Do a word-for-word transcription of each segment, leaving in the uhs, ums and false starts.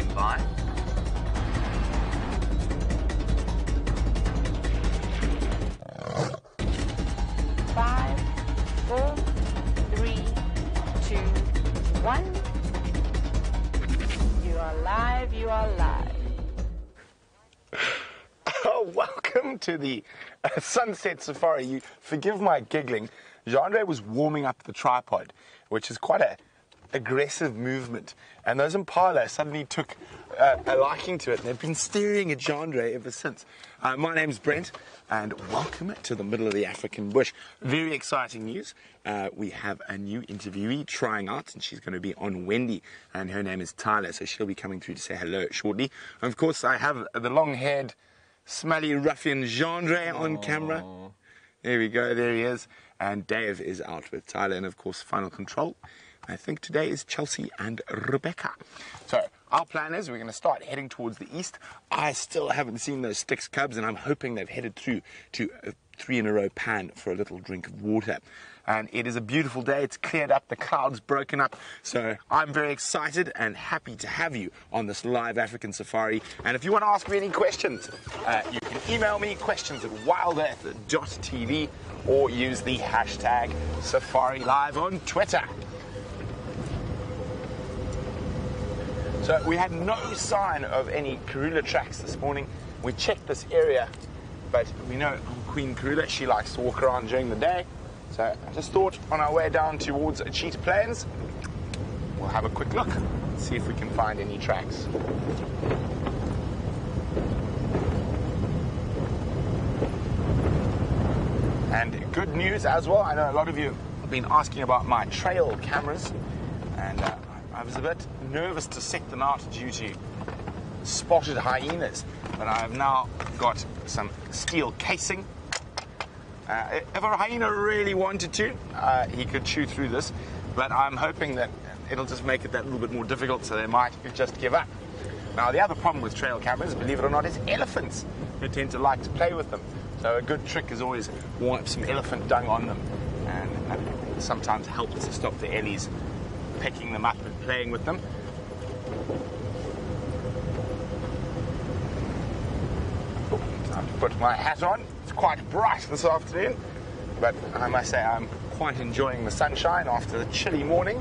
standing by. Five, four, three, two, one. You are live, you are live. Oh, welcome to the uh, Sunset Safari. You forgive my giggling. Jandre was warming up the tripod, which is quite a aggressive movement, and those Impala suddenly took uh, a liking to it, and they've been staring at Jandre ever since. Uh, my name's Brent, and welcome to the middle of the African bush. Very exciting news. Uh, we have a new interviewee trying out, and she's going to be on Wendy, and her name is Tyler, so she'll be coming through to say hello shortly. And of course, I have the long-haired, smelly ruffian Jandre on Aww. camera. There we go, there he is. And Dave is out with Tyler, and of course, Final Control. I think today is Chelsea and Rebecca. So our plan is we're going to start heading towards the east. I still haven't seen those Styx cubs, and I'm hoping they've headed through to a three in a row pan for a little drink of water. And it is a beautiful day. It's cleared up, the clouds broken up. So I'm very excited and happy to have you on this live African safari. And if you want to ask me any questions, uh, you can email me questions at wildearth dot t v or use the hashtag SafariLIVE on Twitter. So we had no sign of any Karula tracks this morning. We checked this area, but we know Queen Karula, she likes to walk around during the day. So I just thought on our way down towards Cheetah Plains, we'll have a quick look, see if we can find any tracks. And good news as well, I know a lot of you have been asking about my trail cameras, and uh, I was a bit nervous to set them out due to spotted hyenas, but I have now got some steel casing. Uh, if a hyena really wanted to, uh, he could chew through this, but I'm hoping that it'll just make it that little bit more difficult, so they might just give up. Now, the other problem with trail cameras, believe it or not, is elephants, who tend to like to play with them. So a good trick is always wipe some elephant dung on them, and that sometimes helps to stop the ellies picking them up and playing with them. Time to put my hat on. It's quite bright this afternoon, but I must say I'm quite enjoying the sunshine after the chilly morning.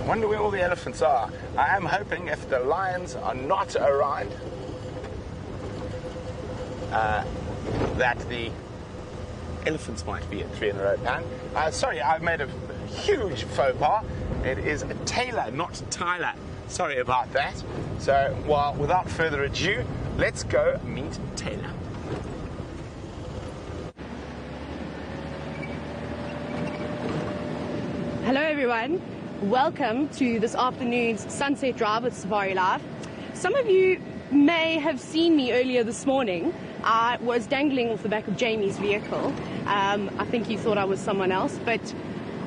I wonder where all the elephants are. I am hoping if the lions are not around, uh, that the elephants might be at three in a row pan. Uh, sorry, I've made a huge faux pas. It is Taylor, not Tyler. Sorry about that. So, well, without further ado, let's go meet Taylor. Hello, everyone. Welcome to this afternoon's Sunset Drive with Safari Live. Some of you may have seen me earlier this morning. I was dangling off the back of Jamie's vehicle. Um, I think you thought I was someone else, but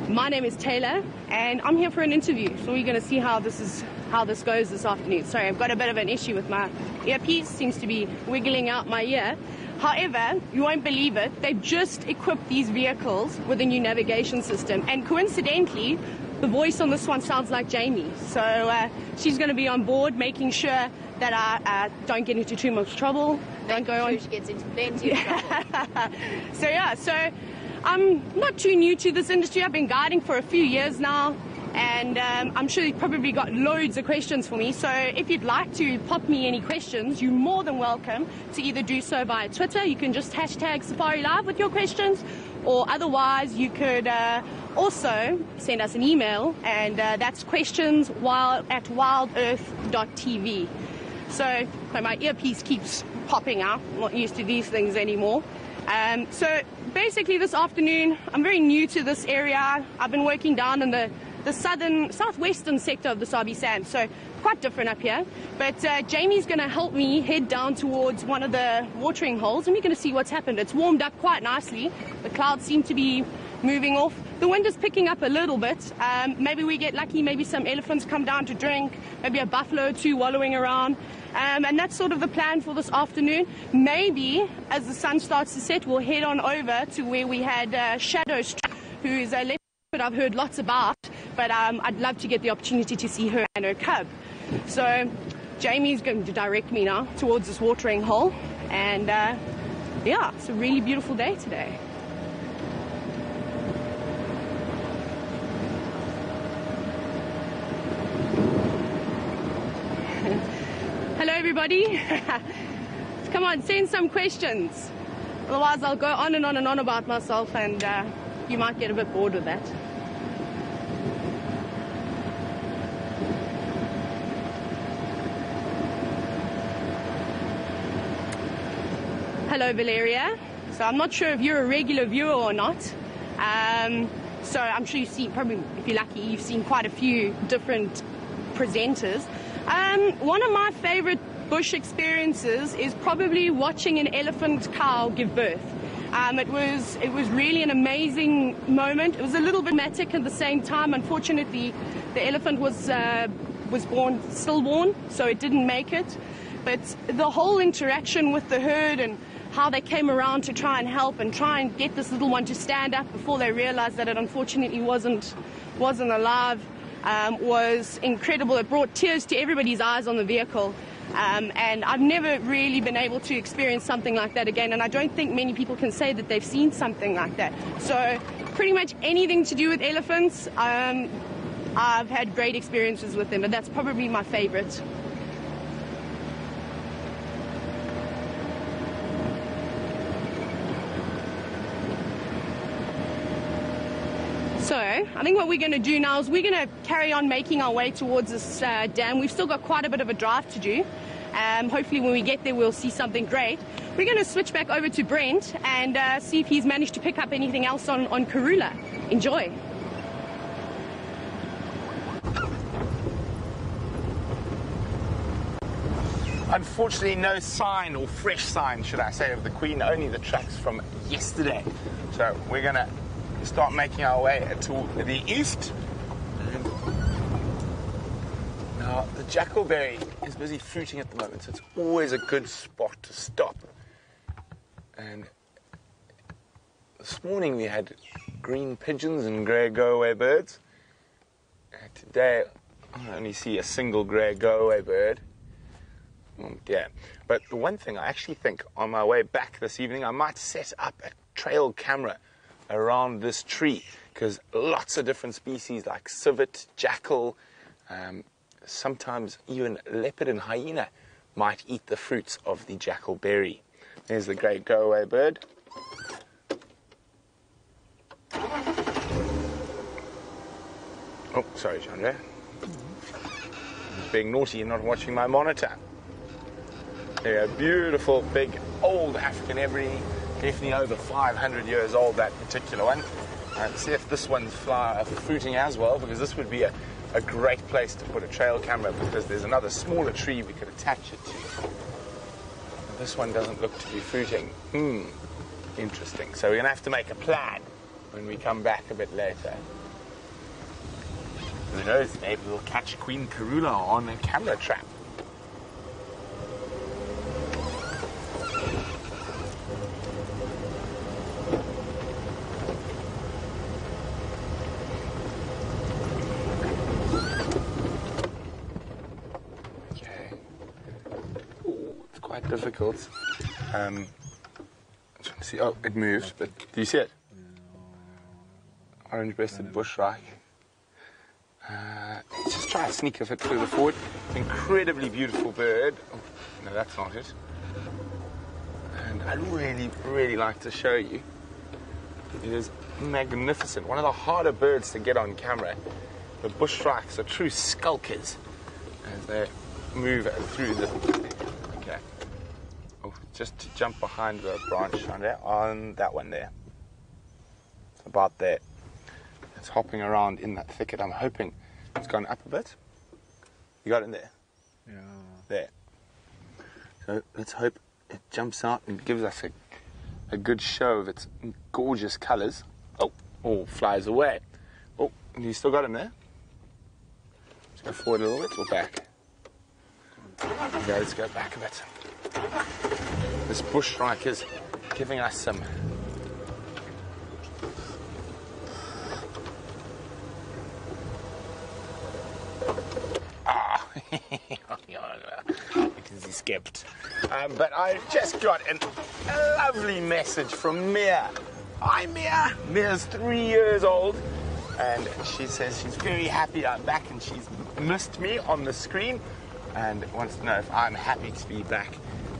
my name is Taylor, and I'm here for an interview. So we're going to see how this is, how this goes this afternoon. Sorry, I've got a bit of an issue with my earpiece. Seems to be wiggling out my ear. However, you won't believe it, they've just equipped these vehicles with a new navigation system, and coincidentally, the voice on this one sounds like Jamie, so uh, she's going to be on board, making sure that I uh, don't get into too much trouble. Don't go on. She gets into plenty of trouble. So yeah, so I'm not too new to this industry. I've been guiding for a few years now, and um, I'm sure you've probably got loads of questions for me. So if you'd like to pop me any questions, you're more than welcome to either do so via Twitter. You can just hashtag SafariLIVE with your questions, or otherwise you could uh, also send us an email, and uh, that's questions wild at wildearth dot t v. So, so my earpiece keeps popping out. I'm not used to these things anymore. Um, so basically this afternoon, I'm very new to this area. I've been working down in the, the southern, southwestern sector of the Sabi Sands, so quite different up here. But uh, Jamie's going to help me head down towards one of the watering holes, and we're going to see what's happened. It's warmed up quite nicely. The clouds seem to be moving off. The wind is picking up a little bit. Um, maybe we get lucky, maybe some elephants come down to drink, maybe a buffalo or two wallowing around. Um, and that's sort of the plan for this afternoon. Maybe, as the sun starts to set, we'll head on over to where we had uh, Shadow Struck, who is a leopard I've heard lots about, but um, I'd love to get the opportunity to see her and her cub. So Jamie's going to direct me now towards this watering hole. And uh, yeah, it's a really beautiful day today. Hello everybody. Come on, send some questions. Otherwise I'll go on and on and on about myself, and uh, you might get a bit bored with that. Hello Valeria. So I'm not sure if you're a regular viewer or not. Um, so I'm sure you've seen, probably if you're lucky, you've seen quite a few different presenters. Um, one of my favorite bush experiences is probably watching an elephant cow give birth. Um, it was it was really an amazing moment. It was a little bit dramatic at the same time. Unfortunately, the elephant was uh, was born stillborn, so it didn't make it. But the whole interaction with the herd and how they came around to try and help and try and get this little one to stand up before they realized that it unfortunately wasn't wasn't alive. Um, was incredible. It brought tears to everybody's eyes on the vehicle, um, and I've never really been able to experience something like that again, and I don't think many people can say that they've seen something like that. So pretty much anything to do with elephants, um, I've had great experiences with them, but that's probably my favorite. So I think what we're going to do now is we're going to carry on making our way towards this uh, dam. We've still got quite a bit of a drive to do. Um, hopefully when we get there we'll see something great. We're going to switch back over to Brent and uh, see if he's managed to pick up anything else on, on Karula. Enjoy. Unfortunately no sign, or fresh sign should I say, of the Queen, only the tracks from yesterday. So we're going to start making our way to the east. Now, the jackalberry is busy fruiting at the moment, so it's always a good spot to stop. And this morning we had green pigeons and grey go-away birds. And today I only see a single grey go-away bird. Oh dear. But the one thing I actually think, on my way back this evening, I might set up a trail camera around this tree, because lots of different species like civet, jackal, um, sometimes even leopard and hyena might eat the fruits of the jackal berry. There's the great go-away bird. Oh, sorry, Jandre. I was being naughty and not watching my monitor. There, a beautiful, big, old African every. Definitely over five hundred years old, that particular one. And see if this one's flower, fruiting as well, because this would be a, a great place to put a trail camera, because there's another smaller tree we could attach it to. This one doesn't look to be fruiting. Hmm, interesting. So we're going to have to make a plan when we come back a bit later. Who knows, maybe we'll catch Queen Karula on a camera trap. Difficult. Um, see, oh, it moves, but do you see it? Orange-breasted bushshrike. Uh, let's just try and sneak a bit further forward. Incredibly beautiful bird. Oh, no, that's not it. And I really, really like to show you. It is magnificent. One of the harder birds to get on camera. The bushshrikes are true skulkers as they move through the. Just to jump behind the branch on, there, on that one there. It's about there. It's hopping around in that thicket. I'm hoping it's gone up a bit. You got it in there? Yeah. There. So let's hope it jumps out and gives us a, a good show of its gorgeous colours. Oh, Oh, flies away. Oh, you still got him there? Just go forward a little bit or back? Okay, let's go back a bit. This bush strike is giving us some he skipped. Um, but I just got an, a lovely message from Mia. Hi, Mia. Mia's three years old, and she says she's very happy I'm back, and she's missed me on the screen, and wants to know if I'm happy to be back,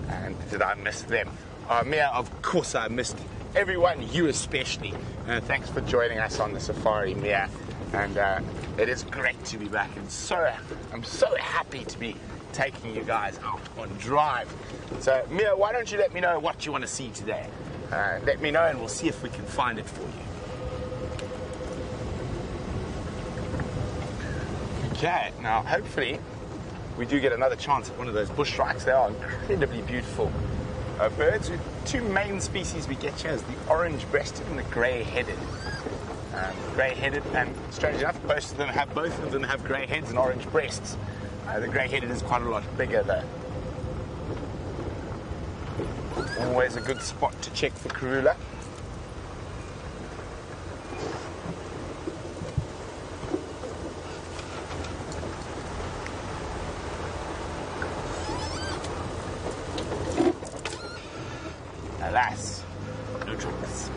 and did I miss them? Uh, Mia, of course I missed everyone, you especially. Uh, thanks for joining us on the safari, Mia. And uh, it is great to be back, and so I'm so happy to be taking you guys out on drive. So, Mia, why don't you let me know what you want to see today? Uh, let me know and we'll see if we can find it for you. Okay, now hopefully we do get another chance at one of those bush shrikes. They are incredibly beautiful uh, birds. Two main species we get here is the orange-breasted and the grey-headed. Um, grey-headed, and strange enough, both of them have, both of them have grey heads and orange breasts. Uh, the grey-headed is quite a lot bigger though. Always a good spot to check for Karula. Alas, no tricks.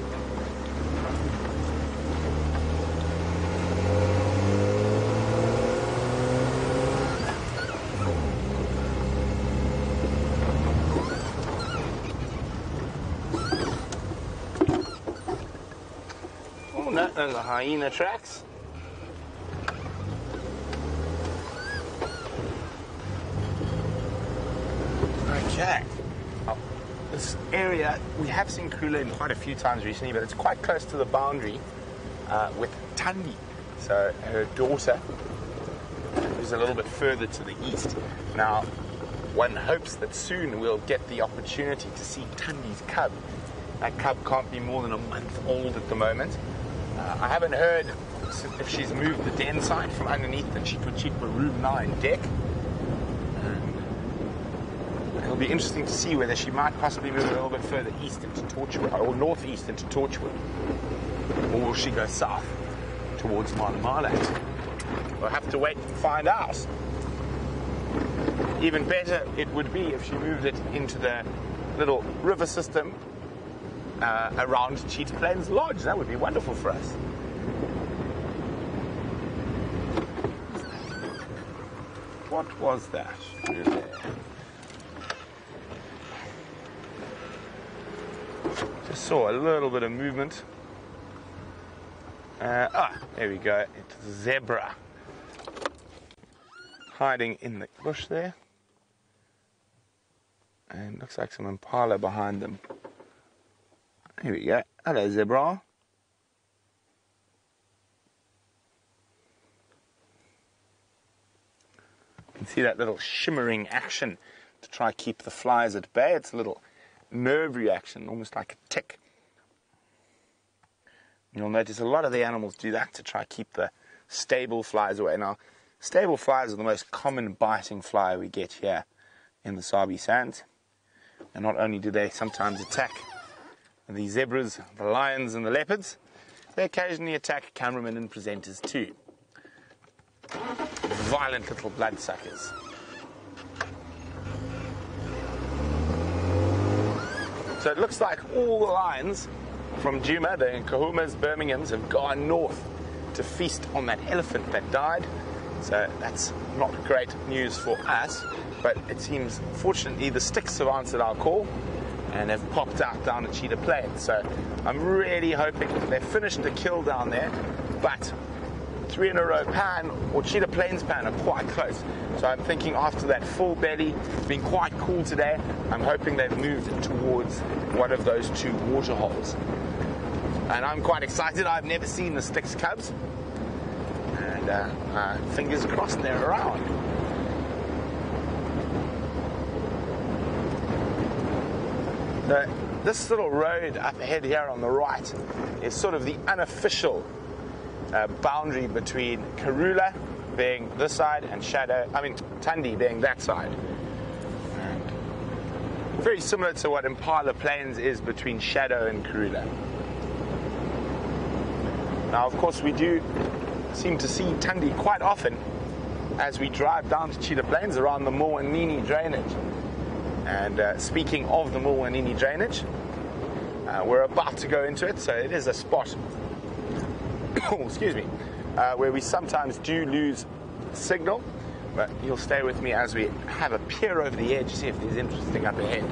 And the hyena tracks. Okay. Oh, this area, we have seen Karula in quite a few times recently, but it's quite close to the boundary uh, with Tandi. So her daughter is a little bit further to the east. Now, one hopes that soon we'll get the opportunity to see Tandi's cub. That cub can't be more than a month old at the moment. Uh, I haven't heard if she's moved the den site from underneath the Chitwa room nine deck. And it'll be interesting to see whether she might possibly move a little bit further east into Torchwood, or northeast into Torchwood. Or will she go south towards Malamala? We'll have to wait and find out. Even better it would be if she moved it into the little river system Uh, around Cheetah Plains Lodge. That would be wonderful for us. What was that? Just saw a little bit of movement. Uh, ah, there we go. It's a zebra hiding in the bush there, and looks like some impala behind them. Here we go. Hello, zebra. You can see that little shimmering action to try to keep the flies at bay. It's a little nerve reaction, almost like a tick. You'll notice a lot of the animals do that to try to keep the stable flies away. Now, stable flies are the most common biting fly we get here in the Sabi Sands. And not only do they sometimes attack the zebras, the lions and the leopards, they occasionally attack cameramen and presenters too. Violent little bloodsuckers. So it looks like all the lions from Djuma, the Nkuhumas, Birminghams, have gone north to feast on that elephant that died. So that's not great news for us, but it seems fortunately the Styx have answered our call and have popped out down at Cheetah Plains. So I'm really hoping they finished the kill down there, but three in a row pan or Cheetah Plains pan are quite close. So I'm thinking after that full belly, it's been quite cool today, I'm hoping they've moved towards one of those two water holes. And I'm quite excited, I've never seen the Styx cubs. And uh, uh, fingers crossed they're around. So This little road up ahead here on the right is sort of the unofficial uh, boundary between Karula being this side and Shadow, I mean Tandi being that side. Very similar to what Impala Plains is between Shadow and Karula. Now, of course, we do seem to see Tandi quite often as we drive down to Cheetah Plains around the Mwameni drainage. And uh, speaking of the Mwameni drainage, uh, we're about to go into it, so it is a spot excuse me, uh, where we sometimes do lose signal, but you'll stay with me as we have a peer over the edge, see if there's interesting up ahead.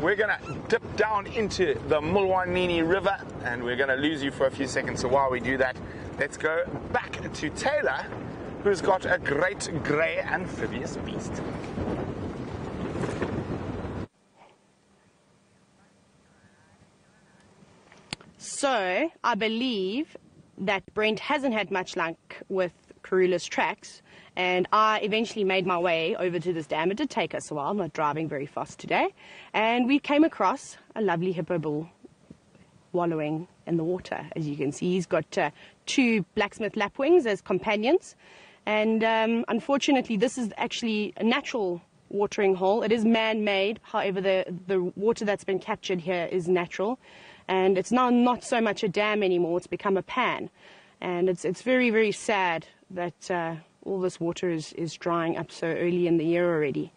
We're going to dip down into the Mwameni River, and we're going to lose you for a few seconds. So while we do that, let's go back to Taylor, who's got a great grey amphibious beast. So I believe that Brent hasn't had much luck with Karula's tracks, and I eventually made my way over to this dam. It did take us a while, I'm not driving very fast today, and we came across a lovely hippo bull wallowing in the water. As you can see, he's got uh, two blacksmith lapwings as companions, and um, unfortunately this is actually a natural watering hole. It is man-made, however the, the water that's been captured here is natural, and it's now not so much a dam anymore, it's become a pan, and it's, it's very, very sad that uh, all this water is, is drying up so early in the year already.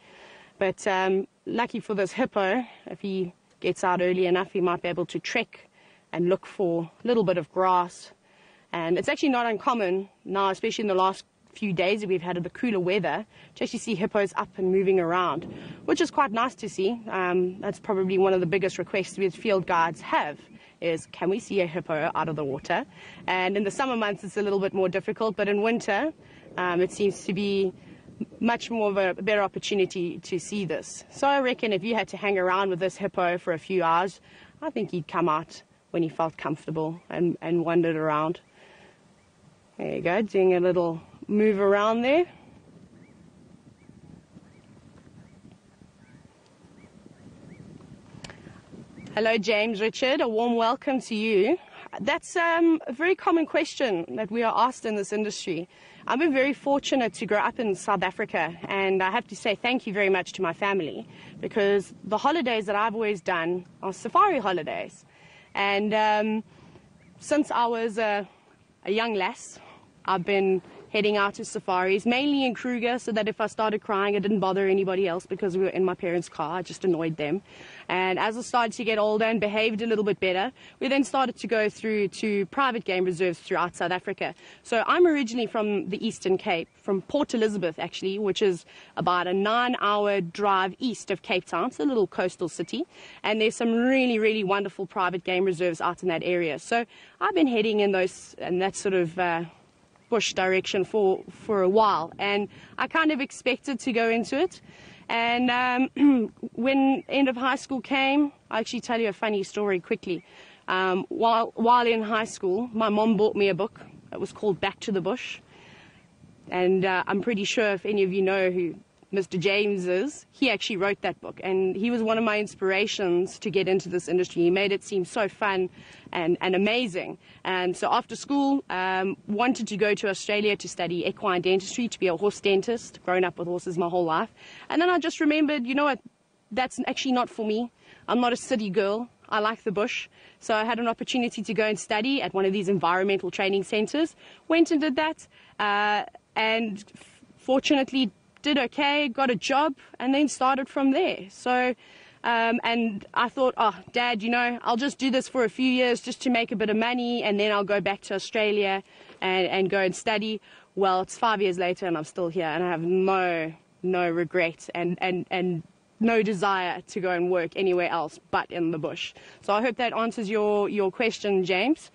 But um, lucky for this hippo, if he gets out early enough, he might be able to trek and look for a little bit of grass. And it's actually not uncommon now, especially in the last few days that we've had the cooler weather, to actually see hippos up and moving around, which is quite nice to see. Um, that's probably one of the biggest requests we as field guides have, is can we see a hippo out of the water? And in the summer months it's a little bit more difficult, but in winter um, it seems to be much more of a better opportunity to see this. So I reckon if you had to hang around with this hippo for a few hours, I think he'd come out when he felt comfortable and, and wandered around. There you go, doing a little move around there. Hello James Richard, a warm welcome to you. That's um, a very common question that we are asked in this industry. I've been very fortunate to grow up in South Africa, and I have to say thank you very much to my family, because the holidays that I've always done are safari holidays. And um, since I was a, a young lass, I've been heading out to safaris, mainly in Kruger, so that if I started crying, it didn't bother anybody else because we were in my parents' car. I just annoyed them. And as I started to get older and behaved a little bit better, we then started to go through to private game reserves throughout South Africa. So I'm originally from the Eastern Cape, from Port Elizabeth, actually, which is about a nine-hour drive east of Cape Town. It's a little coastal city. And there's some really, really wonderful private game reserves out in that area. So I've been heading in those, and that sort of... Uh, bush direction for for a while, and I kind of expected to go into it. And um, when end of high school came, I'll actually tell you a funny story quickly. Um, while while in high school, my mom bought me a book. It was called Back to the Bush, and uh, I'm pretty sure if any of you know who Mister James is, he actually wrote that book, and he was one of my inspirations to get into this industry. He made it seem so fun and, and amazing. And so after school, um, wanted to go to Australia to study equine dentistry, to be a horse dentist, grown up with horses my whole life. And then I just remembered, you know what, that's actually not for me. I'm not a city girl. I like the bush. So I had an opportunity to go and study at one of these environmental training centres. Went and did that, uh, and fortunately, did okay, got a job, and then started from there. So, um, and I thought, oh, Dad, you know, I'll just do this for a few years just to make a bit of money, and then I'll go back to Australia and, and go and study. Well, it's five years later, and I'm still here, and I have no, no regret and, and, and no desire to go and work anywhere else but in the bush. So I hope that answers your, your question, James.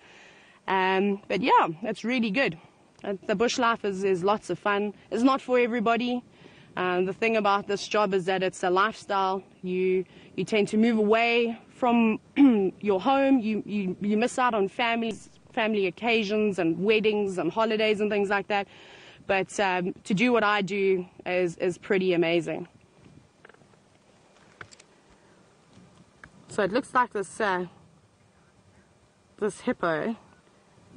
Um, but yeah, that's really good. The bush life is, is lots of fun. It's not for everybody. Um, the thing about this job is that it's a lifestyle. You you tend to move away from your home, you, you, you miss out on families, family occasions and weddings and holidays and things like that. But um, to do what I do is, is pretty amazing. So it looks like this, uh, this hippo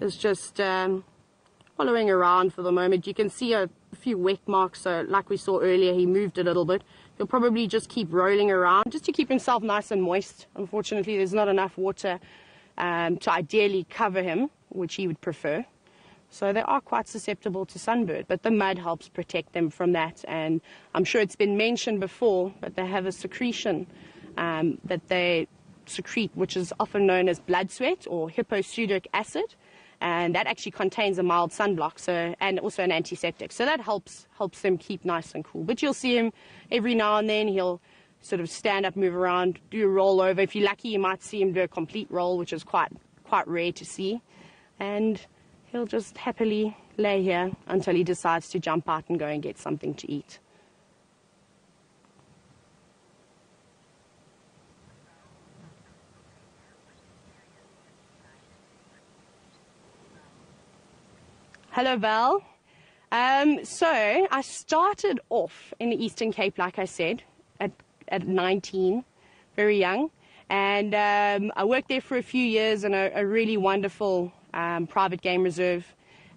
is just um, following around for the moment. You can see a few wet marks, so like we saw earlier, he moved a little bit. He'll probably just keep rolling around just to keep himself nice and moist. Unfortunately, there's not enough water um, to ideally cover him, which he would prefer. So they are quite susceptible to sunburn, but the mud helps protect them from that. And I'm sure it's been mentioned before, but they have a secretion um, that they secrete, which is often known as blood sweat or hyposudic acid. And that actually contains a mild sunblock, so, and also an antiseptic. So that helps helps them keep nice and cool. But you'll see him every now and then. He'll sort of stand up, move around, do a roll over. If you're lucky, you might see him do a complete roll, which is quite quite rare to see. And he'll just happily lay here until he decides to jump out and go and get something to eat. Hello, Val. Um, so I started off in the Eastern Cape, like I said, at, at nineteen, very young. And um, I worked there for a few years in a, a really wonderful Um, private game reserve.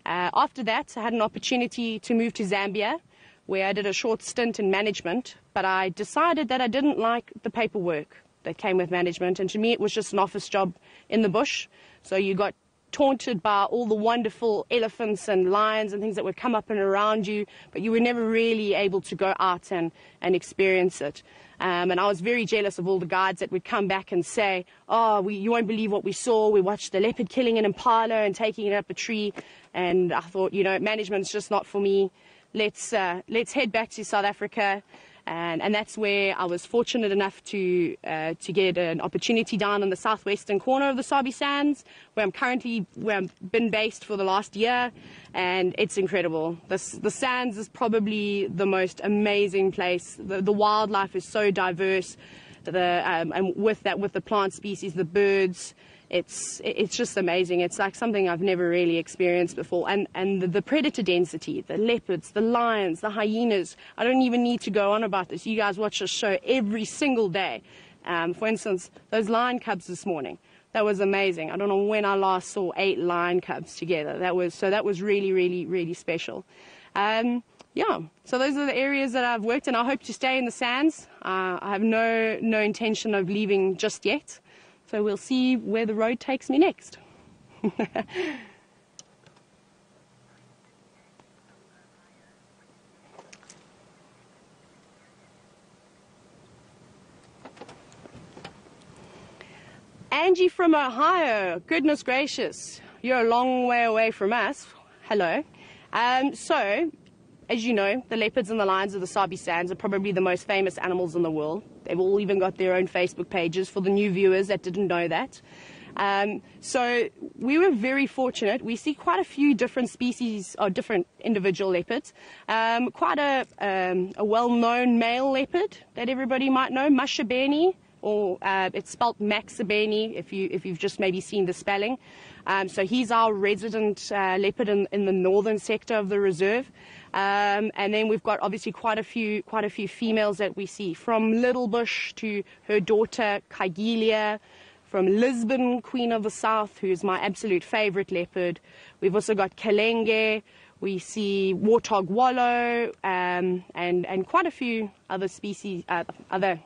Uh, after that, I had an opportunity to move to Zambia, where I did a short stint in management, but I decided that I didn't like the paperwork that came with management, and to me it was just an office job in the bush. So you got taunted by all the wonderful elephants and lions and things that would come up and around you, but you were never really able to go out and, and experience it. Um, and I was very jealous of all the guides that would come back and say, oh, we, you won't believe what we saw. We watched the leopard killing an impala and taking it up a tree. And I thought, you know, management's just not for me. Let's, uh, let's head back to South Africa. And, and that's where I was fortunate enough to, uh, to get an opportunity down in the southwestern corner of the Sabi Sands, where I'm currently, where I've been based for the last year, and it's incredible. This, the Sands is probably the most amazing place. The, the wildlife is so diverse, the, um, and with that, with the plant species, the birds, it's, it's just amazing. It's like something I've never really experienced before. And, and the, the predator density, the leopards, the lions, the hyenas, I don't even need to go on about this. You guys watch this show every single day. Um, for instance, those lion cubs this morning, that was amazing. I don't know when I last saw eight lion cubs together. That was, so that was really, really, really special. Um, yeah, so those are the areas that I've worked in. I hope to stay in the Sands. Uh, I have no, no intention of leaving just yet. So we'll see where the road takes me next. Angie from Ohio, goodness gracious, you're a long way away from us. Hello. Um, so, as you know, the leopards and the lions of the Sabi Sands are probably the most famous animals in the world. They've all even got their own Facebook pages for the new viewers that didn't know that. Um, so we were very fortunate. We see quite a few different species or different individual leopards. Um, quite a, um, a well-known male leopard that everybody might know, Mashabeni, or uh, it's spelt Maxabeni if, you, if you've just maybe seen the spelling. Um, so he's our resident uh, leopard in, in the northern sector of the reserve. Um, and then we've got obviously quite a few, quite a few females that we see, from Littlebush to her daughter Kaigelia, from Lisbon, Queen of the South, who's my absolute favourite leopard. We've also got Kalenge. We see Warthog Wallow, um, and and quite a few other species, uh, other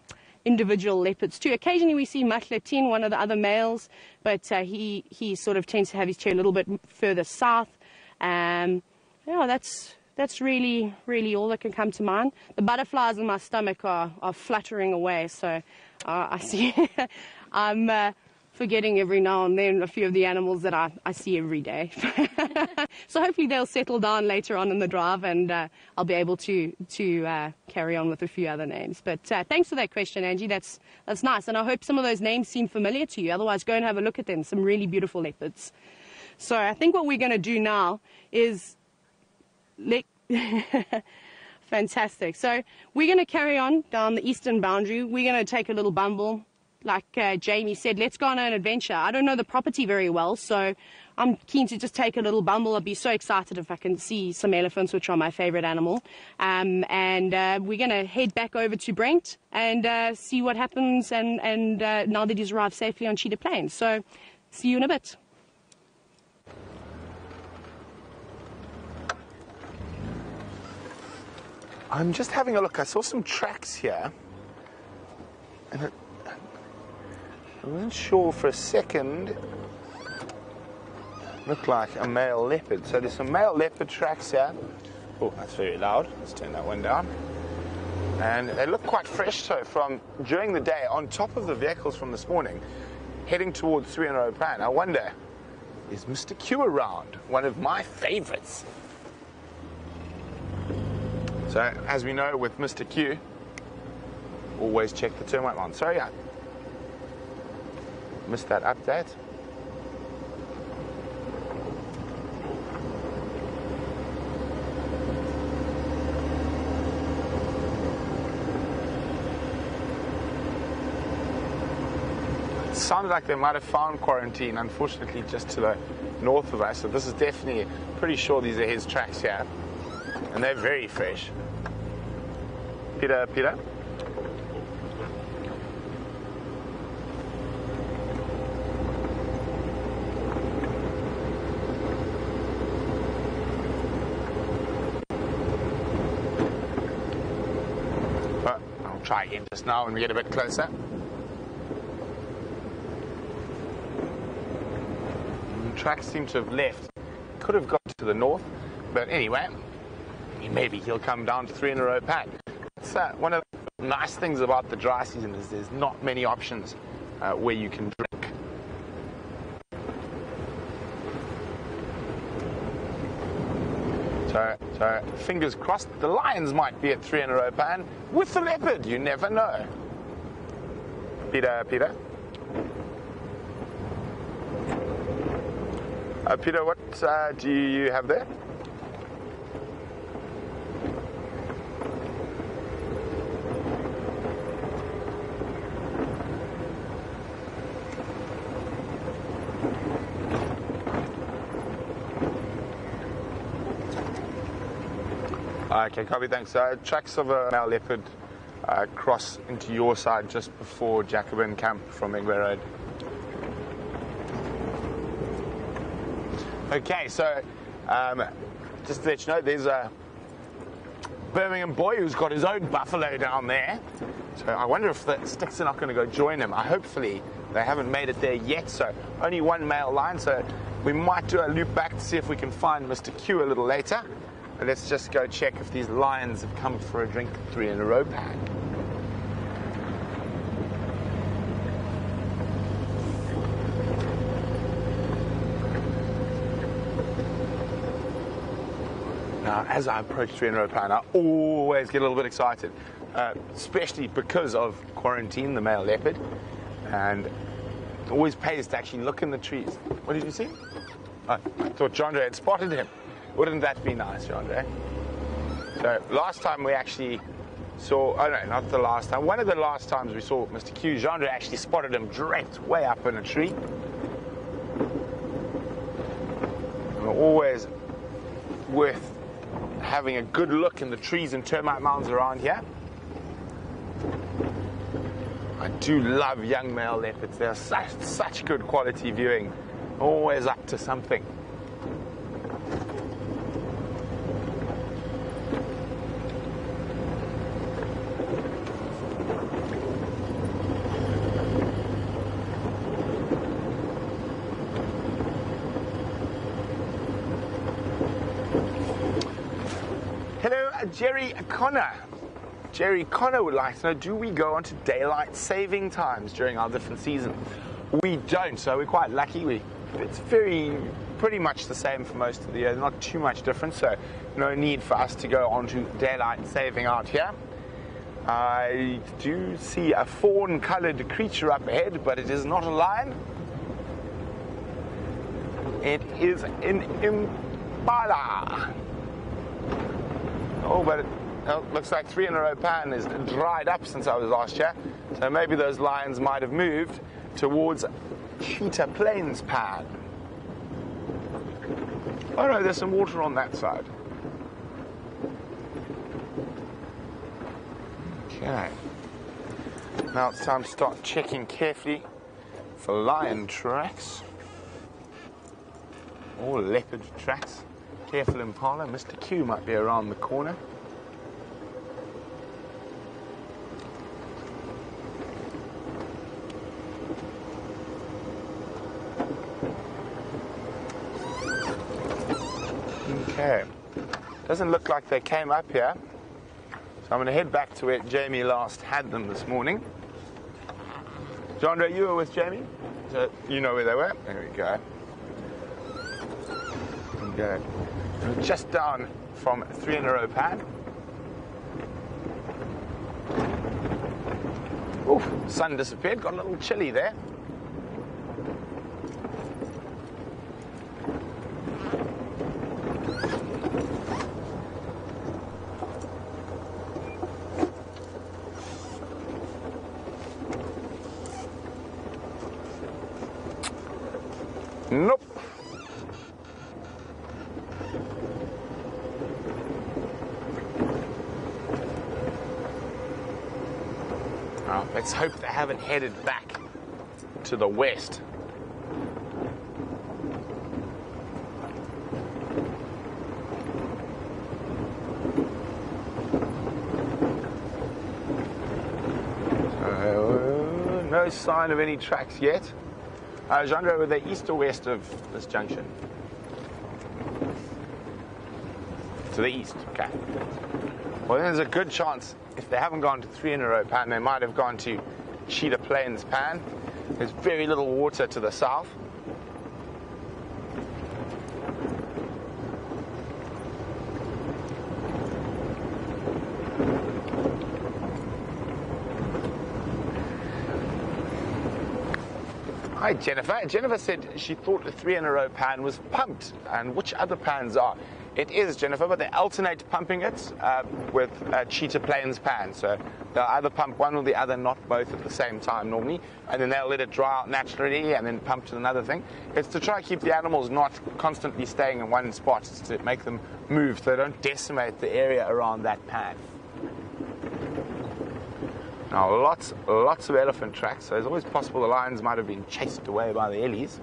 individual leopards too. Occasionally we see Matlatin, one of the other males, but uh, he he sort of tends to have his tail a little bit further south. Um, yeah, that's. That's really, really all that can come to mind. The butterflies in my stomach are, are fluttering away, so uh, I see I'm uh, forgetting every now and then a few of the animals that I, I see every day. So hopefully they'll settle down later on in the drive, and uh, I'll be able to, to uh, carry on with a few other names. But uh, thanks for that question, Angie. That's, that's nice, and I hope some of those names seem familiar to you. Otherwise, go and have a look at them, some really beautiful leopards. So I think what we're going to do now is... Fantastic. So we're going to carry on down the eastern boundary. We're going to take a little bumble like uh, Jamie said, let's go on an adventure. I don't know the property very well, so I'm keen to just take a little bumble. I'd be so excited if I can see some elephants, which are my favorite animal. Um, and uh, we're going to head back over to Brent and uh, see what happens and, and uh, now that he's arrived safely on Cheetah Plains. So see you in a bit. I'm just having a look. I saw some tracks here. And I, I wasn't sure for a second. Looked like a male leopard. So there's some male leopard tracks here. Oh, that's very loud. Let's turn that one down. And they look quite fresh, so from during the day on top of the vehicles from this morning, heading towards three hundred Plan. I wonder, is Mister Q around? One of my favorites. So, as we know with Mister Q, always check the termite alarm. Sorry, I missed that update. It sounded like they might have found Quarantine, unfortunately, just to the north of us. So this is definitely, pretty sure these are his tracks here. And they're very fresh. Peter, Peter. But I'll try again just now when we get a bit closer. The tracks seem to have left. Could have got to the north, but anyway. Maybe he'll come down to three in a row pad. That's uh, one of the nice things about the dry season is there's not many options uh, where you can drink. So, so fingers crossed, the lions might be at three in a row pan with the leopard. You never know. Peter, Peter. Uh, Peter, what uh, do you have there? Okay, copy, thanks. Uh, tracks of a male leopard uh, cross into your side just before Jacobin Camp from Engway Road. Okay, so um, just to let you know, there's a Birmingham boy who's got his own buffalo down there. So I wonder if the Styx are not going to go join him. I hopefully they haven't made it there yet, so only one male lion. So we might do a loop back to see if we can find Mister Q a little later. Let's just go check if these lions have come for a drink three in a row pack. Now, as I approach three in a row pack, I always get a little bit excited, uh, especially because of Quarantine, the male leopard, and it always pays to actually look in the trees. What did you see? Oh, I thought Jandre had spotted him. Wouldn't that be nice, Jandre? So last time we actually saw, oh no, not the last time, one of the last times we saw Mister Q, Jandre actually spotted him draped way up in a tree. And always worth having a good look in the trees and termite mounds around here. I do love young male leopards. They're such, such good quality viewing, always up to something. Jerry Connor. Jerry Connor would like to know, do we go on to daylight saving times during our different seasons? We don't, so we're quite lucky. We, it's very, pretty much the same for most of the year. There's not too much difference, so no need for us to go on to daylight saving out here. I do see a fawn-coloured creature up ahead, but it is not a lion. It is an impala. Oh, but Oh, looks like three in a row pattern is dried up since I was last year. So maybe those lions might have moved towards Cheetah Plains pattern. Oh no, there's some water on that side. Okay. Now it's time to start checking carefully for lion tracks or leopard tracks. Careful, Impala. Mister Q might be around the corner. Okay. Doesn't look like they came up here. So I'm going to head back to where Jamie last had them this morning. Jandre, you were with Jamie? So you know where they were? There we go. Good. Just down from three in a row pad. Oof, sun disappeared, got a little chilly there. Nope. Let's hope they haven't headed back to the west. Uh, no sign of any tracks yet. Uh, Jandre, were they east or west of this junction? To the east, okay. Well, there's a good chance if they haven't gone to three in a row pan, they might have gone to Cheetah Plains pan. There's very little water to the south. Hi, Jennifer. Jennifer said she thought the three in a row pan was pumped, and which other pans are? It is, Jennifer, but they alternate pumping it uh, with uh, Cheetah Plains pan. So they'll either pump one or the other, not both at the same time normally. And then they'll let it dry out naturally and then pump to another thing. It's to try to keep the animals not constantly staying in one spot. It's to make them move so they don't decimate the area around that pan. Now, lots, lots of elephant tracks. So it's always possible the lions might have been chased away by the ellies.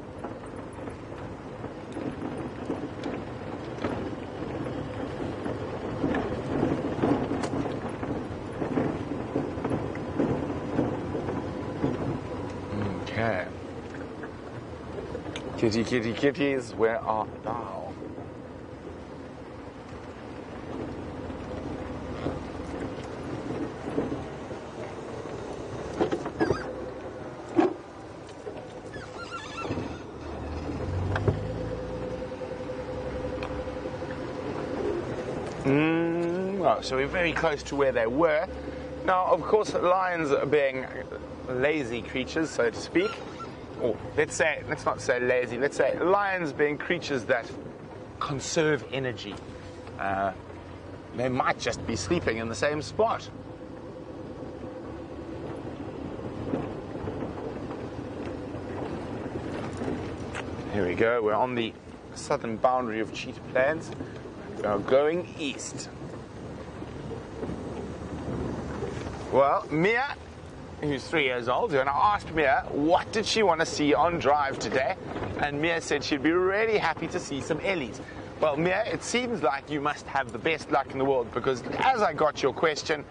Kitty, kitty, kitties, where art thou? Mm, well, so we're very close to where they were. Now, of course, lions are being lazy creatures, so to speak. Or let's say, let's not say lazy, let's say lions being creatures that conserve energy. Uh, they might just be sleeping in the same spot. Here we go, we're on the southern boundary of Cheetah Plains. We are going east. Well, Mia, who's three years old, and I asked Mia what did she want to see on drive today, and Mia said she'd be really happy to see some ellies. Well, Mia, it seems like you must have the best luck in the world, because as I got your question,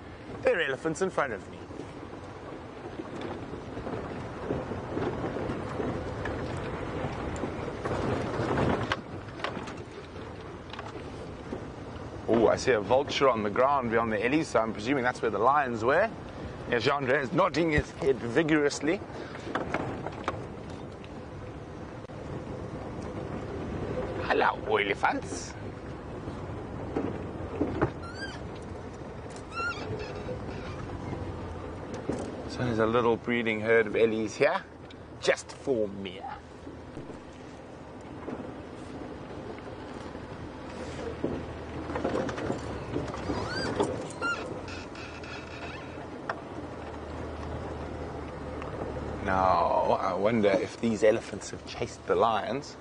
there are elephants in front of me. Oh, I see a vulture on the ground beyond the ellies, so I'm presuming that's where the lions were. Yeah, Jandre is nodding his head vigorously. Hello, elephants. So there's a little breeding herd of ellies here, just for me. Now, I wonder if these elephants have chased the lions.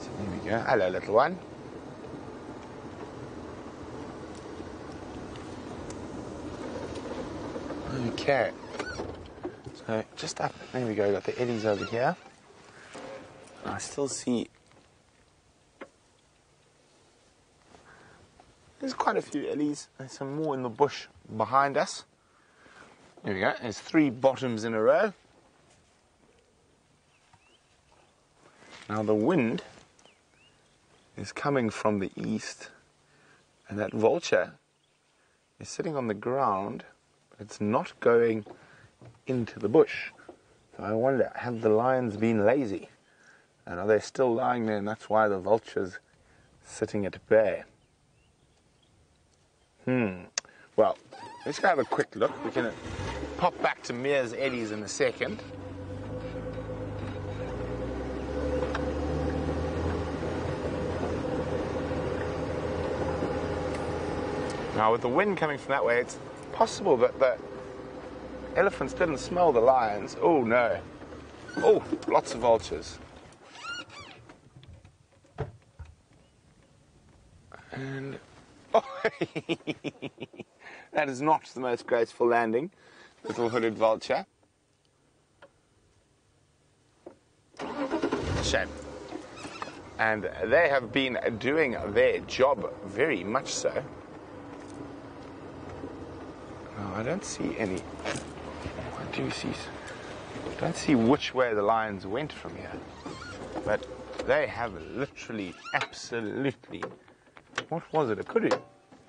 So there we go. Hello, little one. Okay. So, just up. There we go. Got the eddies over here. And I still see... There's quite a few eddies. There's some more in the bush behind us. There we go. There's three bottoms in a row. Now the wind is coming from the east, and that vulture is sitting on the ground, but it's not going into the bush. So I wonder, have the lions been lazy? And are they still lying there, and that's why the vulture's sitting at bay? Hmm. Well, let's go have a quick look. We're going to pop back to Mears Eddies in a second. Now, with the wind coming from that way, it's possible that the elephants didn't smell the lions. Oh, no. Oh, lots of vultures. And... Oh, that is not the most graceful landing, little hooded vulture. Shame. And they have been doing their job very much so. No, I don't see any. I do see. I don't see which way the lions went from here. But they have literally, absolutely... What was it? A kudu.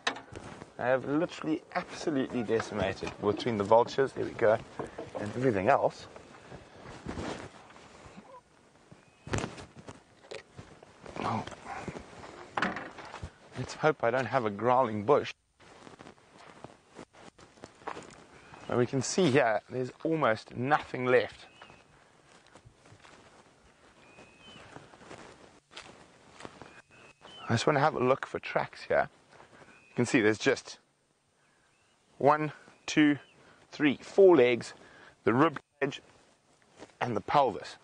They have literally absolutely decimated between the vultures, there we go, and everything else. Oh. Let's hope I don't have a growling bush. But we can see here, there's almost nothing left. I just want to have a look for tracks here. You can see there's just one, two, three, four legs, the rib cage, and the pelvis.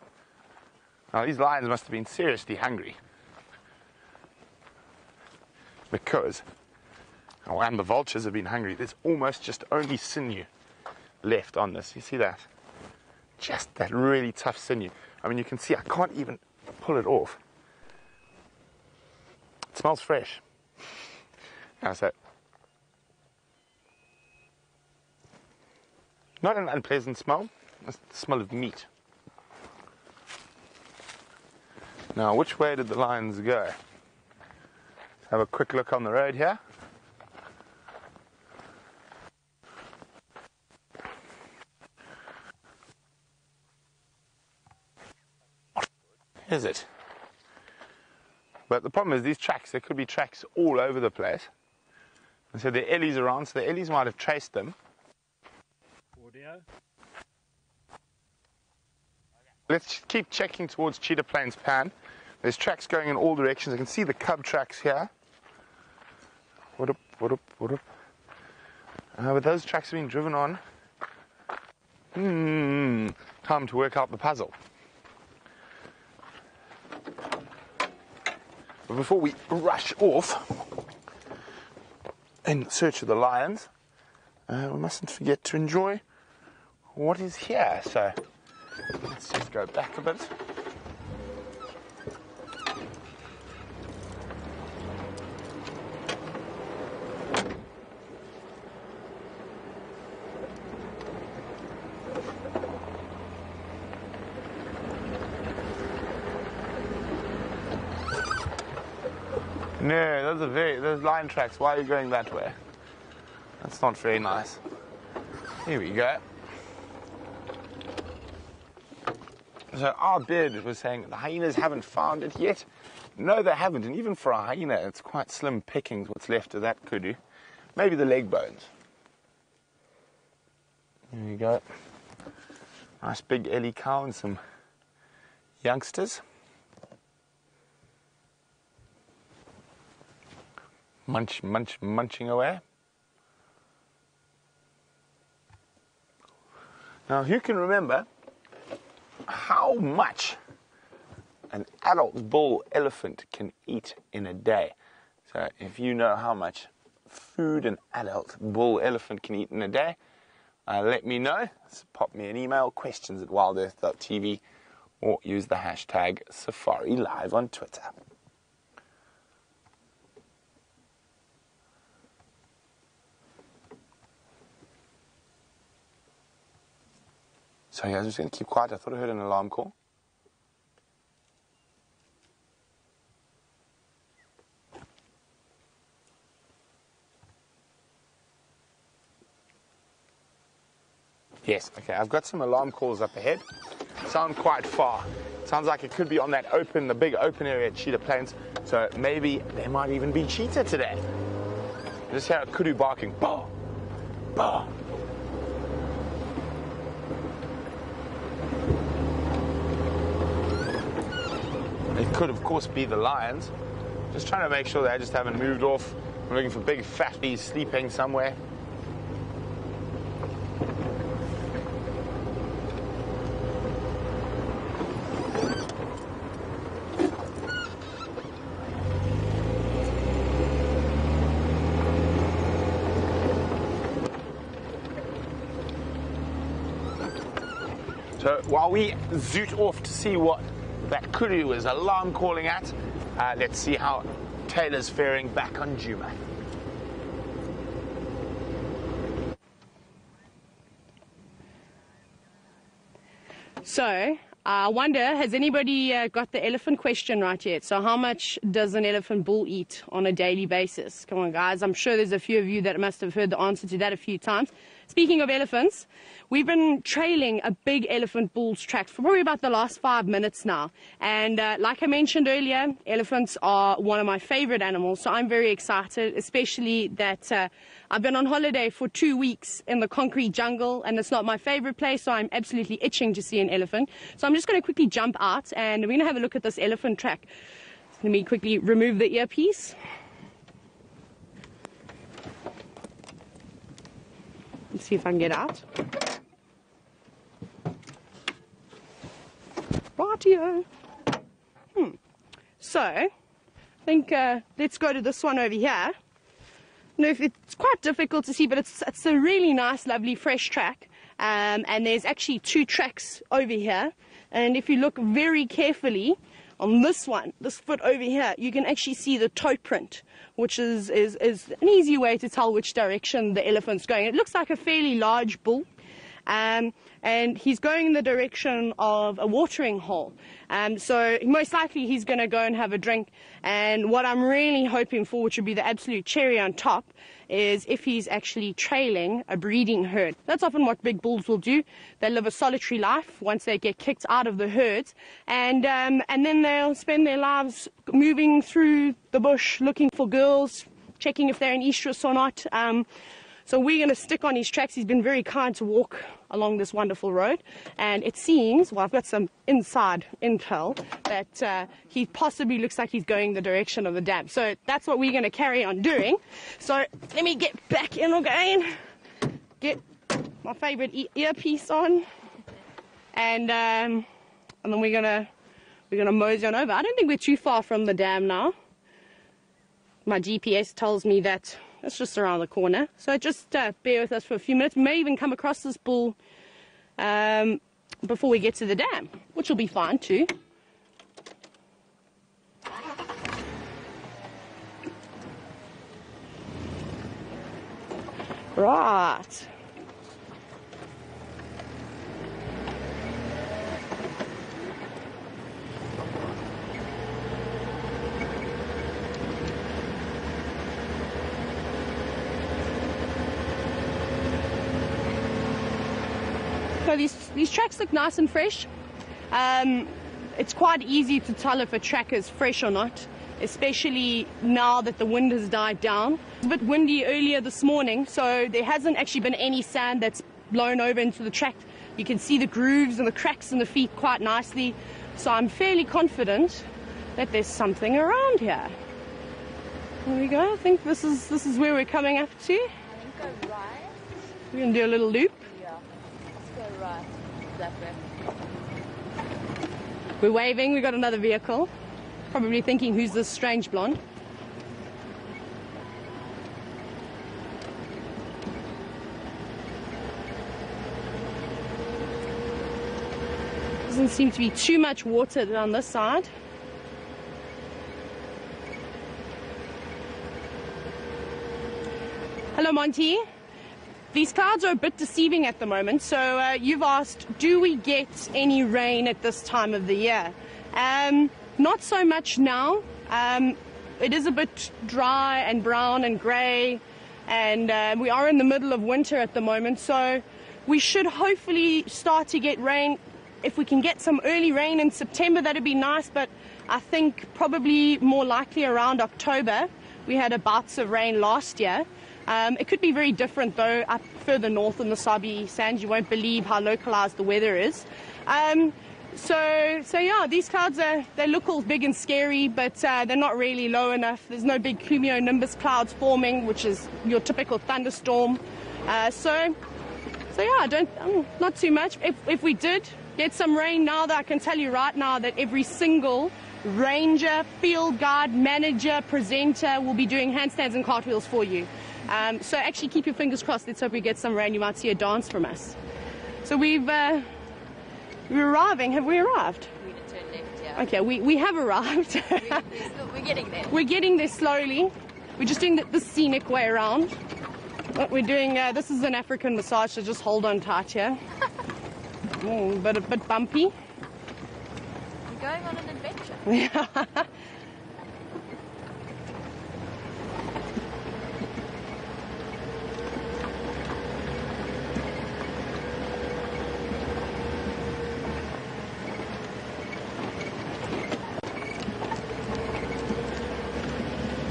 Now these lions must have been seriously hungry, because, oh, and the vultures have been hungry. There's almost just only sinew left on this. You see that? Just that really tough sinew. I mean, you can see I can't even pull it off. It smells fresh. How's that? Not an unpleasant smell, it's the smell of meat. Now, which way did the lions go? Let's have a quick look on the road here. Is it? But the problem is these tracks, there could be tracks all over the place. And so the ellies are on, so the ellies might have traced them. Audio. Let's keep checking towards Cheetah Plains Pan. There's tracks going in all directions. I can see the cub tracks here. What up, what up, what up. Uh, but those tracks have been driven on. Hmm, time to work out the puzzle. But before we rush off in search of the lions, uh, we mustn't forget to enjoy what is here. So let's just go back a bit. No, those are very, those lion tracks. Why are you going that way? That's not very nice. Here we go. So our bird was saying the hyenas haven't found it yet. No, they haven't. And even for a hyena, it's quite slim pickings what's left of that kudu. Maybe the leg bones. Here we go. Nice big ellie cow and some youngsters. Munch, munch, munching away. Now, if you can remember how much an adult bull elephant can eat in a day. So if you know how much food an adult bull elephant can eat in a day, uh, let me know. So pop me an email, questions at wild earth dot t v, or use the hashtag SafariLIVE on Twitter. Sorry guys, I'm just going to keep quiet. I thought I heard an alarm call. Yes, okay, I've got some alarm calls up ahead. Sound quite far. Sounds like it could be on that open, the big open area at Cheetah Plains. So maybe there might even be cheetah today. I just hear a kudu barking. Bah! Bah! It could, of course, be the lions. Just trying to make sure they just haven't moved off. I'm looking for big fatties sleeping somewhere. So while we zoot off to see what that kudu is alarm calling at, uh, let's see how Taylor's faring back on Djuma. So I uh, wonder, has anybody uh, got the elephant question right yet? So how much does an elephant bull eat on a daily basis? Come on, guys. I'm sure there's a few of you that must have heard the answer to that a few times. Speaking of elephants, we've been trailing a big elephant bull's track for probably about the last five minutes now. And uh, like I mentioned earlier, elephants are one of my favorite animals, so I'm very excited, especially that uh, I've been on holiday for two weeks in the concrete jungle, and it's not my favorite place, so I'm absolutely itching to see an elephant. So I'm just going to quickly jump out, and we're going to have a look at this elephant track. Let me quickly remove the earpiece. Let's see if I can get out. Rightio. Hmm. So, I think uh, let's go to this one over here. You know, it's quite difficult to see, but it's, it's a really nice, lovely, fresh track. Um, and there's actually two tracks over here. And if you look very carefully on this one, this foot over here, you can actually see the toe print, which is, is, is an easy way to tell which direction the elephant's going. It looks like a fairly large bull, um, and he's going in the direction of a watering hole. Um, so most likely he's going to go and have a drink, and what I'm really hoping for, which would be the absolute cherry on top, is if he's actually trailing a breeding herd. That's often what big bulls will do. They live a solitary life once they get kicked out of the herds, and um, and then they'll spend their lives moving through the bush looking for girls, checking if they're in estrus or not. Um, so we're going to stick on his tracks. He's been very kind to walk along this wonderful road, and it seems, well, I've got some inside intel, that uh, he possibly looks like he's going the direction of the dam. So that's what we're going to carry on doing. So let me get back in again, get my favorite e earpiece on, and um, and then we're gonna we're gonna mosey on over. I don't think we're too far from the dam now. My G P S tells me that it's just around the corner, so just uh, bear with us for a few minutes. We may even come across this bull um, before we get to the dam, which will be fine too. Right. So these, these tracks look nice and fresh. Um, it's quite easy to tell if a track is fresh or not, especially now that the wind has died down. It was a bit windy earlier this morning, so there hasn't actually been any sand that's blown over into the track. You can see the grooves and the cracks in the feet quite nicely, so I'm fairly confident that there's something around here. There we go. I think this is, this is where we're coming up to. I think I'm right. We're going to do a little loop. right, left left. We're waving, we got another vehicle. Probably thinking, who's this strange blonde? Doesn't seem to be too much water down this side. Hello Monty. These clouds are a bit deceiving at the moment, so uh, you've asked, do we get any rain at this time of the year? Um, not so much now. Um, it is a bit dry and brown and grey, and uh, we are in the middle of winter at the moment, so we should hopefully start to get rain. If we can get some early rain in September, that'd be nice, but I think probably more likely around October. We had a bouts of rain last year. Um, it could be very different though, up further north in the Sabi Sands. You won't believe how localized the weather is. Um, so, so yeah, these clouds, are, they look all big and scary, but uh, they're not really low enough. There's no big cumulonimbus clouds forming, which is your typical thunderstorm. Uh, so, so yeah, don't, um, not too much. If, if we did get some rain now, that I can tell you right now that every single ranger, field guide, manager, presenter will be doing handstands and cartwheels for you. Um, so actually keep your fingers crossed. Let's hope we get some rain. You might see a dance from us. So we've, uh, we're arriving. Have we arrived? We're going to turn left, yeah. Okay, we, we have arrived. we're, we're, still, we're getting there. We're getting there slowly. We're just doing the, the scenic way around. What we're doing, uh, this is an African massage, so just hold on tight here. Mm, but a bit bumpy. We're going on an adventure. Yeah.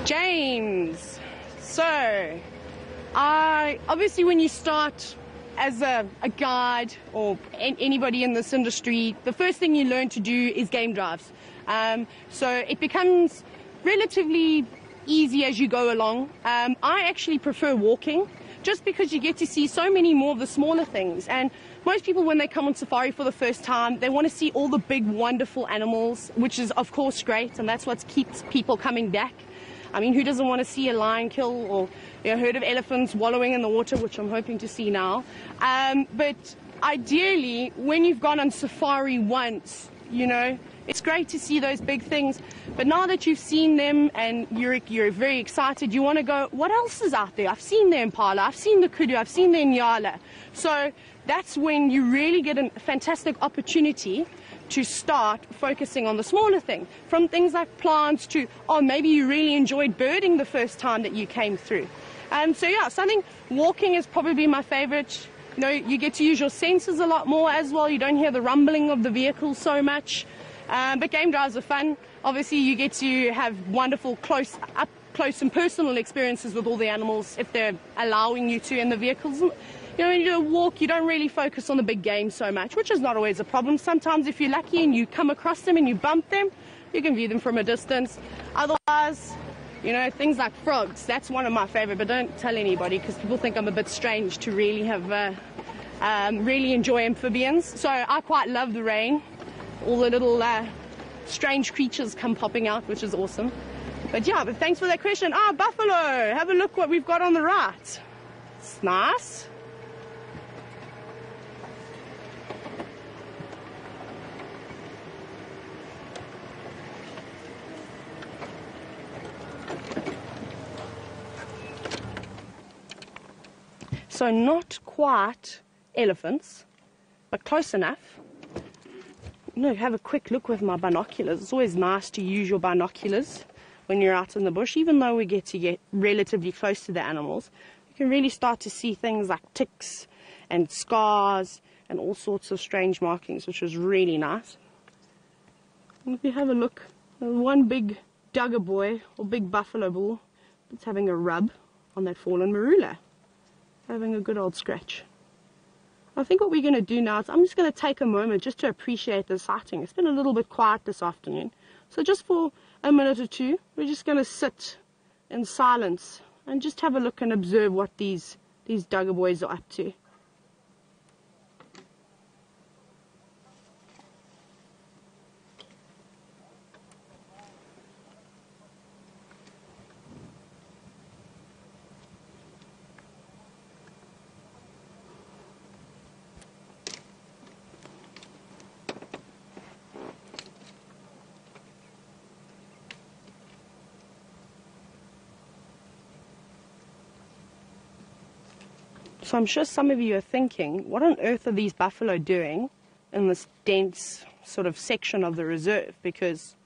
James. So, I obviously when you start as a, a guide or an, anybody in this industry, the first thing you learn to do is game drives. Um, so it becomes relatively easy as you go along. Um, I actually prefer walking just because you get to see so many more of the smaller things. And most people when they come on safari for the first time, they want to see all the big wonderful animals, which is of course great, and that's what keeps people coming back. I mean, who doesn't want to see a lion kill or you know, a herd of elephants wallowing in the water, which I'm hoping to see now. Um, but ideally, when you've gone on safari once, you know, it's great to see those big things. But now that you've seen them and you're, you're very excited, you want to go, what else is out there? I've seen the impala, I've seen the kudu, I've seen the nyala. So that's when you really get a fantastic opportunity to start focusing on the smaller thing, from things like plants to, oh, maybe you really enjoyed birding the first time that you came through. Um, so yeah, so I think walking is probably my favorite. You know, you get to use your senses a lot more as well. You don't hear the rumbling of the vehicle so much. Um, but game drives are fun. Obviously, you get to have wonderful close, up close and personal experiences with all the animals if they're allowing you to in the vehicles. You know, when you do a walk, you don't really focus on the big game so much, which is not always a problem. Sometimes if you're lucky and you come across them and you bump them, you can view them from a distance. Otherwise, you know, things like frogs, that's one of my favorite, but don't tell anybody because people think I'm a bit strange to really have, uh, um, really enjoy amphibians. So I quite love the rain. All the little uh, strange creatures come popping out, which is awesome. But yeah, but thanks for that question. Ah, buffalo, have a look what we've got on the right. It's nice. So not quite elephants, but close enough. You know, have a quick look with my binoculars. It's always nice to use your binoculars when you're out in the bush, even though we get to get relatively close to the animals. You can really start to see things like ticks and scars and all sorts of strange markings, which was really nice. And if you have a look, one big dugger boy or big buffalo bull, it's having a rub on that fallen marula. Having a good old scratch. I think what we're going to do now is I'm just going to take a moment just to appreciate the sighting. It's been a little bit quiet this afternoon. So just for a minute or two, we're just going to sit in silence and just have a look and observe what these, these dugger boys are up to. So I'm sure some of you are thinking, what on earth are these buffalo doing in this dense sort of section of the reserve? Because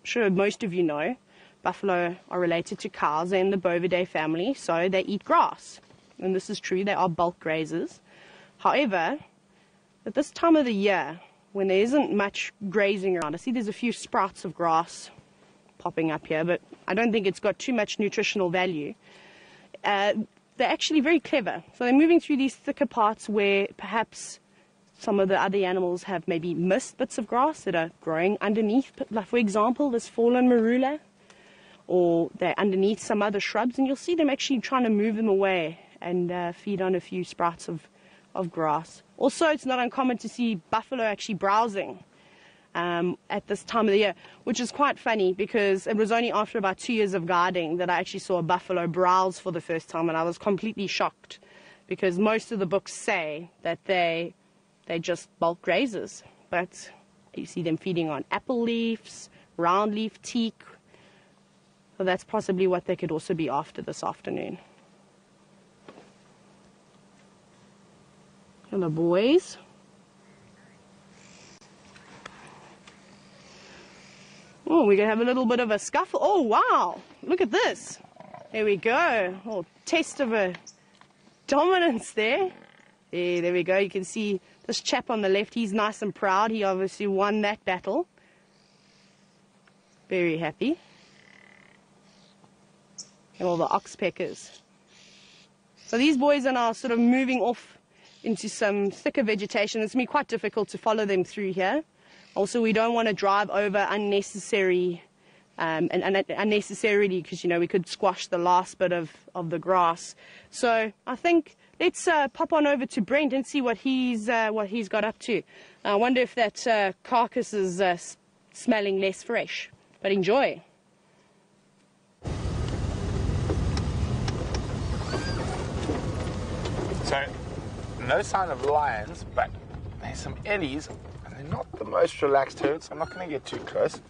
I'm sure most of you know, buffalo are related to cows and the bovidae family, so they eat grass. And this is true, they are bulk grazers. However, at this time of the year, when there isn't much grazing around, I see there's a few sprouts of grass popping up here, but I don't think it's got too much nutritional value. Uh, they're actually very clever. So they're moving through these thicker parts where perhaps some of the other animals have maybe missed bits of grass that are growing underneath. Like, for example, this fallen marula, or they're underneath some other shrubs, and you'll see them actually trying to move them away and uh, feed on a few sprouts of, of grass. Also, it's not uncommon to see buffalo actually browsing um, at this time of the year, which is quite funny because it was only after about two years of guarding that I actually saw a buffalo browse for the first time, and I was completely shocked because most of the books say that they, they're just bulk grazers, but you see them feeding on apple leaves, round leaf teak. So that's possibly what they could also be after this afternoon. Hello, boys. Oh, we're going to have a little bit of a scuffle. Oh, wow. Look at this. There we go. Oh, taste of a dominance there. There, there we go. You can see this chap on the left. He's nice and proud. He obviously won that battle. Very happy. And all the oxpeckers. So these boys are now sort of moving off into some thicker vegetation. It's going to be quite difficult to follow them through here. Also, we don't want to drive over unnecessary, um, and, and unnecessarily, because, you know, we could squash the last bit of, of the grass. So I think let's uh, pop on over to Brent and see what he's, uh, what he's got up to. I wonder if that uh, carcass is uh, smelling less fresh, but enjoy. So, no sign of lions, but there's some ellies, and they're not the most relaxed herd, so I'm not going to get too close.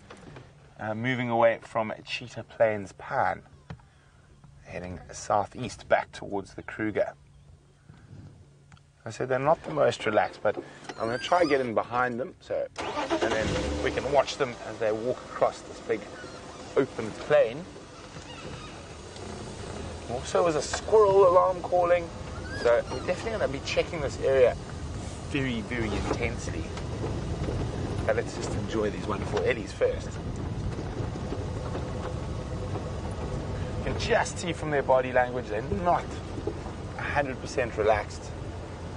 Uh, moving away from Cheetah Plains Pan, heading southeast back towards the Kruger. I said they're not the most relaxed, but I'm going to try and get in behind them, so, and then we can watch them as they walk across this big open plain. Also, was a squirrel alarm calling. So we're definitely going to be checking this area very, very intensely. But let's just enjoy these wonderful eddies first. You can just see from their body language they're not one hundred percent relaxed.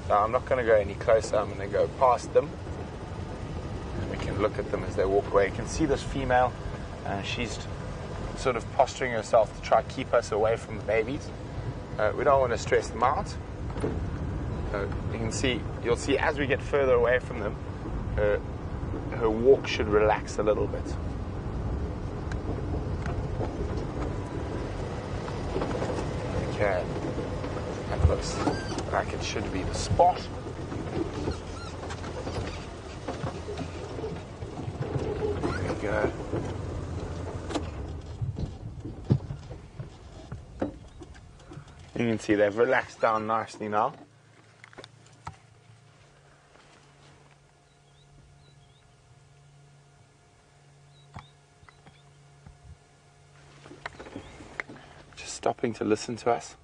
So I'm not going to go any closer. I'm going to go past them. And we can look at them as they walk away. You can see this female. Uh, she's sort of posturing herself to try to keep us away from the babies. Uh, we don't want to stress them out. Uh, you can see, you'll see as we get further away from them, uh, her walk should relax a little bit. Okay, that looks like it should be the spot. There we go. You can see they've relaxed down nicely now. Just stopping to listen to us.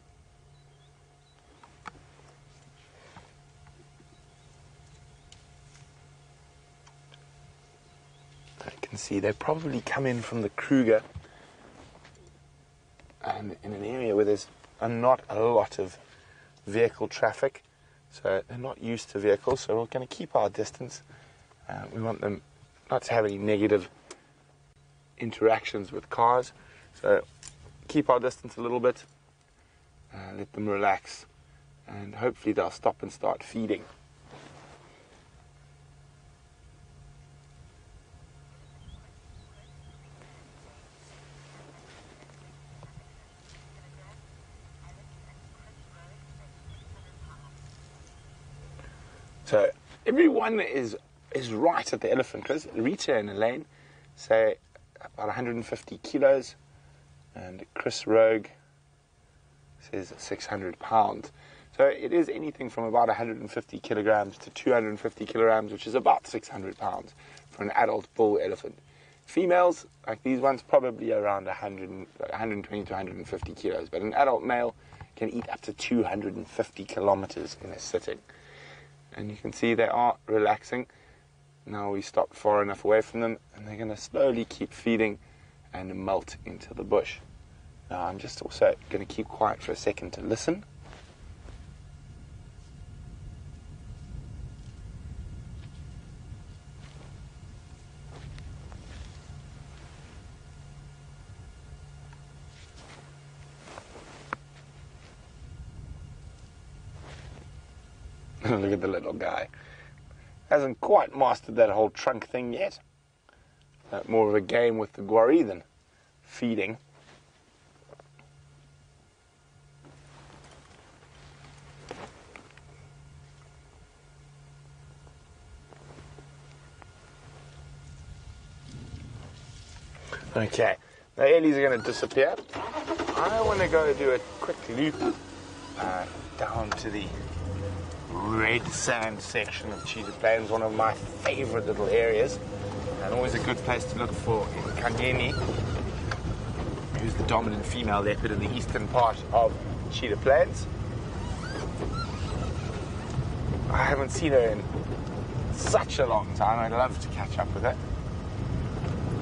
I can see they've probably come in from the Kruger and in an area where there's and not a lot of vehicle traffic, so they're not used to vehicles, so we're going to keep our distance. Uh, we want them not to have any negative interactions with cars, so keep our distance a little bit, uh, let them relax, and hopefully they'll stop and start feeding. So everyone is is right at the elephant, because Rita and Elaine say about one hundred fifty kilos, and Chris Rogue says six hundred pounds. So it is anything from about one hundred fifty kilograms to two hundred fifty kilograms, which is about six hundred pounds for an adult bull elephant. Females, like these ones, probably around one hundred, one hundred twenty to one hundred fifty kilos, but an adult male can eat up to two hundred fifty kilometers in a sitting. And you can see they are relaxing. Now we stop far enough away from them, and they're going to slowly keep feeding and molt into the bush. Now I'm just also going to keep quiet for a second to listen. Look at the little guy. Hasn't quite mastered that whole trunk thing yet. Uh, more of a game with the Gowrie than feeding. Okay, now Ellie's going to disappear. I want to go do a quick loop uh, down to the red sand section of Cheetah Plains, one of my favorite little areas, and always a good place to look for Nkanyeni, who's the dominant female leopard in the eastern part of Cheetah Plains. I haven't seen her in such a long time. I'd love to catch up with her.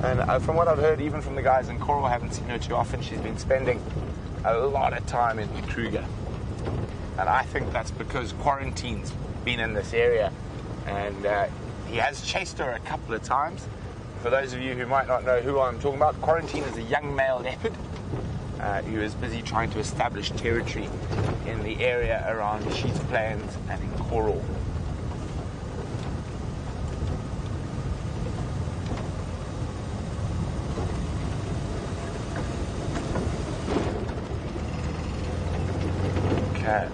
And from what I've heard, even from the guys in Coral, I haven't seen her too often. She's been spending a lot of time in the Kruger. And I think that's because Quarantine's been in this area, and uh, he has chased her a couple of times. For those of you who might not know who I'm talking about, Quarantine is a young male leopard uh, who is busy trying to establish territory in the area around Cheetah Plains and in Coral. Okay.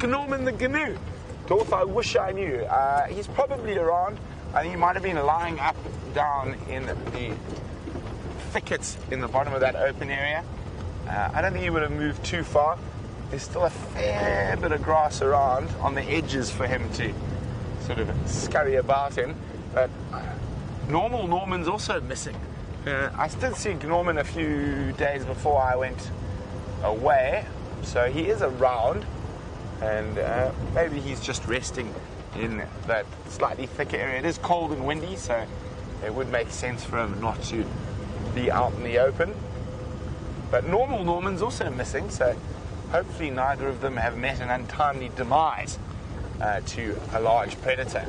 Gnom in the Gnu. Dorf, I wish I knew. Uh, he's probably around, and he might have been lying up down in the, the thickets in the bottom of that open area. Uh, I don't think he would have moved too far. There's still a fair bit of grass around on the edges for him to sort of scurry about in. But uh, normal Norman's also missing. Uh, I still see Gnorman a few days before I went away, so he is around. And uh, maybe he's just resting in that slightly thicker area. It is cold and windy, so it would make sense for him not to be out in the open. But normal Norman's also missing, so hopefully neither of them have met an untimely demise uh, to a large predator.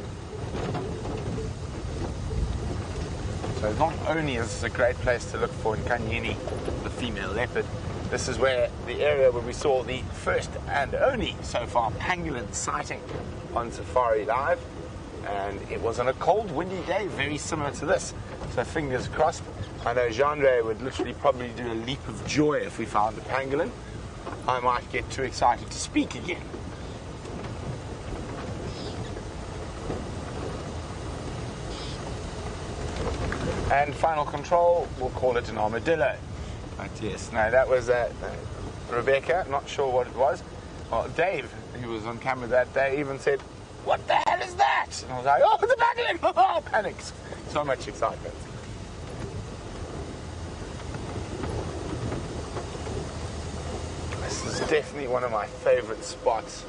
So not only is this a great place to look for Nkanyeni, the female leopard, this is where the area where we saw the first and only, so far, pangolin sighting on SafariLIVE. And it was on a cold, windy day, very similar to this. So fingers crossed. I know Jandre would literally probably do a leap of joy if we found a pangolin. I might get too excited to speak again. And final control, we'll call it an armadillo. But yes, no, that was uh, Rebecca, not sure what it was. Well, Dave, who was on camera that day, even said, "What the hell is that?" And I was like, "Oh, it's a pangolin!" Oh, panics. So much excitement. This is definitely one of my favorite spots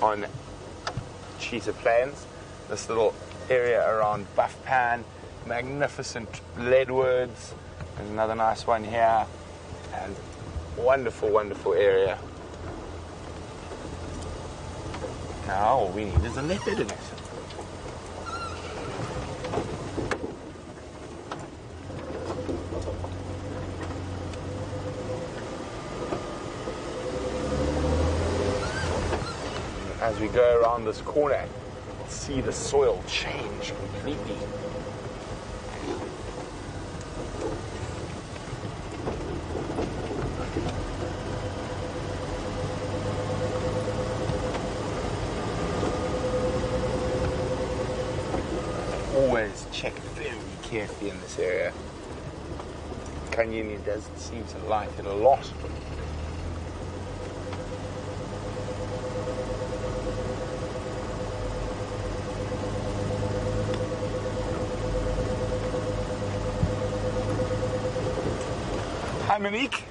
on Cheetah Plains. This little area around Buff Pan. Magnificent leadwoods. There's another nice one here, and wonderful, wonderful area. Now all we need is a leopard in it. as we go around this corner, we'll see the soil change completely. Always check very carefully in this area. Nkanyeni doesn't seem to like it a lot. Hi Monique.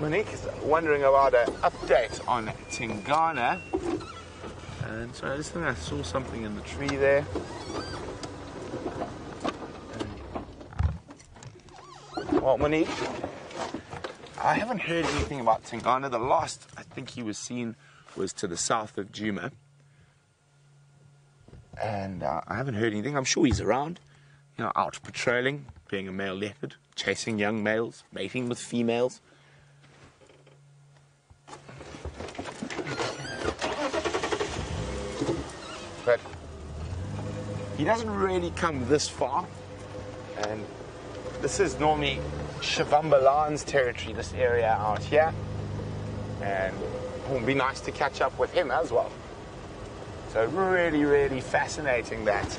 Monique is wondering about an update on Tingana. And so I just think I saw something in the tree there. Well, Monique, I haven't heard anything about Tingana. The last I think he was seen was to the south of Djuma. And uh, I haven't heard anything. I'm sure he's around, you know, out patrolling, being a male leopard, chasing young males, mating with females. But he doesn't really come this far. And this is normally Shivambalan's territory, this area out here. And it would be nice to catch up with him as well. So really, really fascinating that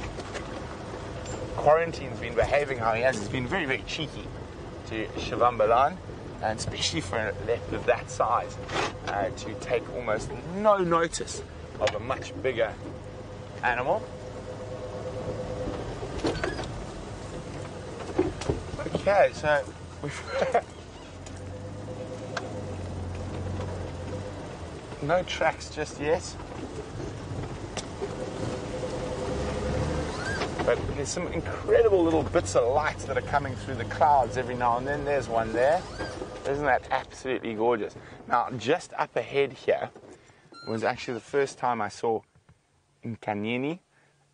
Quarantine's been behaving how he has. It's been very, very cheeky to Shivambalan, and especially for a leopard of that size, uh, to take almost no notice of a much bigger animal. Okay, so we've no tracks just yet, but there's some incredible little bits of light that are coming through the clouds every now and then. There's one there. Isn't that absolutely gorgeous? Now, just up ahead here was actually the first time I saw Nkanyeni.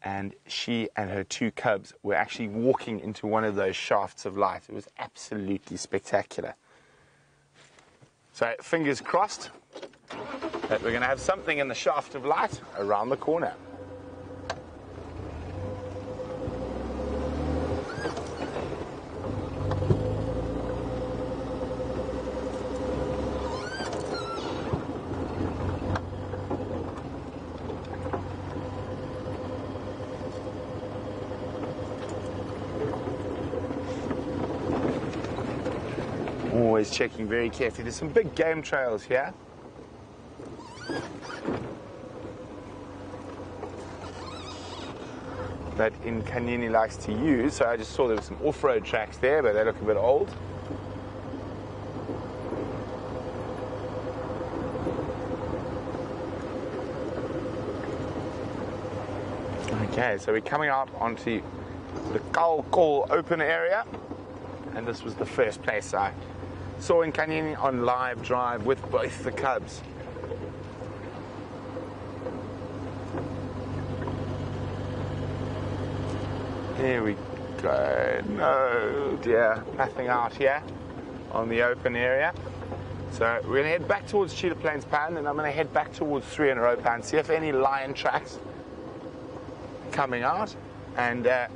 And she and her two cubs were actually walking into one of those shafts of light. It was absolutely spectacular. So fingers crossed that we're going to have something in the shaft of light around the corner. Always checking very carefully. There's some big game trails here. That Nkanyeni likes to use, so I just saw there were some off-road tracks there, but they look a bit old. Okay, so we're coming up onto the Kalkol open area, and this was the first place I saw Nkanyeni on live drive with both the cubs. Here we go. No, dear, nothing out here on the open area. So we're going to head back towards Cheetah Plains Pan, and I'm going to head back towards Three in a Row Pan, see if any lion tracks coming out. And uh,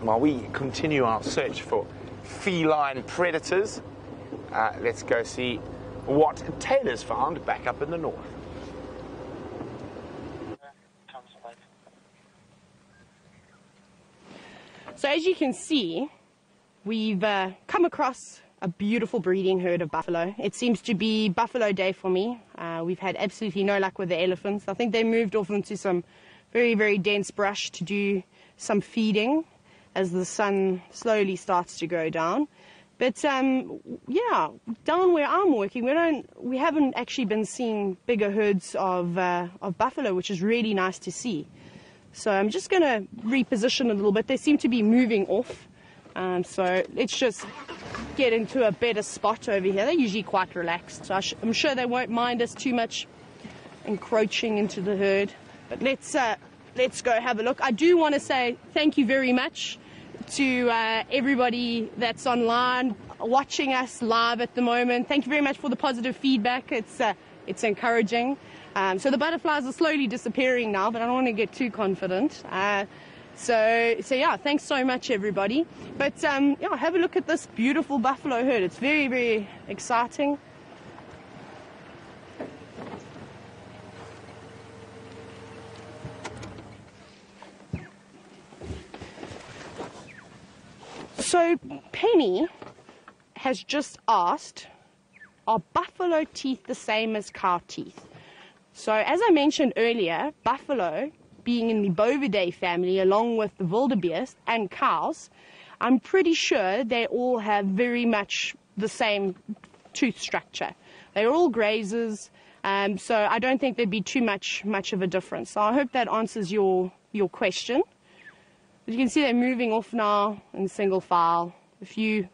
while we continue our search for feline predators, Uh, let's go see what Taylor's found back up in the north. So as you can see, we've uh, come across a beautiful breeding herd of buffalo. It seems to be buffalo day for me. Uh, we've had absolutely no luck with the elephants. I think they moved off into some very, very dense brush to do some feeding as the sun slowly starts to go down. But um, yeah, down where I'm working, we don't, we haven't actually been seeing bigger herds of uh, of buffalo, which is really nice to see. So I'm just going to reposition a little bit. They seem to be moving off, um, so let's just get into a better spot over here. They're usually quite relaxed, so I sh I'm sure they won't mind us too much encroaching into the herd. But let's uh, let's go have a look. I do want to say thank you very much to uh, everybody that's online watching us live at the moment. Thank you very much for the positive feedback. It's uh, It's encouraging. Um, so the butterflies are slowly disappearing now, but I don't want to get too confident. Uh, so, so yeah, thanks so much, everybody. But um, yeah, have a look at this beautiful buffalo herd. It's very, very exciting. So Penny has just asked, are buffalo teeth the same as cow teeth? So as I mentioned earlier, buffalo being in the Bovidae family along with the wildebeest and cows, I'm pretty sure they all have very much the same tooth structure. They're all grazers, um, so I don't think there'd be too much much of a difference. So I hope that answers your, your question. As you can see, they're moving off now in single file. A few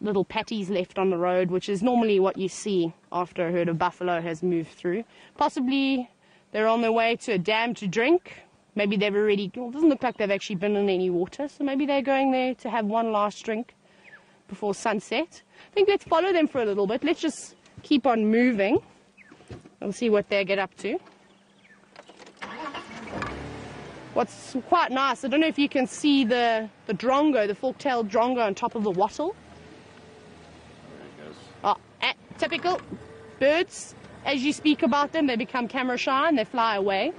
little patties left on the road, which is normally what you see after a herd of buffalo has moved through. Possibly they're on their way to a dam to drink. Maybe they've already, well, it doesn't look like they've actually been in any water, so maybe they're going there to have one last drink before sunset. I think let's follow them for a little bit. Let's just keep on moving and see what they get up to. What's quite nice, I don't know if you can see the, the drongo, the fork-tailed drongo on top of the wattle. There it goes. Oh, eh, typical. Birds, as you speak about them, they become camera shy and they fly away.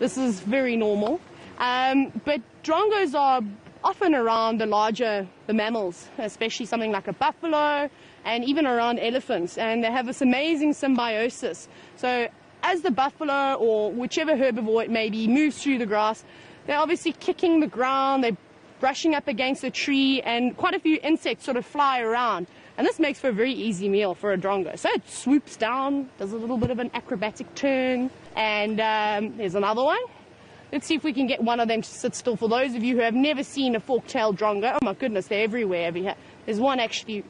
This is very normal. Um, but drongos are often around the larger the mammals, especially something like a buffalo and even around elephants. And they have this amazing symbiosis. So as the buffalo or whichever herbivore it may be moves through the grass, they're obviously kicking the ground, they're brushing up against a tree, and quite a few insects sort of fly around. And this makes for a very easy meal for a drongo. So it swoops down, does a little bit of an acrobatic turn, and um, there's another one. Let's see if we can get one of them to sit still. For those of you who have never seen a fork-tailed drongo, oh my goodness, they're everywhere over here. There's one actually,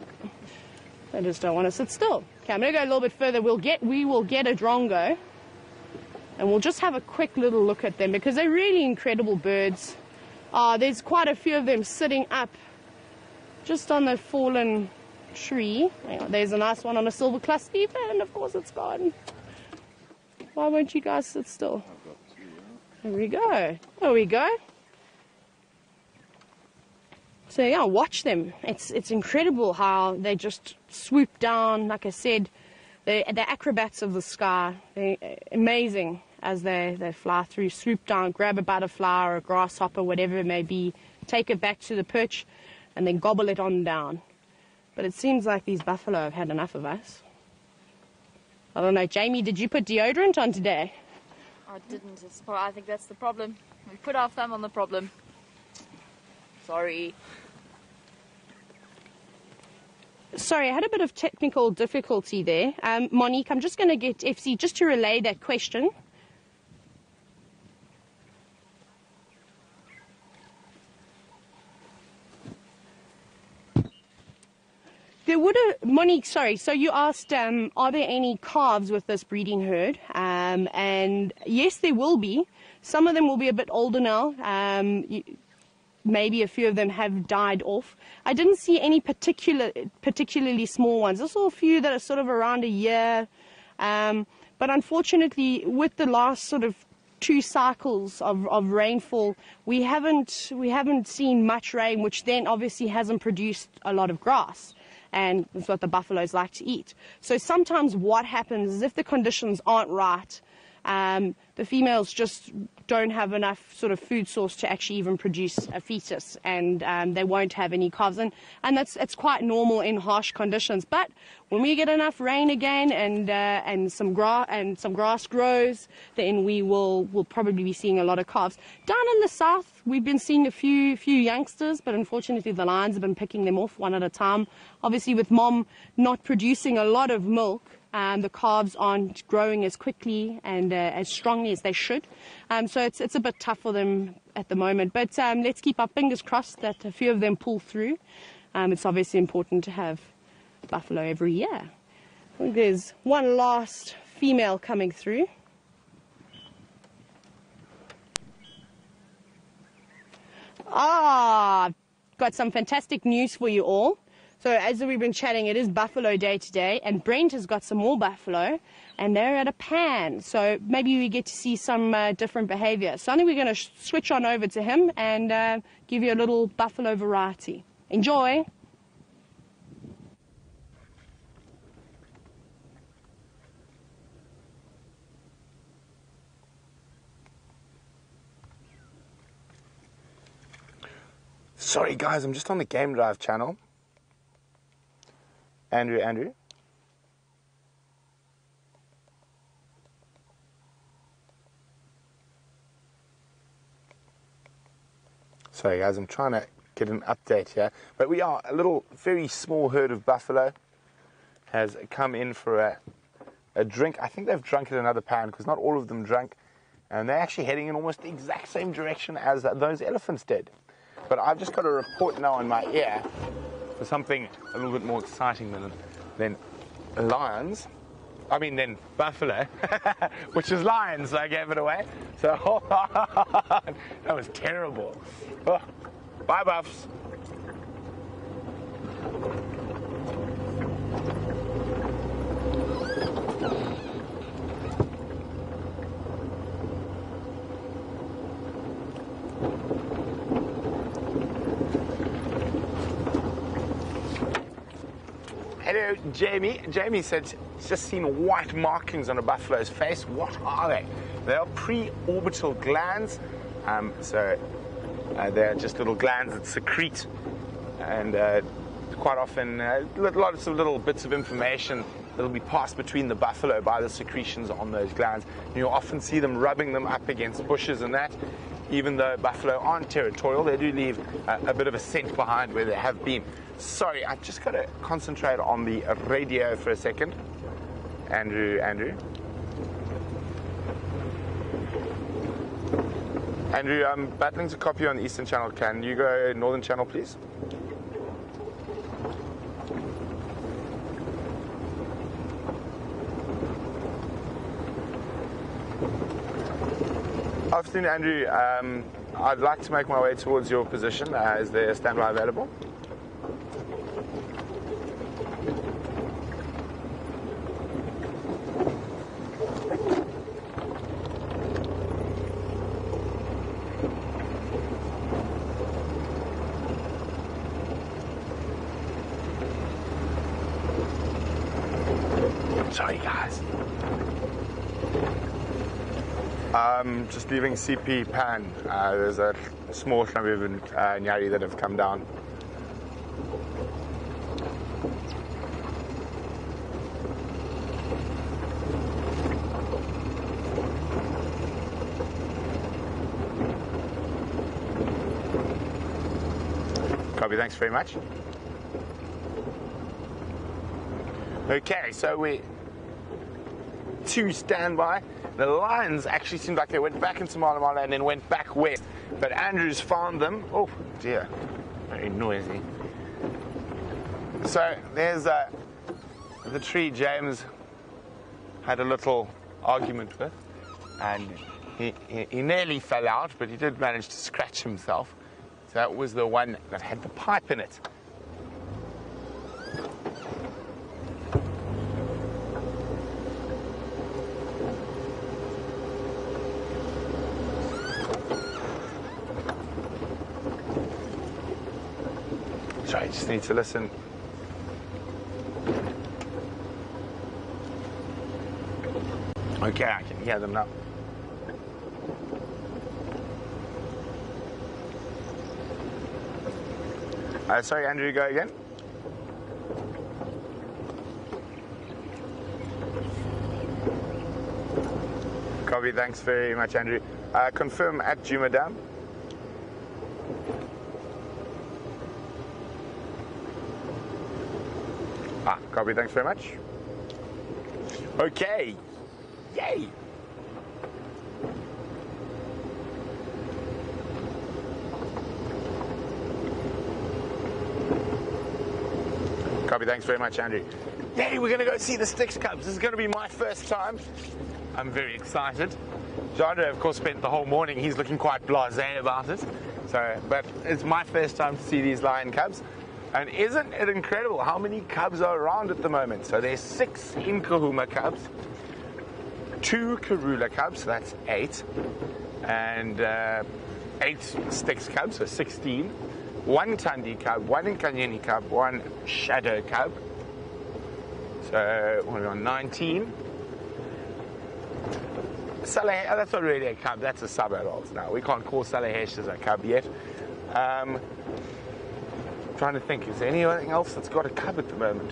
they just don't want to sit still. Okay, I'm going to go a little bit further. We'll get, we will get a drongo, and we'll just have a quick little look at them because they're really incredible birds. Uh, there's quite a few of them sitting up just on the fallen tree. Hang on, there's a nice one on a silver cluster, and of course it's gone. Why won't you guys sit still? There we go. There we go. So yeah, watch them. It's it's incredible how they just swoop down. Like I said, they're, they're acrobats of the sky. They're amazing as they, they fly through, swoop down, grab a butterfly or a grasshopper, whatever it may be, take it back to the perch, and then gobble it on down. But it seems like these buffalo have had enough of us. I don't know, Jamie, did you put deodorant on today? I didn't. It's, I think that's the problem. We put our thumb on the problem. Sorry. Sorry, I had a bit of technical difficulty there. Um, Monique, I'm just going to get F C just to relay that question. There would have, Monique, sorry, so you asked, um, are there any calves with this breeding herd? Um, and yes, there will be. Some of them will be a bit older now. Um, you, Maybe a few of them have died off. I didn't see any particular, particularly small ones. I saw a few that are sort of around a year. Um, but unfortunately, with the last sort of two cycles of, of rainfall, we haven't, we haven't seen much rain, which then obviously hasn't produced a lot of grass. And that's what the buffaloes like to eat. So sometimes what happens is if the conditions aren't right, Um, the females just don't have enough sort of food source to actually even produce a fetus, and um, they won't have any calves, and, and that's it's quite normal in harsh conditions. But when we get enough rain again and uh, and some grass and some grass grows, then we will will probably be seeing a lot of calves. Down in the south, we've been seeing a few few youngsters, but unfortunately the lions have been picking them off one at a time. Obviously, with mom not producing a lot of milk, Um, the calves aren't growing as quickly and uh, as strongly as they should. Um, so it's, it's a bit tough for them at the moment. But um, let's keep our fingers crossed that a few of them pull through. Um, it's obviously important to have buffalo every year. I think there's one last female coming through. Ah, I've got some fantastic news for you all. So as we've been chatting, it is buffalo day today, and Brent has got some more buffalo, and they're at a pan. So maybe we get to see some uh, different behavior. So I think we're going to switch on over to him and uh, give you a little buffalo variety. Enjoy. Sorry guys, I'm just on the Game Drive channel. Andrew, Andrew. Sorry guys, I'm trying to get an update here. But we are, a little, very small herd of buffalo has come in for a, a drink. I think they've drunk at another pan because not all of them drank. And they're actually heading in almost the exact same direction as those elephants did. But I've just got a report now in my ear for something a little bit more exciting than, than lions. I mean, then buffalo, which is lions, so I gave it away. So, hold on. That was terrible. Oh, bye, buffs. Hello, Jamie. Jamie said she's just seen white markings on a buffalo's face. What are they? They are pre-orbital glands. Um, so uh, they're just little glands that secrete, and uh, quite often uh, lots of little bits of information that'll be passed between the buffalo by the secretions on those glands. You'll often see them rubbing them up against bushes and that. Even though buffalo aren't territorial, they do leave uh, a bit of a scent behind where they have been. Sorry, I've just got to concentrate on the radio for a second. Andrew, Andrew. Andrew, I'm battling to copy on the Eastern Channel. Can you go Northern Channel, please? Afternoon, Andrew. Um, I'd like to make my way towards your position. Uh, is there a standby available? Sorry, guys. Um, just leaving C P Pan. Uh, there's a small number of uh, Nyari that have come down. Copy, thanks very much. Okay, so we're two standby. The lions actually seemed like they went back into Malamala and then went back west. But Andrew's found them. Oh dear, very noisy. So there's uh, the tree James had a little argument with. And he, he, he nearly fell out, but he did manage to scratch himself. So that was the one that had the pipe in it. Just need to listen. Okay, I can hear them now. Uh, sorry, Andrew, go again. Copy, thanks very much, Andrew. Uh, confirm at Djuma Dam. Ah, copy, thanks very much. Okay, yay! Copy, thanks very much, Andrew. Yay, we're gonna go see the Styx cubs. This is gonna be my first time. I'm very excited. Jandre, of course, spent the whole morning. He's looking quite blasé about it. So, but it's my first time to see these lion cubs. And isn't it incredible how many cubs are around at the moment? So there's six Nkuhuma cubs, two Karula cubs, so that's eight, and uh, eight Styx cubs, so sixteen, one Tandi cub, one Nkanyeni cub, one Shadow cub, so we're on nineteen. Saleh, that's not really a cub, that's a sub-adult now. We can't call Salahesh as a cub yet. Um, trying to think, is there anything else that's got a cub at the moment?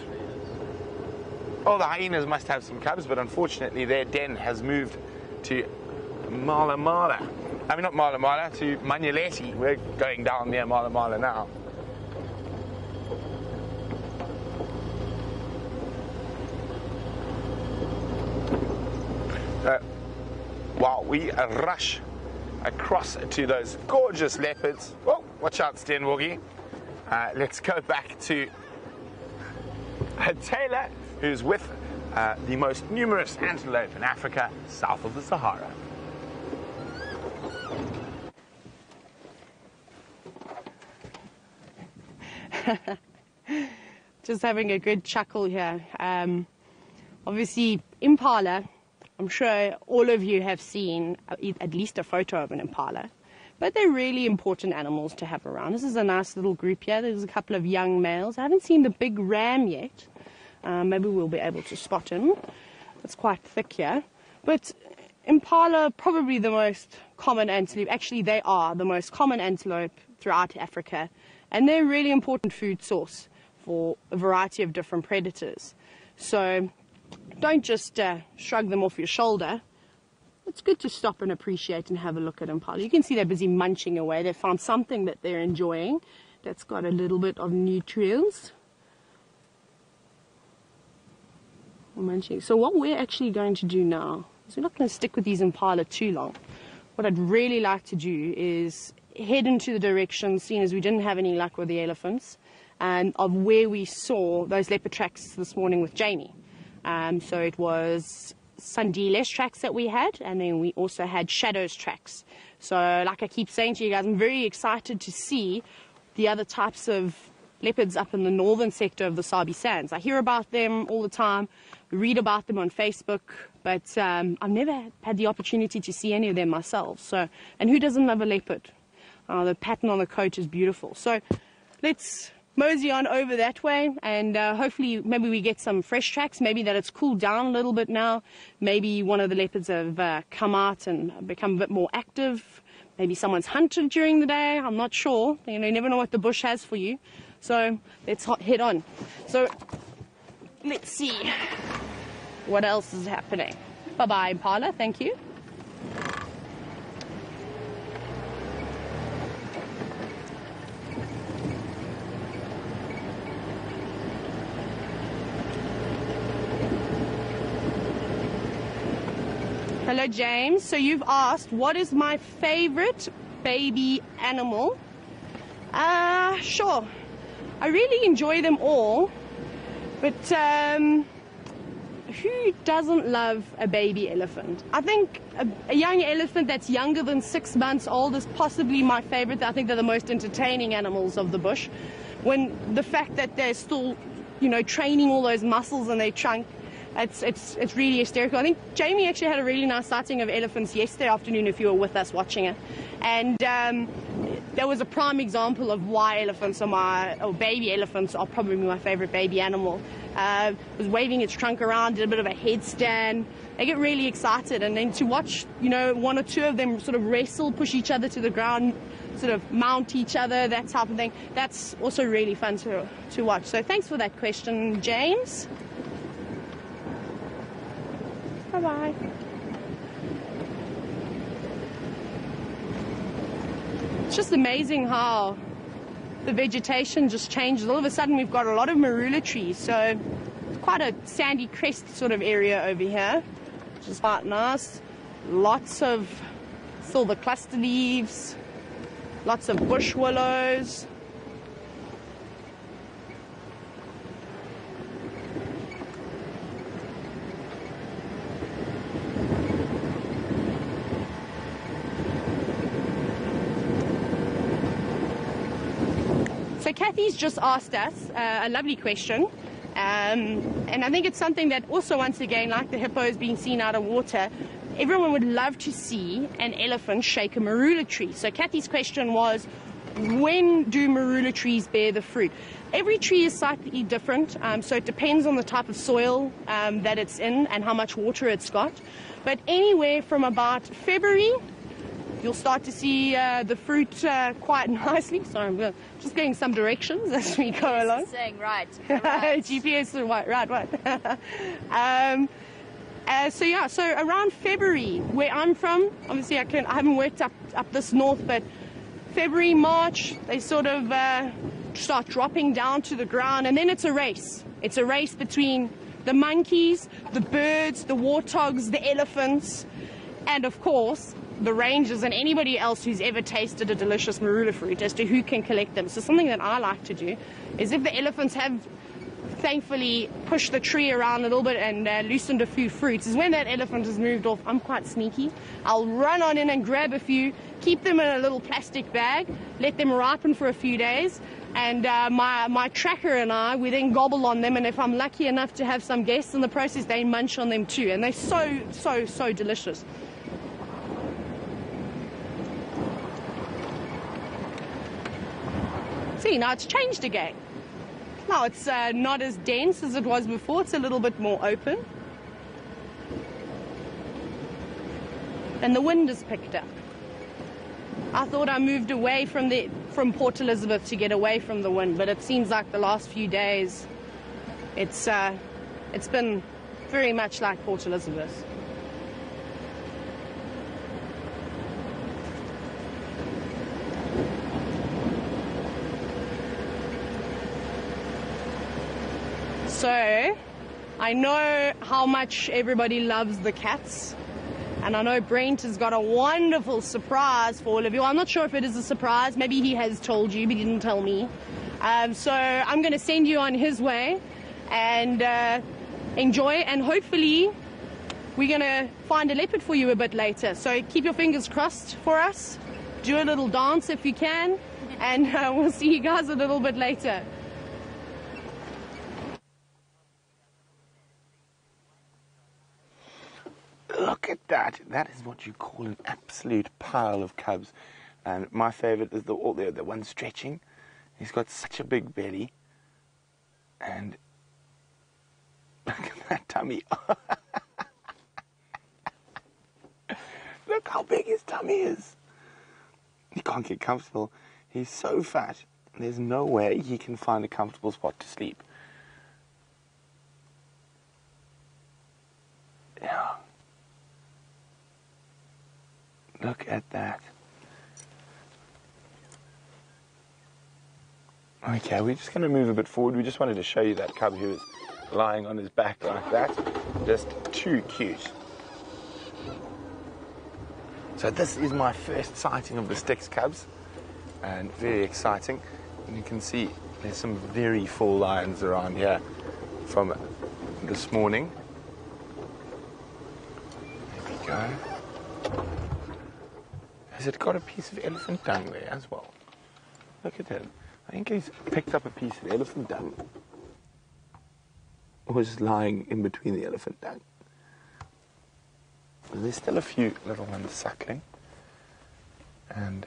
Oh, the hyenas must have some cubs, but unfortunately their den has moved to Malamala. I mean, not Malamala, to Manyeleti. We're going down near Malamala now. Uh, Wow, we rush across to those gorgeous leopards. Oh, watch out, Stenwoggy. Uh, let's go back to Taylor, who's with uh, the most numerous antelope in Africa, south of the Sahara. Just having a good chuckle here. Um, obviously, impala. I'm sure all of you have seen at least a photo of an impala, but they're really important animals to have around. This is a nice little group here. There's a couple of young males. I haven't seen the big ram yet. Uh, maybe we'll be able to spot him. It's quite thick here. But impala, probably the most common antelope. Actually, they are the most common antelope throughout Africa, and they're a really important food source for a variety of different predators. So don't just uh, shrug them off your shoulder. It's good to stop and appreciate and have a look at impala. You can see they're busy munching away. They found something that they're enjoying that's got a little bit of nutrients. Munching. So what we're actually going to do now is we're not going to stick with these impala too long. What I'd really like to do is head into the direction, seeing as we didn't have any luck with the elephants, and of where we saw those leopard tracks this morning with Jamie. Um, so it was Sandile's tracks that we had, and then we also had Shadow's tracks. So like I keep saying to you guys, I'm very excited to see the other types of leopards up in the northern sector of the Sabi Sands. I hear about them all the time, read about them on Facebook, but um, I've never had the opportunity to see any of them myself. So, and who doesn't love a leopard? Uh, the pattern on the coat is beautiful. So let's mosey on over that way, and uh, hopefully maybe we get some fresh tracks, maybe that it's cooled down a little bit now, maybe one of the leopards have uh, come out and become a bit more active, maybe someone's hunted during the day, I'm not sure, you know, you never know what the bush has for you, so let's head on. So let's see what else is happening. Bye bye impala, thank you. Hello James, so you've asked what is my favorite baby animal? Uh, sure, I really enjoy them all, but um, who doesn't love a baby elephant? I think a, a young elephant that's younger than six months old is possibly my favorite. I think they're the most entertaining animals of the bush. When the fact that they're still, you know, training all those muscles in their trunk, It's, it's, it's really hysterical. I think Jamie actually had a really nice sighting of elephants yesterday afternoon if you were with us watching it. And um, that was a prime example of why elephants are my, or baby elephants are probably my favorite baby animal. Uh, it was waving its trunk around, did a bit of a headstand. They get really excited, and then to watch, you know, one or two of them sort of wrestle, push each other to the ground, sort of mount each other, that type of thing. That's also really fun to, to watch. So thanks for that question, James. Bye-bye. It's just amazing how the vegetation just changes. All of a sudden we've got a lot of marula trees, so it's quite a sandy crest sort of area over here, which is quite nice. Lots of silver cluster leaves, lots of bush willows. So Kathy's just asked us uh, a lovely question. Um, and I think it's something that also, once again, like the hippos being seen out of water, everyone would love to see an elephant shake a marula tree. So Kathy's question was, when do marula trees bear the fruit? Every tree is slightly different, um, so it depends on the type of soil um, that it's in and how much water it's got. But anywhere from about February, you'll start to see uh, the fruit uh, quite nicely. Sorry, I'm just getting some directions as we go G P S along. G P S saying right, right. G P S right, right, right. um, uh, so yeah, so around February, where I'm from, obviously I, can, I haven't worked up, up this north, but February, March, they sort of uh, start dropping down to the ground, and then it's a race. It's a race between the monkeys, the birds, the warthogs, the elephants, and of course, the rangers and anybody else who's ever tasted a delicious marula fruit as to who can collect them. So something that I like to do is if the elephants have thankfully pushed the tree around a little bit and uh, loosened a few fruits, is when that elephant has moved off, I'm quite sneaky. I'll run on in and grab a few, keep them in a little plastic bag, let them ripen for a few days, and uh, my, my tracker and I, we then gobble on them, and if I'm lucky enough to have some guests in the process, they munch on them too, and they're so, so, so delicious. See, now it's changed again. Now it's uh, not as dense as it was before. It's a little bit more open. And the wind has picked up. I thought I moved away from, the, from Port Elizabeth to get away from the wind, but it seems like the last few days it's, uh, it's been very much like Port Elizabeth. So, I know how much everybody loves the cats, and I know Brent has got a wonderful surprise for all of you. I'm not sure if it is a surprise. Maybe he has told you, but he didn't tell me. Um, so, I'm going to send you on his way, and uh, enjoy, and hopefully we're going to find a leopard for you a bit later. So, keep your fingers crossed for us. Do a little dance if you can, and uh, we'll see you guys a little bit later. Look at that. That is what you call an absolute pile of cubs. And my favourite is the, the, the one stretching. He's got such a big belly. And look at that tummy. Look how big his tummy is. He can't get comfortable. He's so fat. There's no way he can find a comfortable spot to sleep. Yeah. Look at that. Okay, we're just going to move a bit forward. We just wanted to show you that cub who is lying on his back like that. Just too cute. So this is my first sighting of the Styx cubs. And very exciting. And you can see there's some very full lions around here from this morning. There we go. Has it got a piece of elephant dung there as well? Look at him. I think he's picked up a piece of elephant dung. Or is lying in between the elephant dung. There's still a few little ones suckling. And...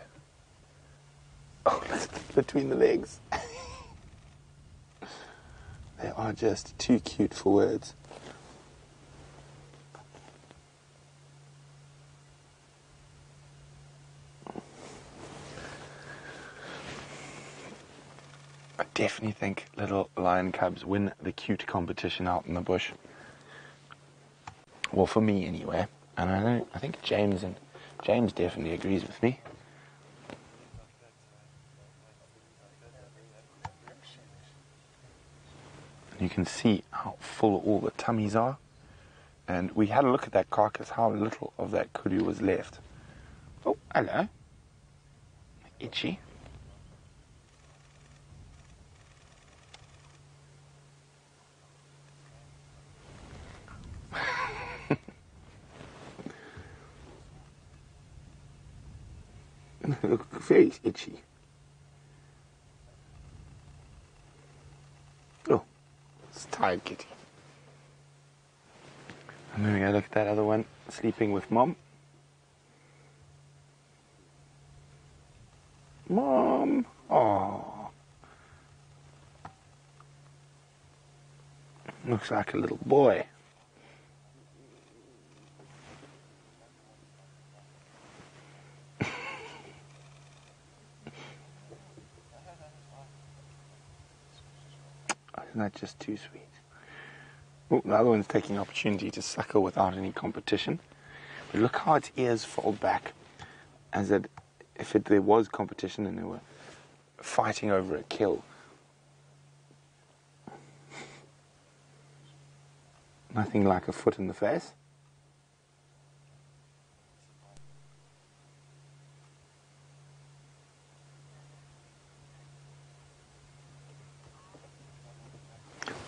oh, between the legs. They are just too cute for words. I definitely think little lion cubs win the cute competition out in the bush. Well, for me anyway, and I know I think James and James definitely agrees with me. And you can see how full all the tummies are, and we had a look at that carcass. How little of that kudu was left. Oh, hello, itchy. Look, very itchy. Hi, kitty. And there we go, look at that other one sleeping with mom. Mom! Oh, looks like a little boy. Isn't that just too sweet? Oh, the other one's taking opportunity to suckle without any competition. But look how its ears fold back, as it, if it, there was competition and they were fighting over a kill. Nothing like a foot in the face.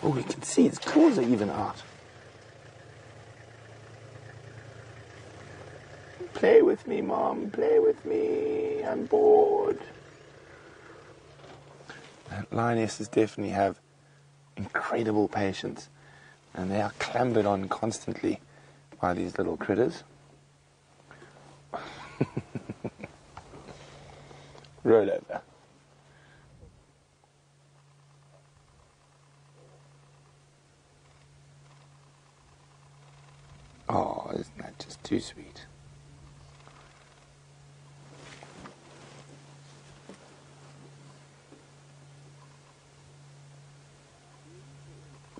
Oh, we can see its claws are even out. Play with me, Mom. Play with me. I'm bored. Lionesses definitely have incredible patience, and they are clambered on constantly by these little critters. Roll over. Oh, isn't that just too sweet?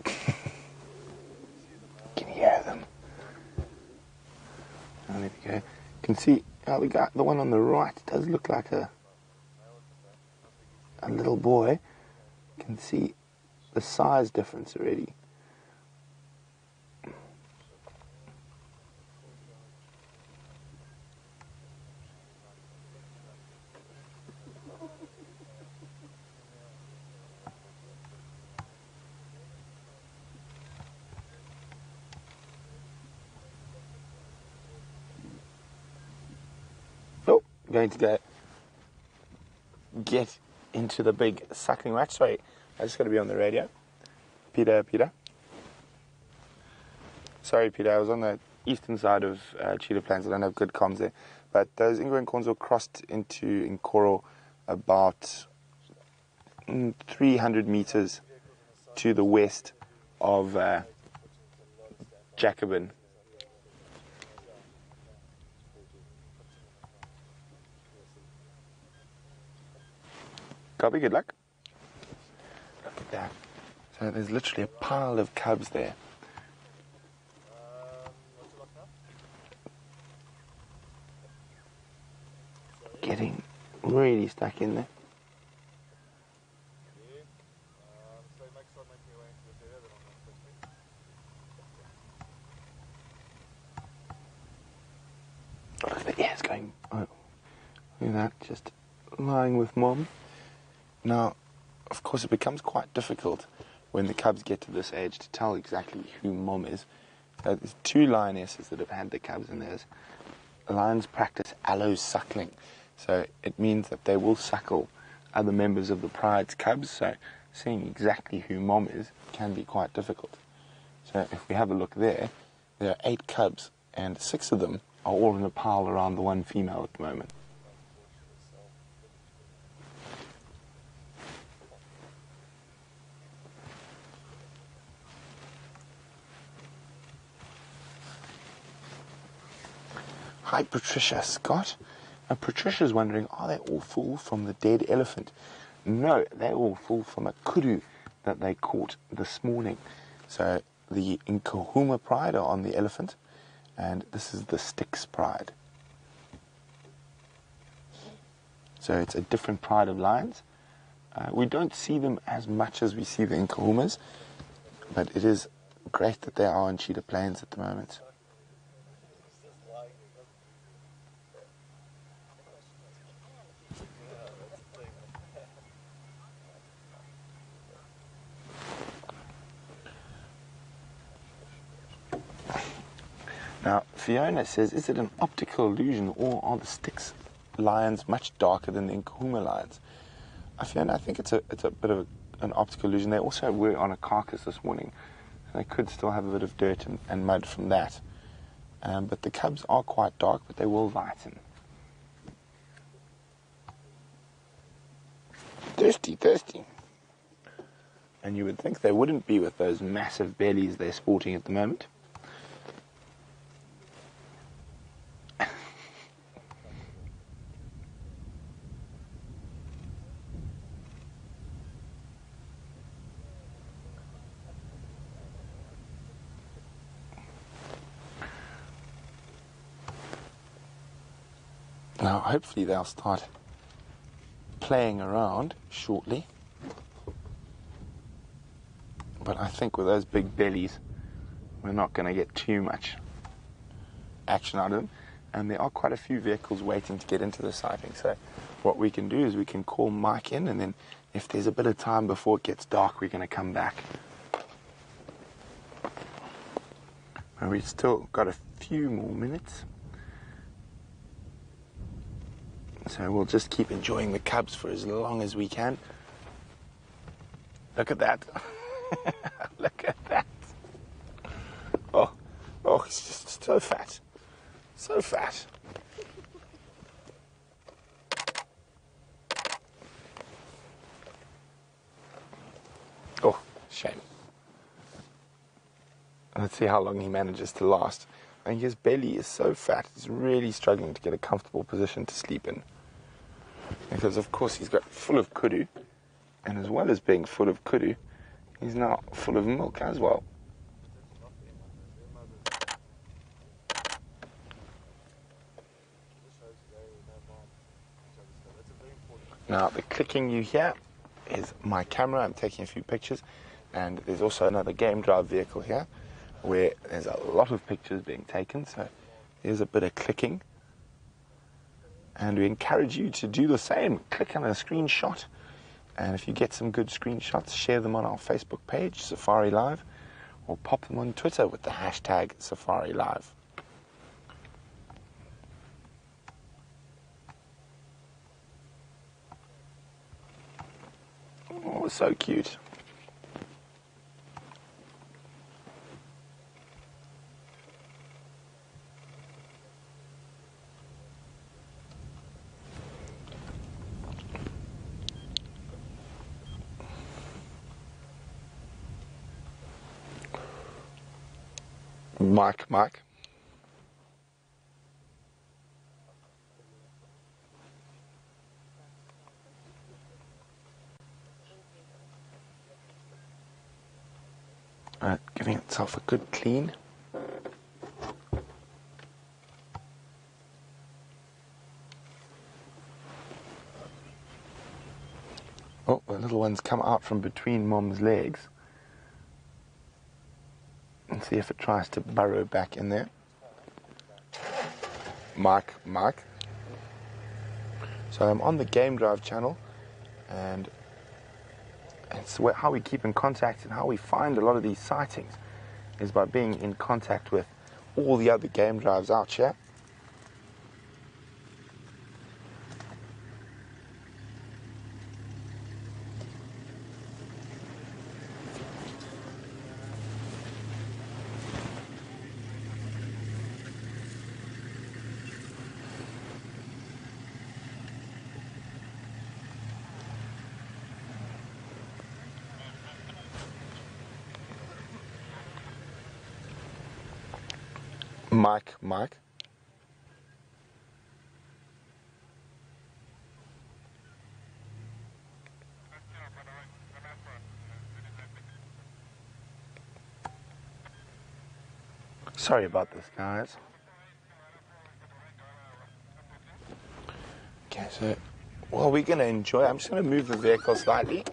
Can you hear them? Oh, there we go. You can see how the guy, the one on the right, does look like a a little boy. You can see the size difference already. Going to go get into the big suckling match. Sorry, I just got to be on the radio. Peter, Peter. Sorry, Peter, I was on the eastern side of uh, Cheetah Plains. I don't have good comms there. But those Ingo and Konzo crossed into in Coral about mm, three hundred meters to the west of uh, Jacobin. Cubby, good luck. Look at that. So there's literally a pile of cubs there. Getting really stuck in there. Look at the ears going. Oh, look at that, just lying with mom. Now, of course, it becomes quite difficult when the cubs get to this age to tell exactly who mom is. So there's two lionesses that have had the cubs, and there's lions practice allo suckling. So it means that they will suckle other members of the pride's cubs, so seeing exactly who mom is can be quite difficult. So if we have a look there, there are eight cubs, and six of them are all in a pile around the one female at the moment. Hi, Patricia Scott. Now, Patricia's wondering, are they all full from the dead elephant? No, they're all full from a kudu that they caught this morning. So the Nkuhuma pride are on the elephant, and this is the Styx pride. So it's a different pride of lions. Uh, we don't see them as much as we see the Nkuhumas, but it is great that they are in Cheetah Plains at the moment. Now, Fiona says, is it an optical illusion, or are the Styx lions much darker than the Nkuhuma lions? Uh, Fiona, I think it's a, it's a bit of an optical illusion. They also were on a carcass this morning. They could still have a bit of dirt and, and mud from that. Um, but the cubs are quite dark, but they will lighten. Thirsty, thirsty. And you would think they wouldn't be with those massive bellies they're sporting at the moment. Now, hopefully they'll start playing around shortly. But I think with those big bellies, we're not going to get too much action out of them. And there are quite a few vehicles waiting to get into the sighting. So what we can do is we can call Mike in, and then if there's a bit of time before it gets dark, we're going to come back. And we've still got a few more minutes. So we'll just keep enjoying the cubs for as long as we can. Look at that. Look at that. Oh, oh, he's just so fat. So fat. Oh, shame. Let's see how long he manages to last. And his belly is so fat, he's really struggling to get a comfortable position to sleep in. Because of course he's got full of kudu, and as well as being full of kudu, he's now full of milk as well. Now the clicking you hear is my camera. I'm taking a few pictures, and there's also another game drive vehicle here where there's a lot of pictures being taken, so there's a bit of clicking. And we encourage you to do the same. Click on a screenshot. And if you get some good screenshots, share them on our Facebook page, SafariLIVE, or pop them on Twitter with the hashtag SafariLIVE. Oh, so cute. Mike, Mike. All right, giving itself a good clean. Oh, the little one's come out from between Mom's legs. And see if it tries to burrow back in there. Mike, Mike. So I'm on the Game Drive channel, and it's where, how we keep in contact and how we find a lot of these sightings is by being in contact with all the other Game Drives out here. Mike, Mike. Sorry about this, guys. Okay, so, well, we're going to enjoy. I'm just going to move the vehicle slightly.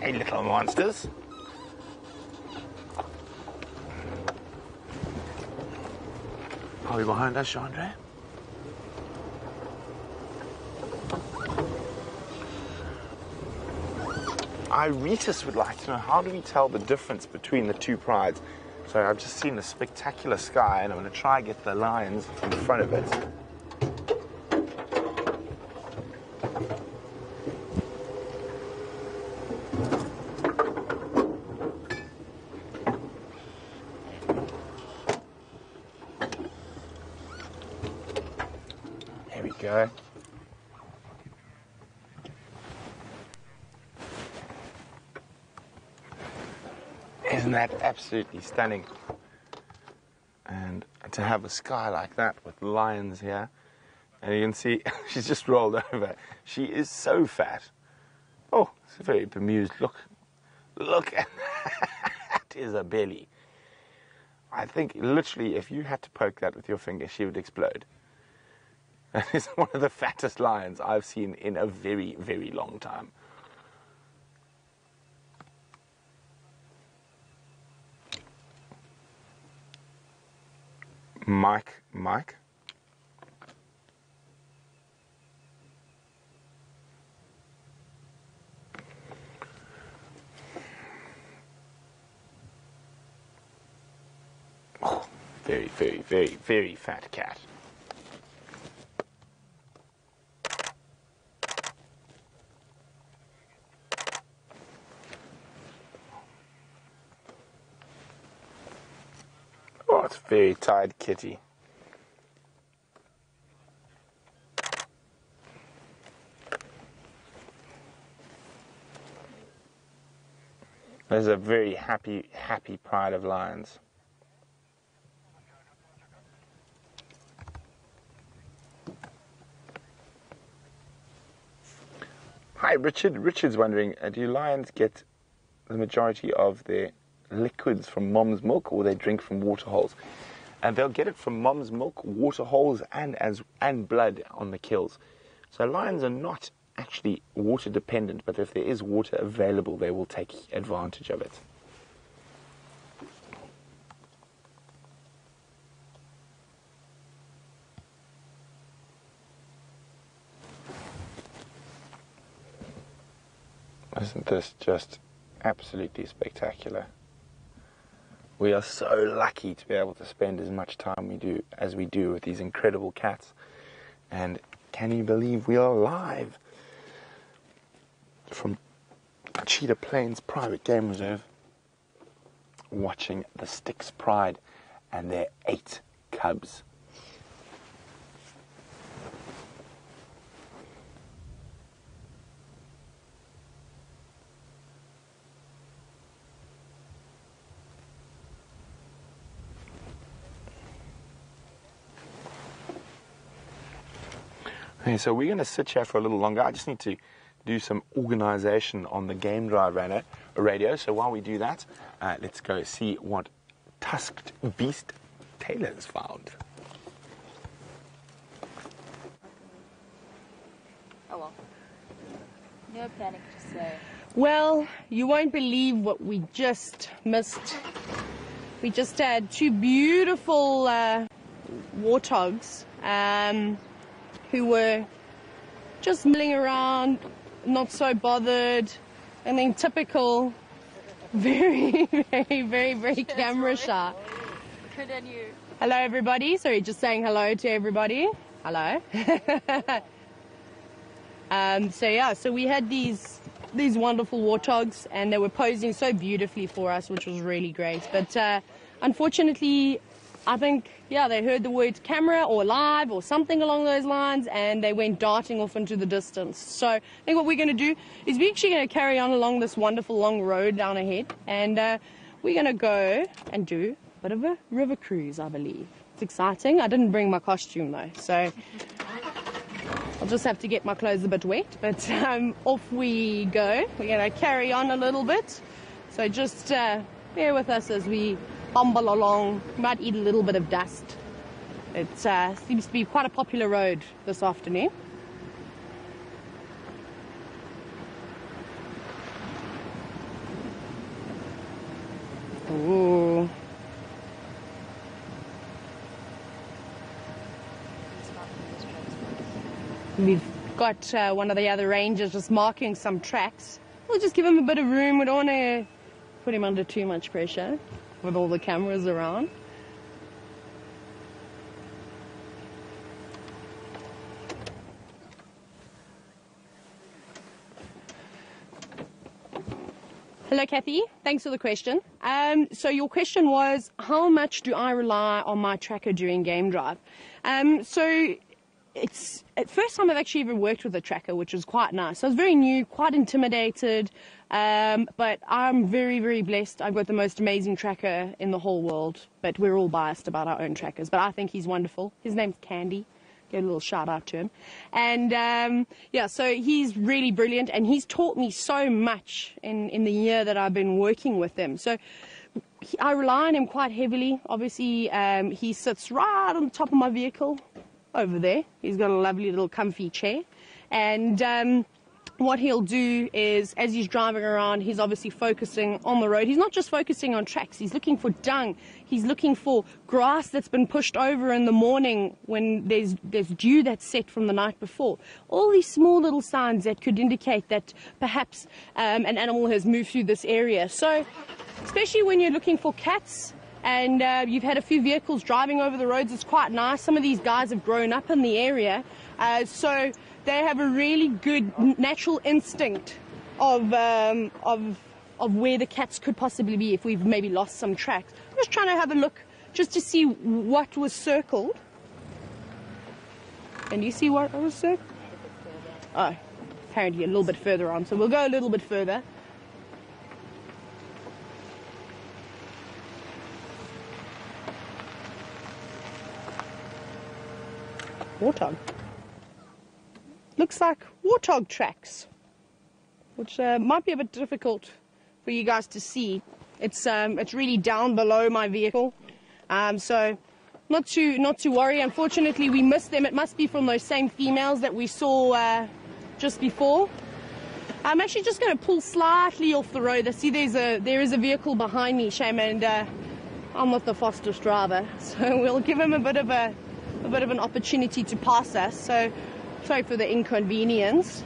Hey, little monsters. Are we behind us, Jandre? Iretus would like to know, how do we tell the difference between the two prides? So I've just seen the spectacular sky, and I'm going to try and get the lions in front of it. go. Isn't that absolutely stunning? And to have a sky like that with lions here, and you can see she's just rolled over. She is so fat. Oh, it's a very bemused look. Look at that is a belly. I think literally if you had to poke that with your finger, she would explode. That is one of the fattest lions I've seen in a very, very long time. Mike, Mike. Oh, very, very, very, very fat cat. Oh, it's a very tired kitty. There's a very happy, happy pride of lions. Hi, Richard. Richard's wondering, uh, do lions get the majority of their liquids from mom's milk, or they drink from water holes? And they'll get it from mom's milk, water holes, and as and blood on the kills. So lions are not actually water dependent, but if there is water available, they will take advantage of it. Isn't this just absolutely spectacular? We are so lucky to be able to spend as much time we do as we do with these incredible cats. And can you believe we are live from Cheetah Plains Private Game Reserve, watching the Styx Pride and their eight cubs. Okay, so we're going to sit here for a little longer. I just need to do some organization on the game drive radio. So while we do that, uh, let's go see what tusked beast Taylor's found. Oh well. No panic to say. Well, you won't believe what we just missed. We just had two beautiful uh, warthogs. Um... who were just milling around, not so bothered, and then typical, very, very, very, very camera shy. Hello, everybody. Sorry, just saying hello to everybody. Hello. um, so, yeah, so we had these these wonderful warthogs, and they were posing so beautifully for us, which was really great. But, uh, unfortunately, I think, yeah, they heard the words camera or live or something along those lines, and they went darting off into the distance. So I think what we're going to do is we're actually going to carry on along this wonderful long road down ahead, and uh, we're going to go and do a bit of a river cruise, I believe. It's exciting. I didn't bring my costume, though, so I'll just have to get my clothes a bit wet. But um, off we go. We're going to carry on a little bit. So just uh, bear with us as we bumble along, might eat a little bit of dust. It uh, seems to be quite a popular road this afternoon. Ooh. We've got uh, one of the other rangers just marking some tracks. We'll just give him a bit of room. We don't want to put him under too much pressure with all the cameras around. Hello, Kathy. Thanks for the question. Um, so your question was, how much do I rely on my tracker during game drive? Um, so it's the first time I've actually ever worked with a tracker, which was quite nice. I was very new, quite intimidated, um, but I'm very, very blessed. I've got the most amazing tracker in the whole world, but we're all biased about our own trackers. But I think he's wonderful. His name's Candy. Give a little shout out to him. And um, yeah, so he's really brilliant, and he's taught me so much in, in the year that I've been working with him. So he, I rely on him quite heavily. Obviously, um, he sits right on the top of my vehicle. Over there he's got a lovely little comfy chair, and um, what he'll do is, as he's driving around, he's obviously focusing on the road. He's not just focusing on tracks, he's looking for dung, he's looking for grass that's been pushed over in the morning when there's there's dew that's set from the night before. All these small little signs that could indicate that perhaps um, an animal has moved through this area. So especially when you're looking for cats, and uh, you've had a few vehicles driving over the roads, it's quite nice. Some of these guys have grown up in the area, uh, so they have a really good natural instinct of, um, of, of where the cats could possibly be if we've maybe lost some tracks. I'm just trying to have a look just to see what was circled. And you see what was circled? Oh, apparently a little bit further on, so we'll go a little bit further. Warthog. Looks like warthog tracks, which uh, might be a bit difficult for you guys to see. It's um, it's really down below my vehicle, um, so not to not to worry. Unfortunately, we missed them. It must be from those same females that we saw uh, just before. I'm actually just going to pull slightly off the road. I see there's a there is a vehicle behind me, Shame, and uh, I'm not the fastest driver, so we'll give him a bit of a. a bit of an opportunity to pass us, so sorry for the inconvenience.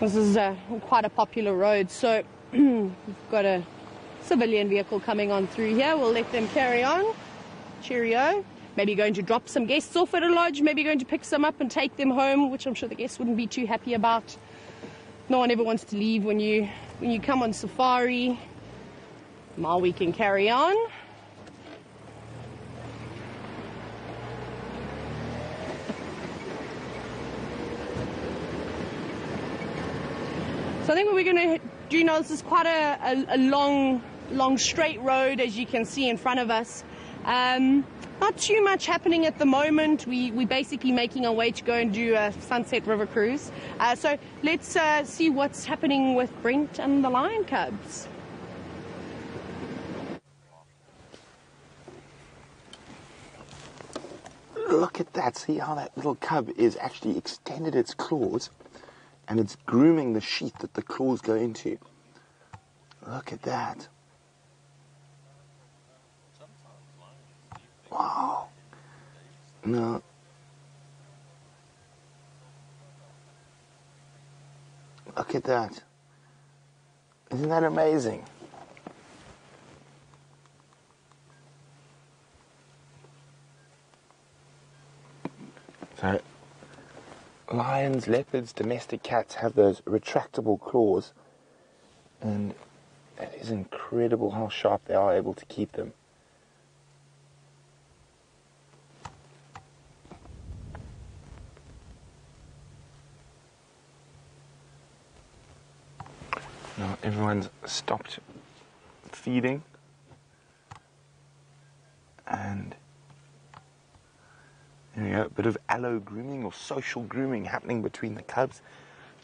This is a, quite a popular road, so we've got a civilian vehicle coming on through here. We'll let them carry on. Cheerio. Maybe going to drop some guests off at a lodge, maybe going to pick some up and take them home, which I'm sure the guests wouldn't be too happy about. No one ever wants to leave when you when you come on safari. Maui can carry on. So I think what we're going to do now, this is quite a, a, a long, long straight road, as you can see in front of us. Um, Not too much happening at the moment. We, we're basically making our way to go and do a Sunset River cruise. Uh, so let's uh, see what's happening with Brent and the lion cubs. Look at that. See how that little cub is actually extended its claws, and it's grooming the sheath that the claws go into. Look at that. Wow. No. Look at that. Isn't that amazing? So, lions, leopards, domestic cats have those retractable claws, and it is incredible how sharp they are able to keep them. Now everyone's stopped feeding, and there we go, a bit of aloe grooming or social grooming happening between the cubs.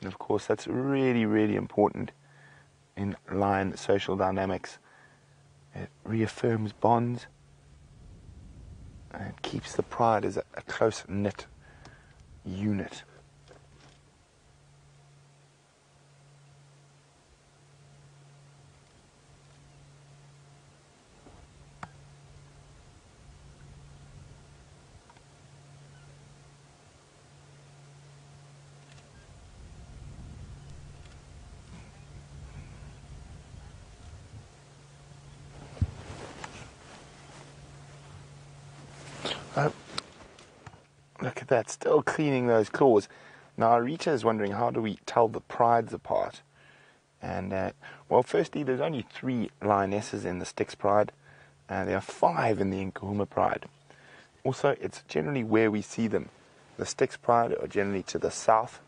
And of course that's really, really important in lion social dynamics. It reaffirms bonds, and it keeps the pride as a, a close-knit unit. Look at that, still cleaning those claws. Now, Rita is wondering, how do we tell the prides apart? And, uh, well, firstly, there's only three lionesses in the Styx pride. Uh, there are five in the Nkuhuma pride. Also, it's generally where we see them. The Styx pride are generally to the south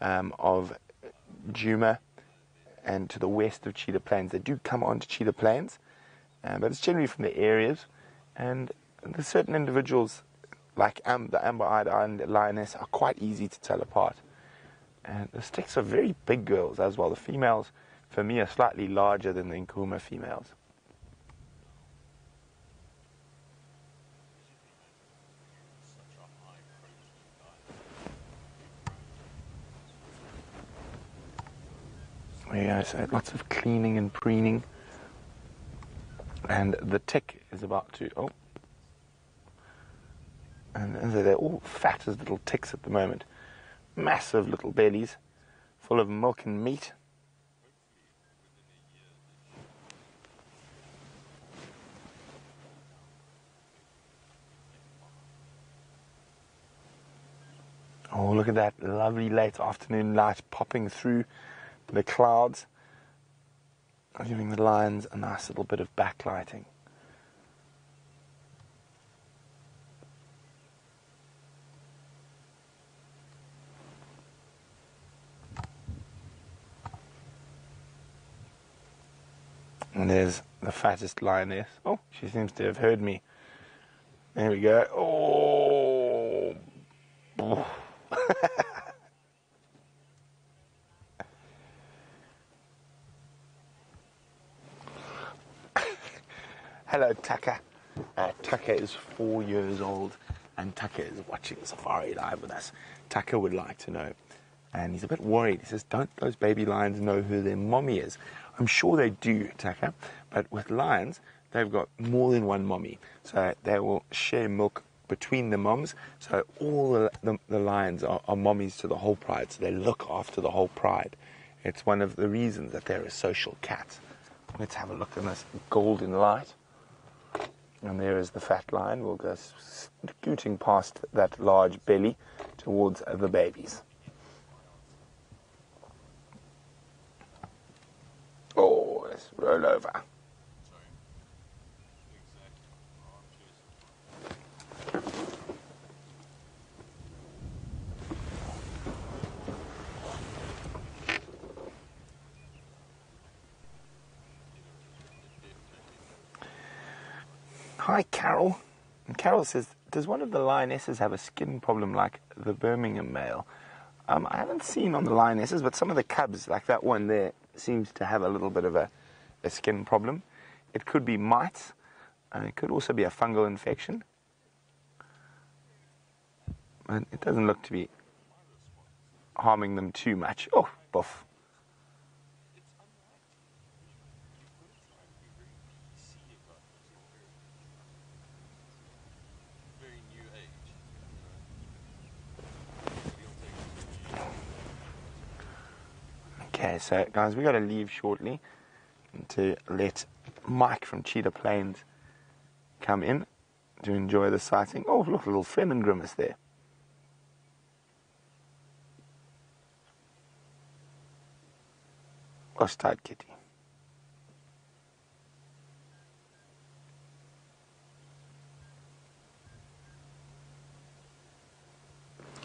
um, of Djuma and to the west of Cheetah Plains. They do come onto Cheetah Plains, uh, but it's generally from the areas. And there's certain individuals, like um, the amber-eyed island lioness, are quite easy to tell apart. And the Styx are very big girls as well. The females, for me, are slightly larger than the Nkuhuma females. There you go, so lots of cleaning and preening. And the tick is about to... Oh. And, and they're all fat as little ticks at the moment. Massive little bellies, full of milk and meat. Oh, look at that lovely late afternoon light popping through the clouds, giving the lions a nice little bit of backlighting. And there's the fattest lioness. Oh, she seems to have heard me. There we go. Oh. Hello, Tucker. Uh, Tucker is four years old, and Tucker is watching Safari Live with us. Tucker would like to know, and he's a bit worried. He says, don't those baby lions know who their mommy is? I'm sure they do, Tucker, but with lions, they've got more than one mommy. So they will share milk between the moms. So all the, the, the lions are, are mommies to the whole pride. So they look after the whole pride. It's one of the reasons that they're a social cat. Let's have a look in this golden light. And there is the fat lion. We'll go scooting past that large belly towards the babies. Oh, let's roll over. Hi, Carol. And Carol says, does one of the lionesses have a skin problem like the Birmingham male? Um, I haven't seen on the lionesses, but some of the cubs, like that one there, seems to have a little bit of a, a skin problem. It could be mites, and it could also be a fungal infection. And it doesn't look to be harming them too much. Oh, buff. Okay, so guys, we've got to leave shortly to let Mike from Cheetah Plains come in to enjoy the sighting. Oh, look, a little Fremen grimace there. Ostad kitty.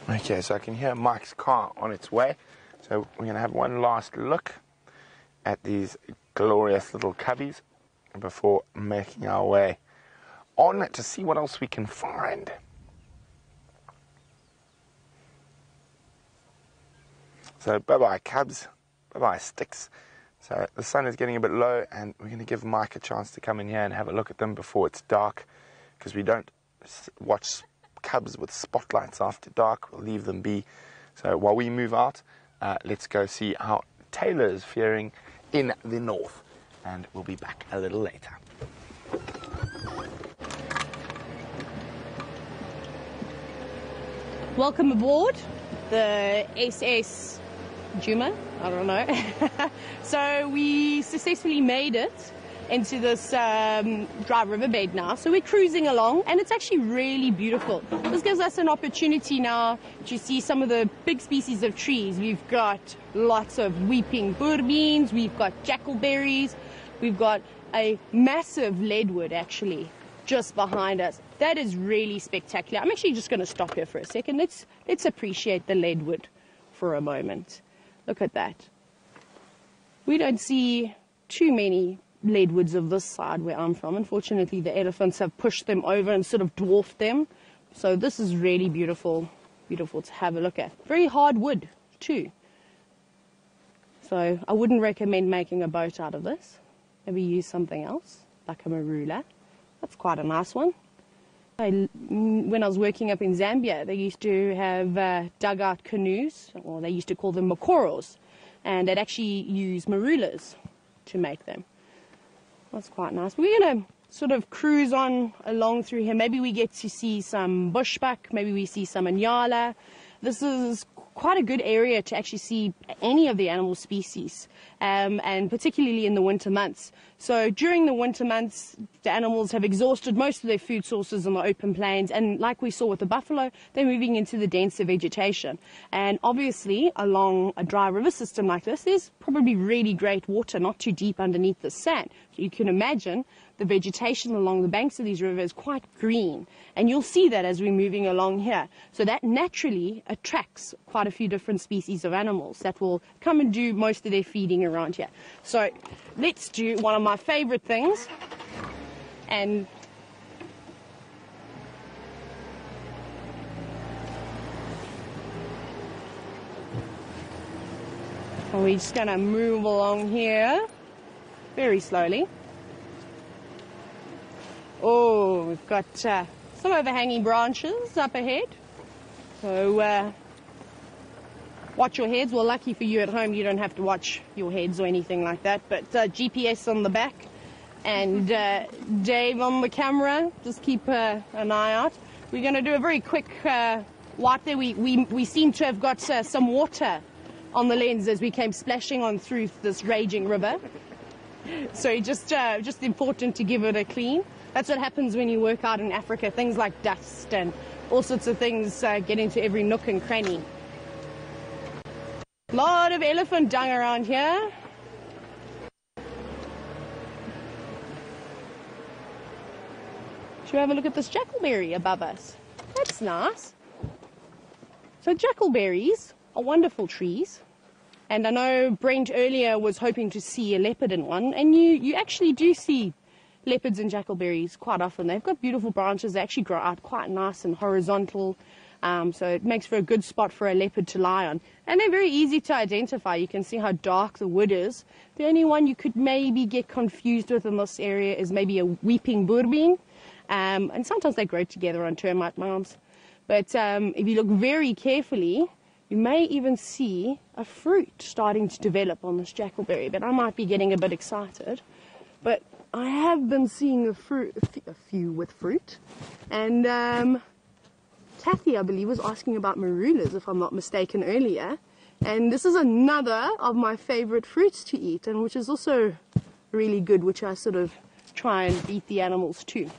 Okay, so I can hear Mike's car on its way. So we're going to have one last look at these glorious little cubbies before making our way on to see what else we can find. So bye-bye cubs, bye-bye Styx. So the sun is getting a bit low, and we're going to give Mike a chance to come in here and have a look at them before it's dark, because we don't watch cubs with spotlights after dark. We'll leave them be. So while we move out, Uh, let's go see how Taylor is faring in the north, and we'll be back a little later. Welcome aboard the S S Djuma, I don't know. So we successfully made it into this um, dry riverbed now. So we're cruising along, and it's actually really beautiful. This gives us an opportunity now to see some of the big species of trees. We've got lots of weeping bourbeens, we've got jackalberries, we've got a massive leadwood actually just behind us. That is really spectacular. I'm actually just going to stop here for a second. Let's, let's appreciate the leadwood for a moment. Look at that. We don't see too many leadwoods of this side where I'm from. Unfortunately, the elephants have pushed them over and sort of dwarfed them. So this is really beautiful, beautiful to have a look at. Very hard wood too. So I wouldn't recommend making a boat out of this. Maybe use something else, like a marula. That's quite a nice one. I, when I was working up in Zambia, they used to have uh, dugout canoes, or they used to call them makoros, and they'd actually use marulas to make them. That's quite nice. We're going to sort of cruise on along through here. Maybe we get to see some bushbuck, maybe we see some anyala. This is quite a good area to actually see any of the animal species, um, and particularly in the winter months. So during the winter months, the animals have exhausted most of their food sources on the open plains, and like we saw with the buffalo, they're moving into the denser vegetation. And obviously, along a dry river system like this, there's probably really great water, not too deep underneath the sand. So you can imagine the vegetation along the banks of these rivers is quite green, and you'll see that as we're moving along here. So that naturally attracts quite a few different species of animals that will come and do most of their feeding around here. So let's do one of my favorite things, and we're just going to move along here very slowly. Oh, we've got uh, some overhanging branches up ahead, so uh, watch your heads. Well, lucky for you at home, you don't have to watch your heads or anything like that, but uh, G P S on the back, and uh, Dave on the camera. Just keep uh, an eye out. We're going to do a very quick uh, wipe there. We, we, we seem to have got uh, some water on the lens as we came splashing on through this raging river, so just, uh, just important to give it a clean. That's what happens when you work out in Africa. Things like dust and all sorts of things uh, get into every nook and cranny. A lot of elephant dung around here. Should we have a look at this jackalberry above us? That's nice. So jackalberries are wonderful trees. And I know Brent earlier was hoping to see a leopard in one, and you, you actually do see leopards and jackalberries quite often. They've got beautiful branches. They actually grow out quite nice and horizontal, um, so it makes for a good spot for a leopard to lie on. And they're very easy to identify. You can see how dark the wood is. The only one you could maybe get confused with in this area is maybe a weeping bourbeen, um, and sometimes they grow together on termite mounds. But um, if you look very carefully, you may even see a fruit starting to develop on this jackalberry, but I might be getting a bit excited. But I have been seeing a, fruit, a few with fruit, and um, Kathy, I believe, was asking about marulas, if I'm not mistaken, earlier. And this is another of my favorite fruits to eat, and which is also really good, which I sort of try and eat the animals too.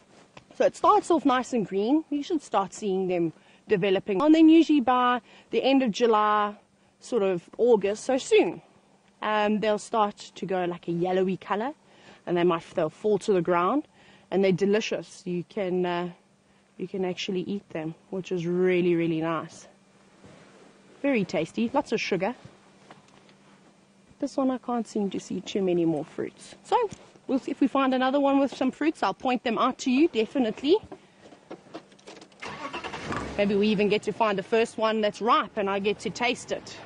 So it starts off nice and green. You should start seeing them developing, and then usually by the end of July, sort of August, so soon, um, they'll start to go like a yellowy color. And they might they'll fall to the ground, and they're delicious. You can uh, you can actually eat them, which is really really nice. Very tasty, lots of sugar. This one I can't seem to see too many more fruits. So we'll see if we find another one with some fruits. I'll point them out to you definitely. Maybe we even get to find the first one that's ripe, and I get to taste it.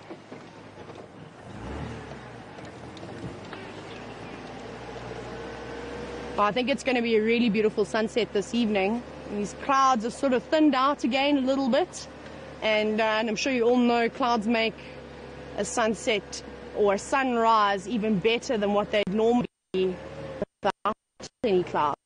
I think it's going to be a really beautiful sunset this evening. These clouds have sort of thinned out again a little bit, and, uh, and I'm sure you all know clouds make a sunset or a sunrise even better than what they'd normally be without any clouds.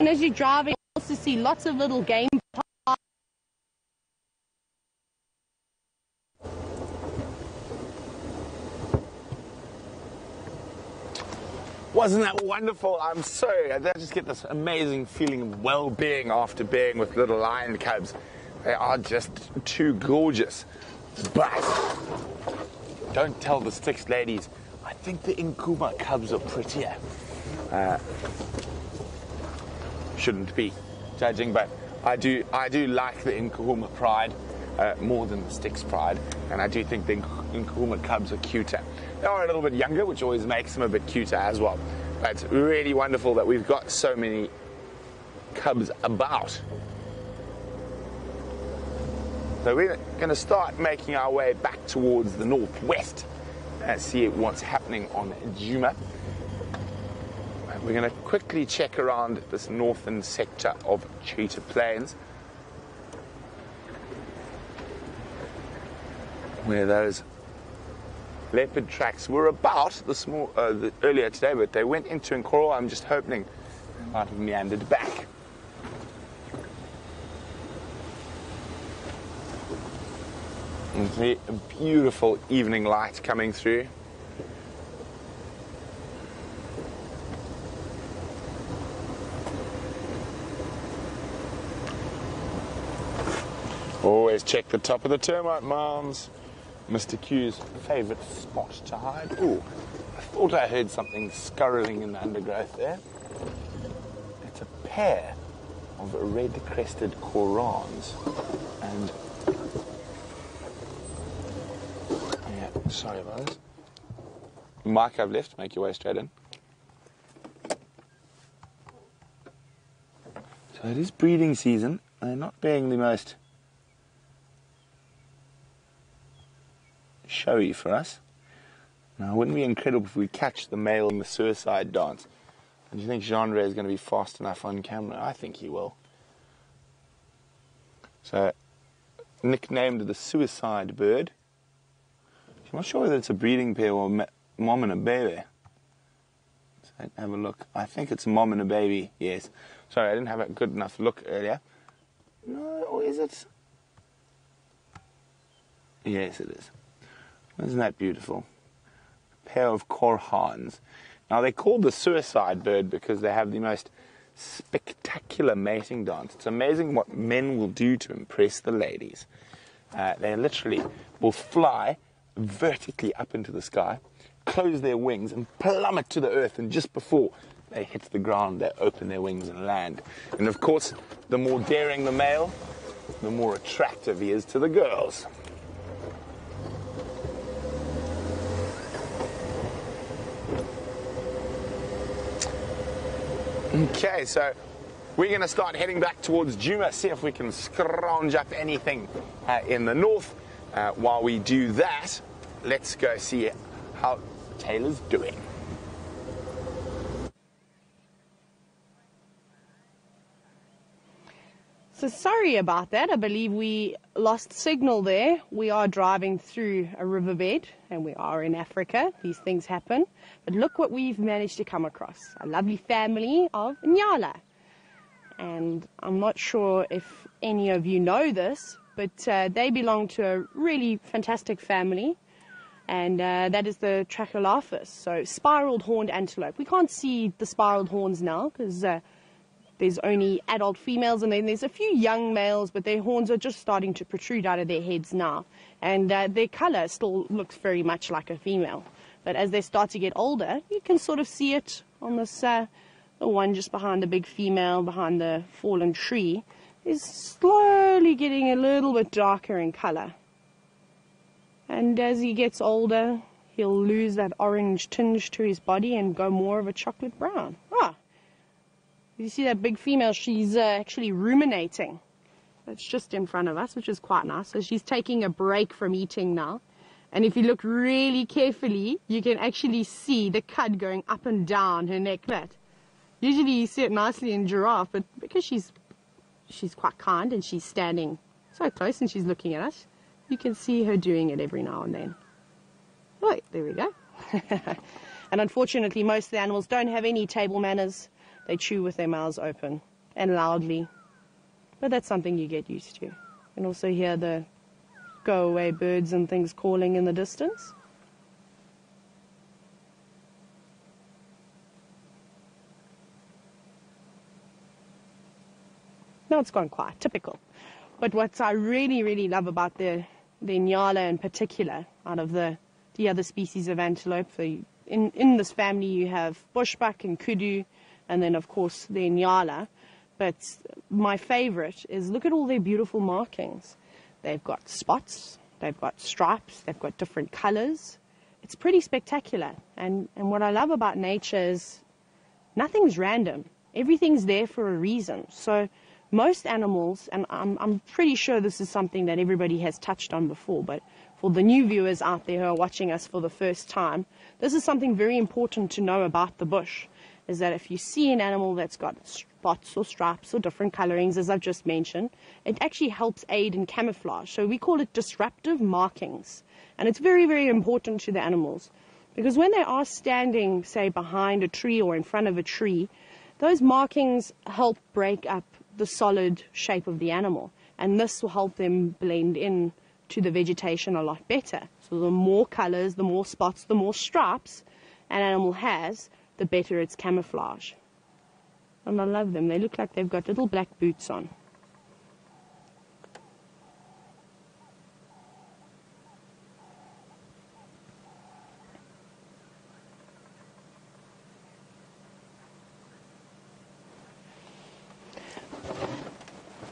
And as you're driving, you also see lots of little game parks Wasn't that wonderful? I'm so, I just get this amazing feeling of well-being after being with little lion cubs. They are just too gorgeous. But don't tell the Styx ladies, I think the Nkuhuma cubs are prettier. Uh, shouldn't be judging, but I do, I do like the Nkuhuma pride uh, more than the Styx pride, and I do think the Nkuhuma cubs are cuter. They are a little bit younger, which always makes them a bit cuter as well. But it's really wonderful that we've got so many cubs about. So we're going to start making our way back towards the northwest and see what's happening on Djuma. We're going to quickly check around this northern sector of Cheetah Plains, where those leopard tracks were about this more, uh, the, earlier today, but they went into Coral. I'm just hoping they might have meandered back. A beautiful evening light coming through. Always check the top of the termite mounds. Mister Q's favorite spot to hide. Ooh, I thought I heard something scurrying in the undergrowth there. It's a pair of red-crested corals and... Sorry about this. Mike, I've left. Make your way straight in. So it is breeding season. They're not being the most showy for us. Now, it wouldn't be incredible if we catch the male in the suicide dance. And do you think Jandre is going to be fast enough on camera? I think he will. So, nicknamed the suicide bird. I'm not sure whether it's a breeding pair or mom and a baby. So have a look. I think it's mom and a baby, yes. Sorry, I didn't have a good enough look earlier. No, or is it? Yes, it is. Isn't that beautiful? A pair of korhans. Now, they're called the suicide bird because they have the most spectacular mating dance. It's amazing what men will do to impress the ladies. Uh, they literally will fly vertically up into the sky, close their wings and plummet to the earth, and just before they hit the ground they open their wings and land. And of course, the more daring the male, the more attractive he is to the girls. Okay, so we're going to start heading back towards Djuma, see if we can scrounge up anything uh, in the north. Uh, while we do that, let's go see how Taylor's doing. So sorry about that. I believe we lost signal there. We are driving through a riverbed and we are in Africa. These things happen. But look what we've managed to come across. A lovely family of Nyala. And I'm not sure if any of you know this, but uh, they belong to a really fantastic family, and uh, that is the Trachelaphus, so spiraled horned antelope. We can't see the spiraled horns now because uh, there's only adult females, and then there's a few young males, but their horns are just starting to protrude out of their heads now, and uh, their color still looks very much like a female. But as they start to get older, you can sort of see it on this uh, the one just behind the big female, behind the fallen tree. Is slowly getting a little bit darker in color. And as he gets older, he'll lose that orange tinge to his body and go more of a chocolate brown. Ah, you see that big female, she's uh, actually ruminating. That's just in front of us, which is quite nice. So she's taking a break from eating now. And if you look really carefully, you can actually see the cud going up and down her neck. That. Usually you see it nicely in giraffe, but because she's She's quite kind and she's standing so close and she's looking at us. You can see her doing it every now and then. Right, there we go. And unfortunately, most of the animals don't have any table manners. They chew with their mouths open and loudly. But that's something you get used to. You can also hear the go-away birds and things calling in the distance. Now it's gone quiet, typical. But what I really, really love about the, the Nyala in particular, out of the, the other species of antelope, the, in, in this family you have bushbuck and kudu, and then of course the Nyala. But my favorite is, look at all their beautiful markings. They've got spots, they've got stripes, they've got different colors. It's pretty spectacular. And, and what I love about nature is nothing's random. Everything's there for a reason. So most animals, and I'm, I'm pretty sure this is something that everybody has touched on before, but for the new viewers out there who are watching us for the first time, this is something very important to know about the bush, is that if you see an animal that's got spots or stripes or different colorings, as I've just mentioned, it actually helps aid in camouflage. So we call it disruptive markings. And it's very, very important to the animals, because when they are standing, say, behind a tree or in front of a tree, those markings help break up the solid shape of the animal. And this will help them blend in to the vegetation a lot better. So the more colors, the more spots, the more stripes an animal has, the better it's camouflage. And I love them. They look like they've got little black boots on.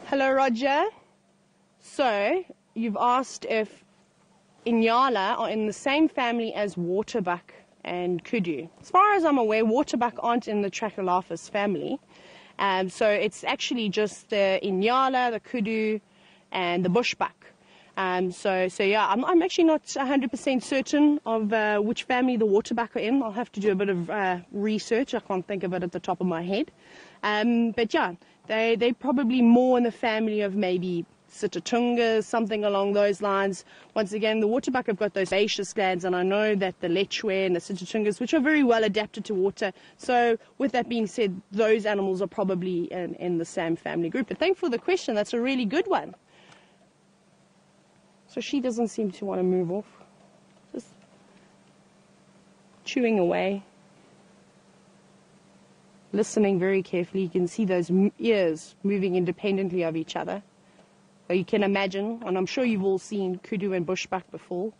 Hello, Roger. So, you've asked if Nyala are in the same family as waterbuck and kudu. As far as I'm aware, waterbuck aren't in the Trachelaphus family. Um, so it's actually just the Nyala, the kudu, and the bushbuck. Um, so, so yeah, I'm, I'm actually not one hundred percent certain of uh, which family the waterbuck are in. I'll have to do a bit of uh, research. I can't think of it at the top of my head. Um, but yeah, they, they're probably more in the family of maybe Sitatungas, something along those lines. Once again, the waterbuck have got those herbaceous glands, and I know that the lechwe and the Sitatungas, which are very well adapted to water. So with that being said, those animals are probably in, in the same family group. But thanks for the question. That's a really good one. So she doesn't seem to want to move off. Just chewing away. Listening very carefully. You can see those ears moving independently of each other. You can imagine, and I'm sure you've all seen kudu and bushbuck before,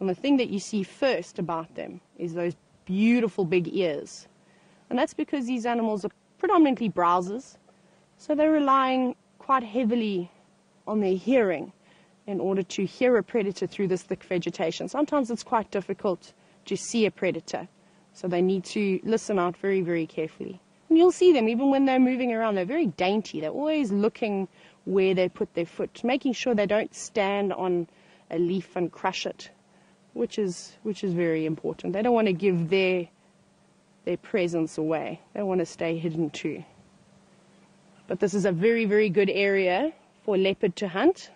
and the thing that you see first about them is those beautiful big ears. And that's because these animals are predominantly browsers, so they're relying quite heavily on their hearing in order to hear a predator through this thick vegetation. Sometimes it's quite difficult to see a predator, so they need to listen out very, very carefully. And you'll see them, even when they're moving around, they're very dainty. They're always looking where they put their foot, making sure they don't stand on a leaf and crush it, which is which is very important. They don't want to give their their presence away. They want to stay hidden too. But this is a very, very good area for leopard to hunt.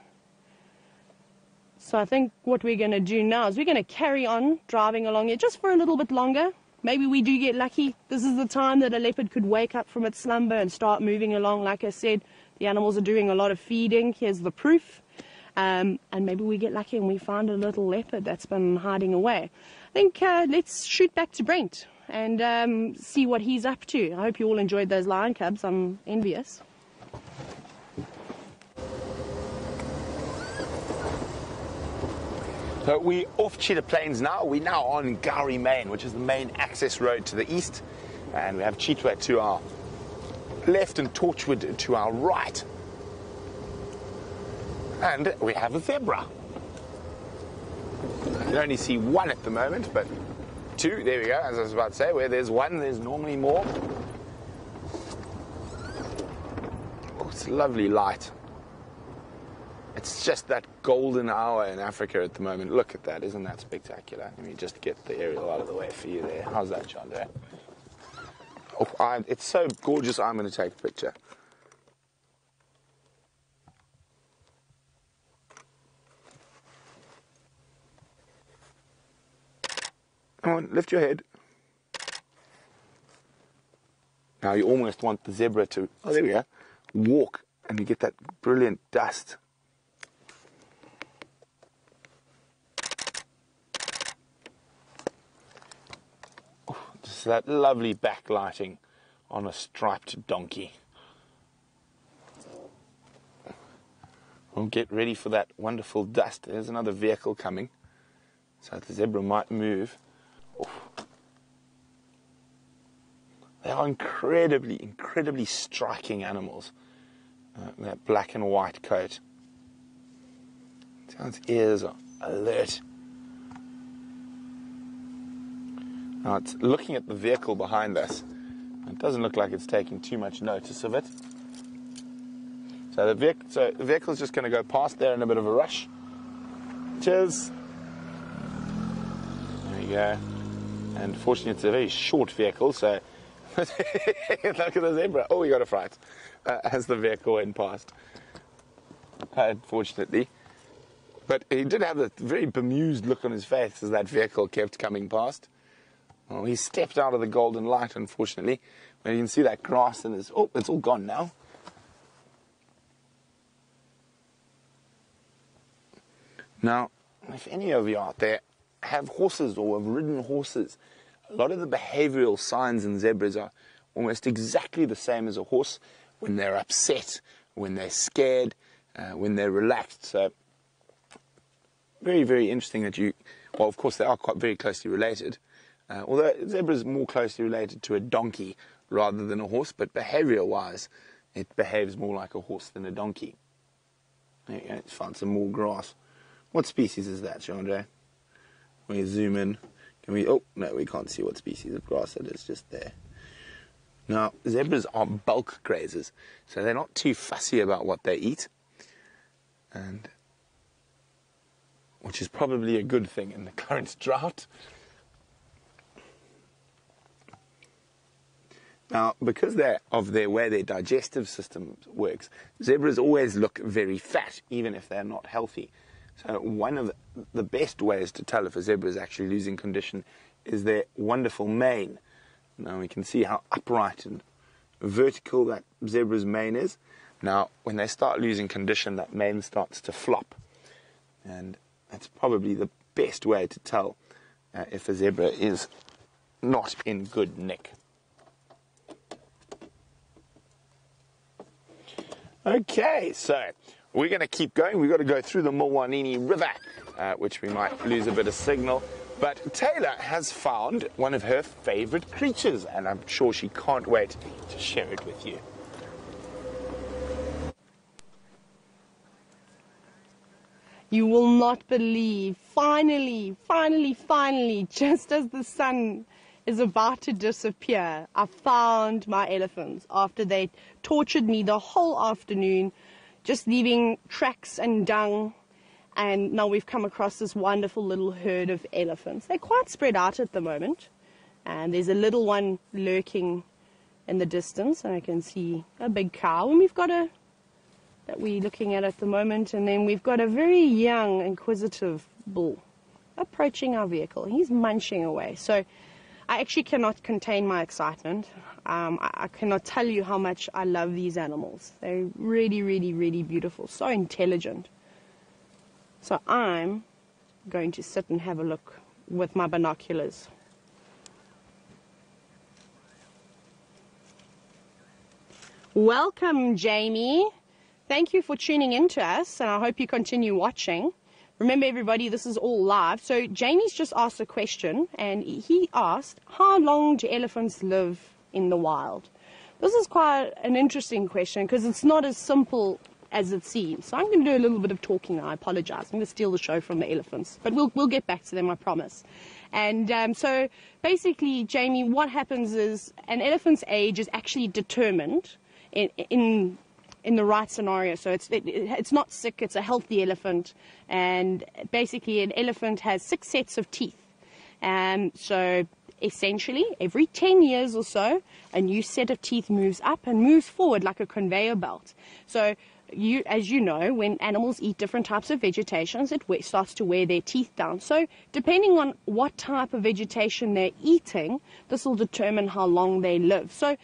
So I think what we're going to do now is we're going to carry on driving along here just for a little bit longer. Maybe we do get lucky. This is the time that a leopard could wake up from its slumber and start moving along. Like I said, the animals are doing a lot of feeding. Here's the proof. Um, and maybe we get lucky and we find a little leopard that's been hiding away. I think uh, let's shoot back to Brent and um, see what he's up to. I hope you all enjoyed those lion cubs. I'm envious. So we're off Cheetah Plains now. We're now on Gowrie Main, which is the main access road to the east. And we have Cheetah to our left and Torchwood to our right, and we have a zebra. You can only see one at the moment, but two, there we go. As I was about to say, where there's one, there's normally more. Oh, it's a lovely light. It's just that golden hour in Africa at the moment. Look at that, isn't that spectacular? Let me just get the aerial out of the way for you there. How's that, Jandre? Oh, I, it's so gorgeous, I'm going to take a picture. Come on, lift your head. Now you almost want the zebra to, oh there we go, walk, and you get that brilliant dust. Just that lovely backlighting on a striped donkey. We'll get ready for that wonderful dust. There's another vehicle coming. So the zebra might move. Oof. They are incredibly, incredibly striking animals. Uh, that black and white coat. Its ears are alert. Now it's looking at the vehicle behind us. It doesn't look like it's taking too much notice of it. So the, vehicle, so the vehicle's just going to go past there in a bit of a rush. Cheers. There we go. And fortunately, it's a very short vehicle, so look at the zebra. Oh, we got a fright uh, as the vehicle went past, unfortunately. But he did have a very bemused look on his face as that vehicle kept coming past. Well, he stepped out of the golden light, unfortunately. But you can see that grass and it's, oh, it's all gone now. Now, if any of you out there have horses or have ridden horses, a lot of the behavioral signs in zebras are almost exactly the same as a horse when they're upset, when they're scared, uh, when they're relaxed. So, very, very interesting that you, well, of course, they are quite very closely related. Uh, although zebra is more closely related to a donkey rather than a horse, but behaviour-wise, it behaves more like a horse than a donkey. There you go, let's find some more grass. What species is that, Jandre? We zoom in. Can we? Oh no, we can't see what species of grass it is. Just there. Now zebras are bulk grazers, so they're not too fussy about what they eat, and which is probably a good thing in the current drought. Now, because they're of their way their digestive system works, zebras always look very fat, even if they're not healthy. So one of the best ways to tell if a zebra is actually losing condition is their wonderful mane. Now we can see how upright and vertical that zebra's mane is. Now when they start losing condition, that mane starts to flop. And that's probably the best way to tell uh, if a zebra is not in good nick. Okay, so we're going to keep going. We've got to go through the Mwameni River, uh, which we might lose a bit of signal. But Taylor has found one of her favourite creatures, and I'm sure she can't wait to share it with you. You will not believe. Finally, finally, finally, just as the sun is about to disappear, I found my elephants after they tortured me the whole afternoon, just leaving tracks and dung, and now we've come across this wonderful little herd of elephants. They're quite spread out at the moment, and there's a little one lurking in the distance, and I can see a big cow, and we've got a, that we're looking at at the moment, and then we've got a very young, inquisitive bull approaching our vehicle. He's munching away, so I actually cannot contain my excitement. Um, I, I cannot tell you how much I love these animals. They're really, really, really beautiful, so intelligent. So I'm going to sit and have a look with my binoculars. Welcome, Jamie. Thank you for tuning in to us, and I hope you continue watching. Remember, everybody, this is all live. So Jamie's just asked a question, and he asked, how long do elephants live in the wild? This is quite an interesting question because it's not as simple as it seems. So I'm going to do a little bit of talking now. I apologize. I'm going to steal the show from the elephants, but we'll, we'll get back to them, I promise. And um, so basically, Jamie, what happens is an elephant's age is actually determined in, in in the right scenario. So it's, it, it's not sick, it's a healthy elephant. And basically an elephant has six sets of teeth. And so essentially every ten years or so, a new set of teeth moves up and moves forward like a conveyor belt. So you, as you know, when animals eat different types of vegetation, it starts to wear their teeth down. So depending on what type of vegetation they're eating, this will determine how long they live. So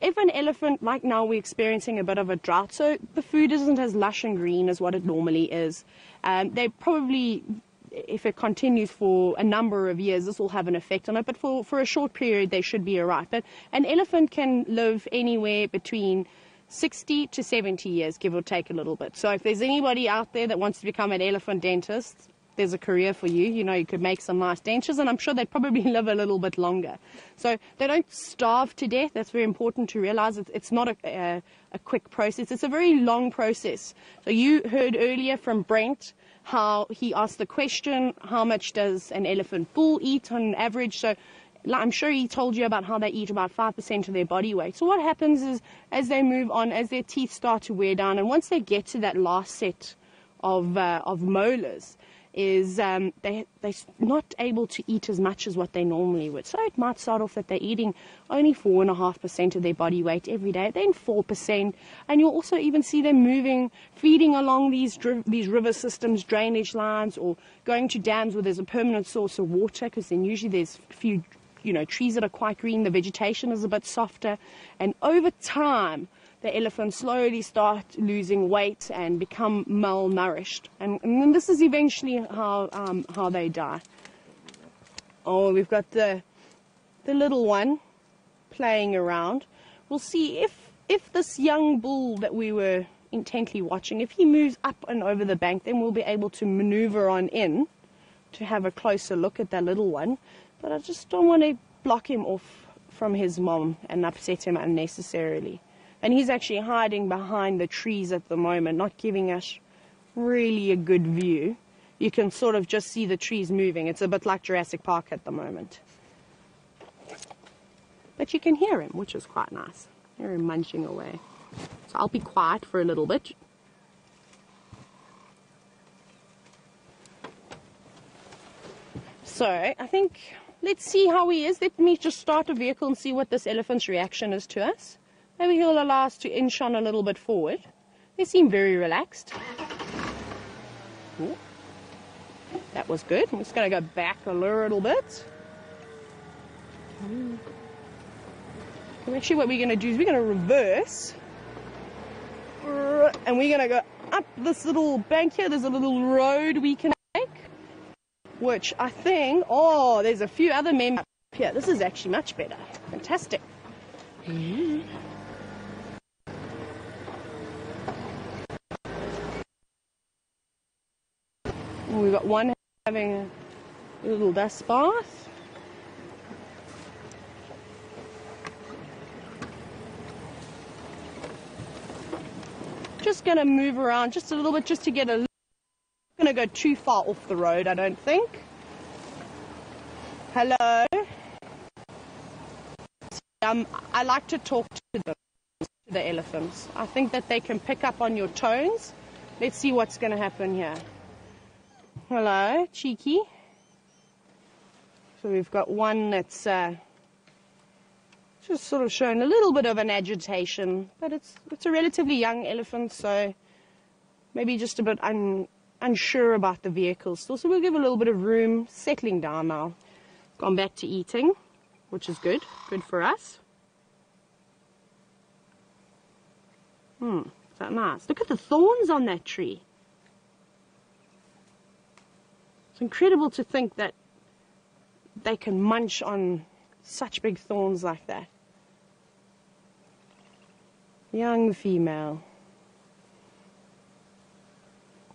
if an elephant, like now we're experiencing a bit of a drought, so the food isn't as lush and green as what it normally is. Um, they probably, if it continues for a number of years, this will have an effect on it, but for, for a short period they should be all right. But an elephant can live anywhere between sixty to seventy years, give or take a little bit. So if there's anybody out there that wants to become an elephant dentist, there's a career for you. You know, you could make some nice dentures, and I'm sure they'd probably live a little bit longer. So they don't starve to death. That's very important to realize. It's not a, a, a quick process. It's a very long process. So you heard earlier from Brent how he asked the question, how much does an elephant bull eat on average? So I'm sure he told you about how they eat about five percent of their body weight. So what happens is, as they move on, as their teeth start to wear down, and once they get to that last set of, uh, of molars, is um, they, they're not able to eat as much as what they normally would. So it might start off that they're eating only four point five percent of their body weight every day, then four percent. And you'll also even see them moving, feeding along these, these river systems, drainage lines, or going to dams where there's a permanent source of water, because then usually there's a few, you know, trees that are quite green, the vegetation is a bit softer. And over time, the elephants slowly start losing weight and become malnourished. And, and then this is eventually how, um, how they die. Oh, we've got the, the little one playing around. We'll see if, if this young bull that we were intently watching, if he moves up and over the bank, then we'll be able to maneuver on in to have a closer look at that little one. But I just don't want to block him off from his mom and upset him unnecessarily. And he's actually hiding behind the trees at the moment, not giving us really a good view. You can sort of just see the trees moving. It's a bit like Jurassic Park at the moment. But you can hear him, which is quite nice. Hear him munching away. So I'll be quiet for a little bit. So I think, let's see how he is. Let me just start a vehicle and see what this elephant's reaction is to us. Maybe he'll allow us to inch on a little bit forward. They seem very relaxed. Ooh, that was good. I'm just going to go back a little bit. And actually what we're going to do is we're going to reverse. And we're going to go up this little bank here. There's a little road we can take. Which I think, oh, there's a few other members up here. This is actually much better. Fantastic. Mm-hmm. We've got one having a little dust bath. Just going to move around just a little bit just to get a. I'm not going to go too far off the road, I don't think. Hello. Um, I like to talk to the, to the elephants. I think that they can pick up on your tones. Let's see what's going to happen here. Hello, cheeky. So we've got one that's uh, just sort of showing a little bit of an agitation, but it's it's a relatively young elephant, so maybe just a bit un, unsure about the vehicle still. So we'll give a little bit of room, settling down now. Gone back to eating, which is good, good for us. Hmm, is that nice? Look at the thorns on that tree. It's incredible to think that they can munch on such big thorns like that. Young female.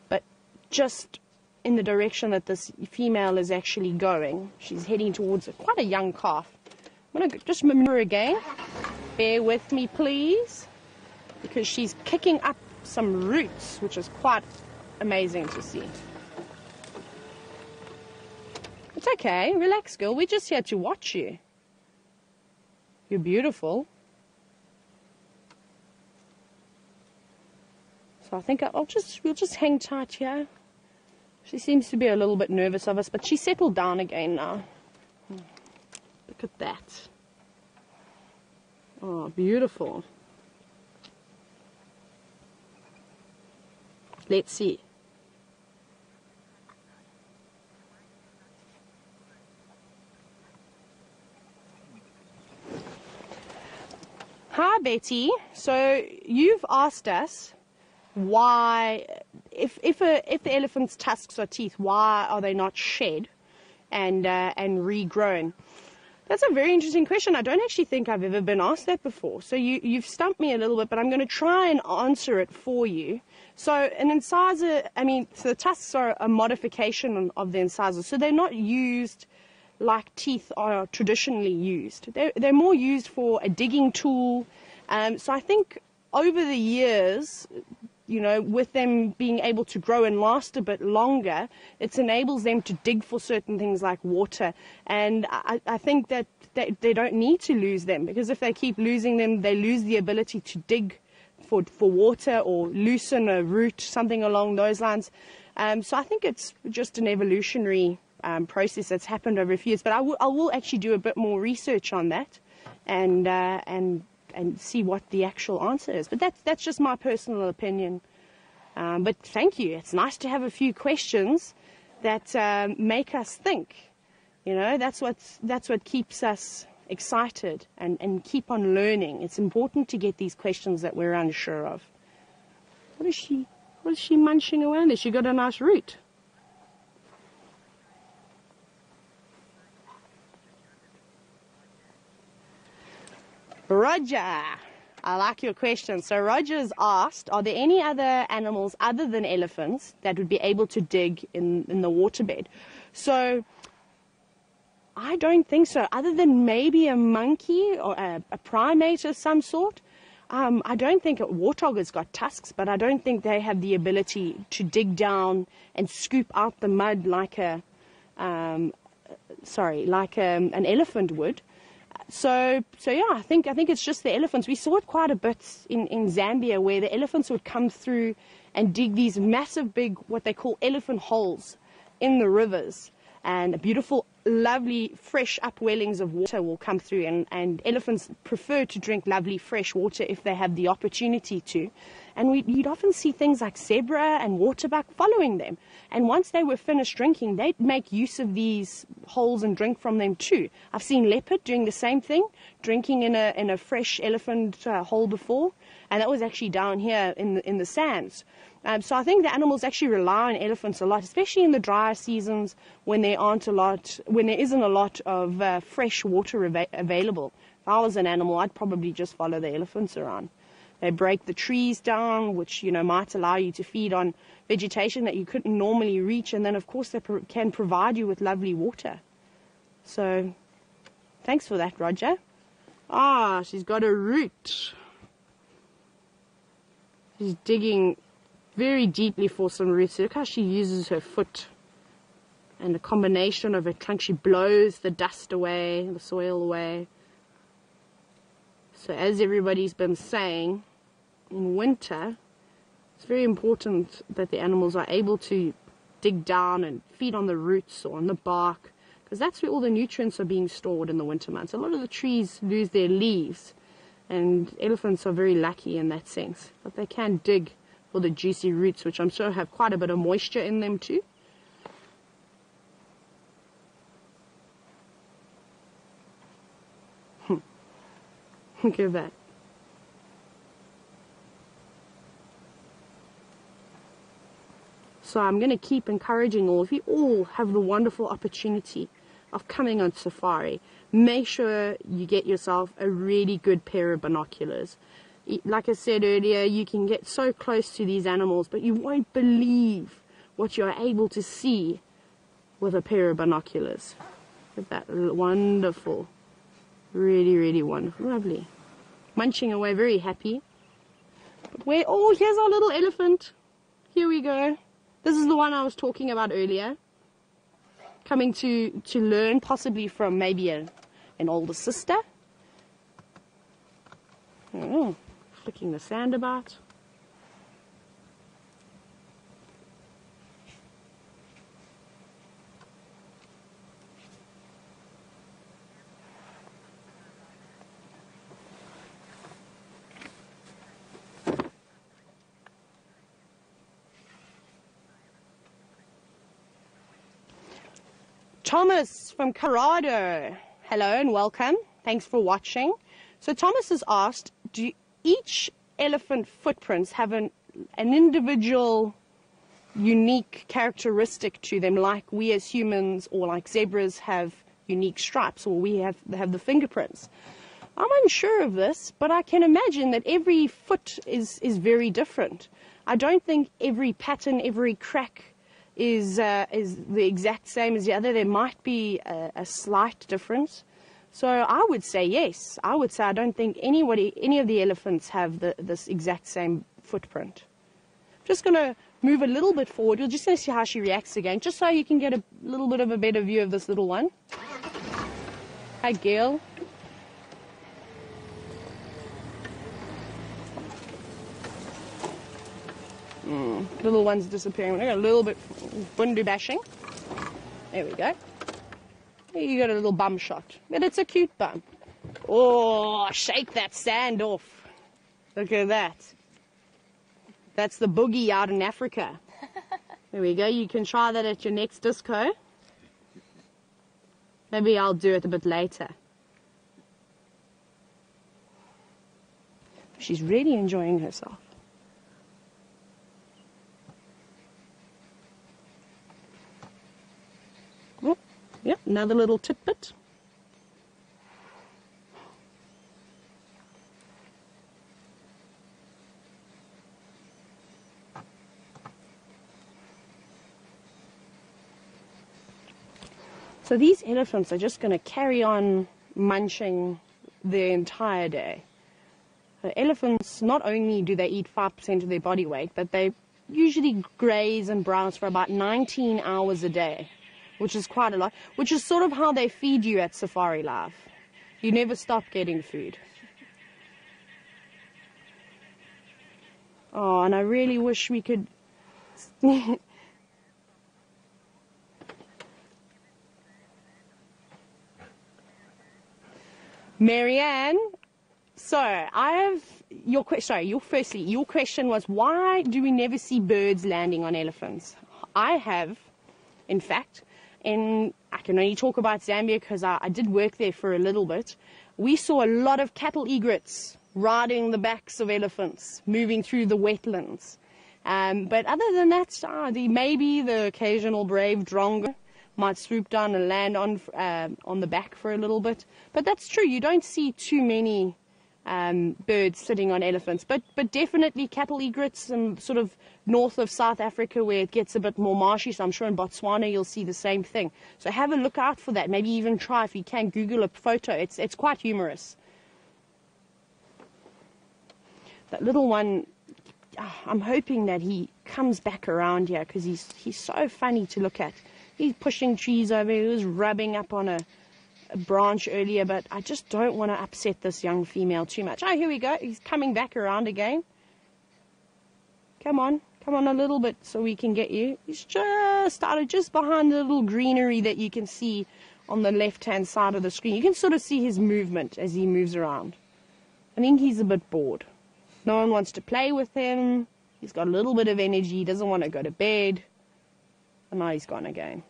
But just in the direction that this female is actually going, she's heading towards a, quite a young calf. I'm going to just remember again, bear with me please, because she's kicking up some roots, which is quite amazing to see. It's okay, relax girl, we're just here to watch you. You're beautiful. So I think I'll just, we'll just hang tight here. She seems to be a little bit nervous of us, but she's settled down again now. Look at that. Oh, beautiful. Let's see. Hi, Betty. So you've asked us why, if, if, a, if the elephant's tusks or teeth, why are they not shed and, uh, and regrown? That's a very interesting question. I don't actually think I've ever been asked that before. So you, you've stumped me a little bit, but I'm going to try and answer it for you. So an incisor, I mean, so the tusks are a modification of the incisor. So they're not used like teeth are traditionally used. They're, they're more used for a digging tool. Um, so I think over the years, you know, with them being able to grow and last a bit longer, it enables them to dig for certain things like water. And I, I think that they, they don't need to lose them, because if they keep losing them, they lose the ability to dig for, for water or loosen a root, something along those lines. Um, so I think it's just an evolutionary um, process that's happened over a few years. But I, I will actually do a bit more research on that and uh, and. and see what the actual answer is. But that's, that's just my personal opinion. Um, but thank you. It's nice to have a few questions that um, make us think. You know, that's, what's, that's what keeps us excited and, and keep on learning. It's important to get these questions that we're unsure of. What is she, what is she munching away on? Has she got a nice root? Roger, I like your question. So Roger's asked, are there any other animals other than elephants that would be able to dig in, in the waterbed? So I don't think so, other than maybe a monkey or a, a primate of some sort. Um, I don't think a warthog has got tusks, but I don't think they have the ability to dig down and scoop out the mud like a, um, sorry, like a, an elephant would. So, so yeah, I think I think it's just the elephants. We saw it quite a bit in, in Zambia, where the elephants would come through and dig these massive, big, what they call elephant holes in the rivers, and beautiful, lovely, fresh upwellings of water will come through, and, and elephants prefer to drink lovely, fresh water if they have the opportunity to. And we, you'd often see things like zebra and waterbuck following them. And once they were finished drinking, they'd make use of these holes and drink from them too. I've seen leopard doing the same thing, drinking in a, in a fresh elephant uh, hole before, and that was actually down here in the, in the sands. Um, so I think the animals actually rely on elephants a lot, especially in the drier seasons when there aren't a lot, when there isn't a lot of uh, fresh water av available. If I was an animal, I'd probably just follow the elephants around. They break the trees down, which, you know, might allow you to feed on vegetation that you couldn't normally reach, and then of course they pro can provide you with lovely water. So, thanks for that, Roger. Ah, she's got a root. She's digging very deeply for some roots. Look how she uses her foot and the combination of her trunk. She blows the dust away, the soil away. So as everybody's been saying, in winter, it's very important that the animals are able to dig down and feed on the roots or on the bark, because that's where all the nutrients are being stored in the winter months. A lot of the trees lose their leaves, and elephants are very lucky in that sense. But they can dig for the juicy roots, which I'm sure have quite a bit of moisture in them too. Look at that. So I'm going to keep encouraging all of you. All have the wonderful opportunity of coming on safari. Make sure you get yourself a really good pair of binoculars. Like I said earlier, you can get so close to these animals, but you won't believe what you're able to see with a pair of binoculars. Look at that. Wonderful. Really, really wonderful. Lovely. Munching away, very happy. But where, oh, here's our little elephant. Here we go. This is the one I was talking about earlier. Coming to, to learn, possibly from maybe a, an older sister. Oh, flicking the sand about. Thomas from Colorado, hello and welcome. Thanks for watching. So Thomas has asked, do each elephant footprints have an, an individual unique characteristic to them, like we as humans or like zebras have unique stripes, or we have, have the fingerprints. I'm unsure of this, but I can imagine that every foot is, is very different. I don't think every pattern, every crack is, uh, is the exact same as the other. There might be a, a slight difference. So I would say yes. I would say I don't think anybody, any of the elephants have the, this exact same footprint. I'm just going to move a little bit forward. You're just going to see how she reacts again, just so you can get a little bit of a better view of this little one. Hi, girl. Mm, little one's disappearing. We're going a little bit bundu bashing. There we go. You got a little bum shot, but it's a cute bum. Oh, shake that sand off. Look at that. That's the boogie out in Africa. There we go. You can try that at your next disco. Maybe I'll do it a bit later. She's really enjoying herself. Oh, yeah, another little tidbit. So these elephants are just going to carry on munching the entire day. So elephants, not only do they eat five percent of their body weight, but they usually graze and browse for about nineteen hours a day, which is quite a lot, which is sort of how they feed you at SafariLIVE. You never stop getting food. Oh, and I really wish we could... Marianne, so I have your question. Sorry, your firstly, your question was why do we never see birds landing on elephants? I have, in fact, and I can only talk about Zambia because I, I did work there for a little bit. We saw a lot of cattle egrets riding the backs of elephants, moving through the wetlands. Um, but other than that, uh, the, maybe the occasional brave drongo might swoop down and land on um, on the back for a little bit. But that's true. You don't see too many um, birds sitting on elephants. But but definitely cattle egrets and sort of north of South Africa where it gets a bit more marshy. So I'm sure in Botswana you'll see the same thing. So have a look out for that. Maybe even try, if you can, Google a photo. It's, it's quite humorous. That little one, I'm hoping that he comes back around here because he's, he's so funny to look at. He's pushing trees over. He was rubbing up on a, a branch earlier, but I just don't want to upset this young female too much. Oh, here we go. He's coming back around again. Come on. Come on a little bit so we can get you. He's just started just behind the little greenery that you can see on the left-hand side of the screen. You can sort of see his movement as he moves around. I think he's a bit bored. No one wants to play with him. He's got a little bit of energy. He doesn't want to go to bed. And now he's gone again.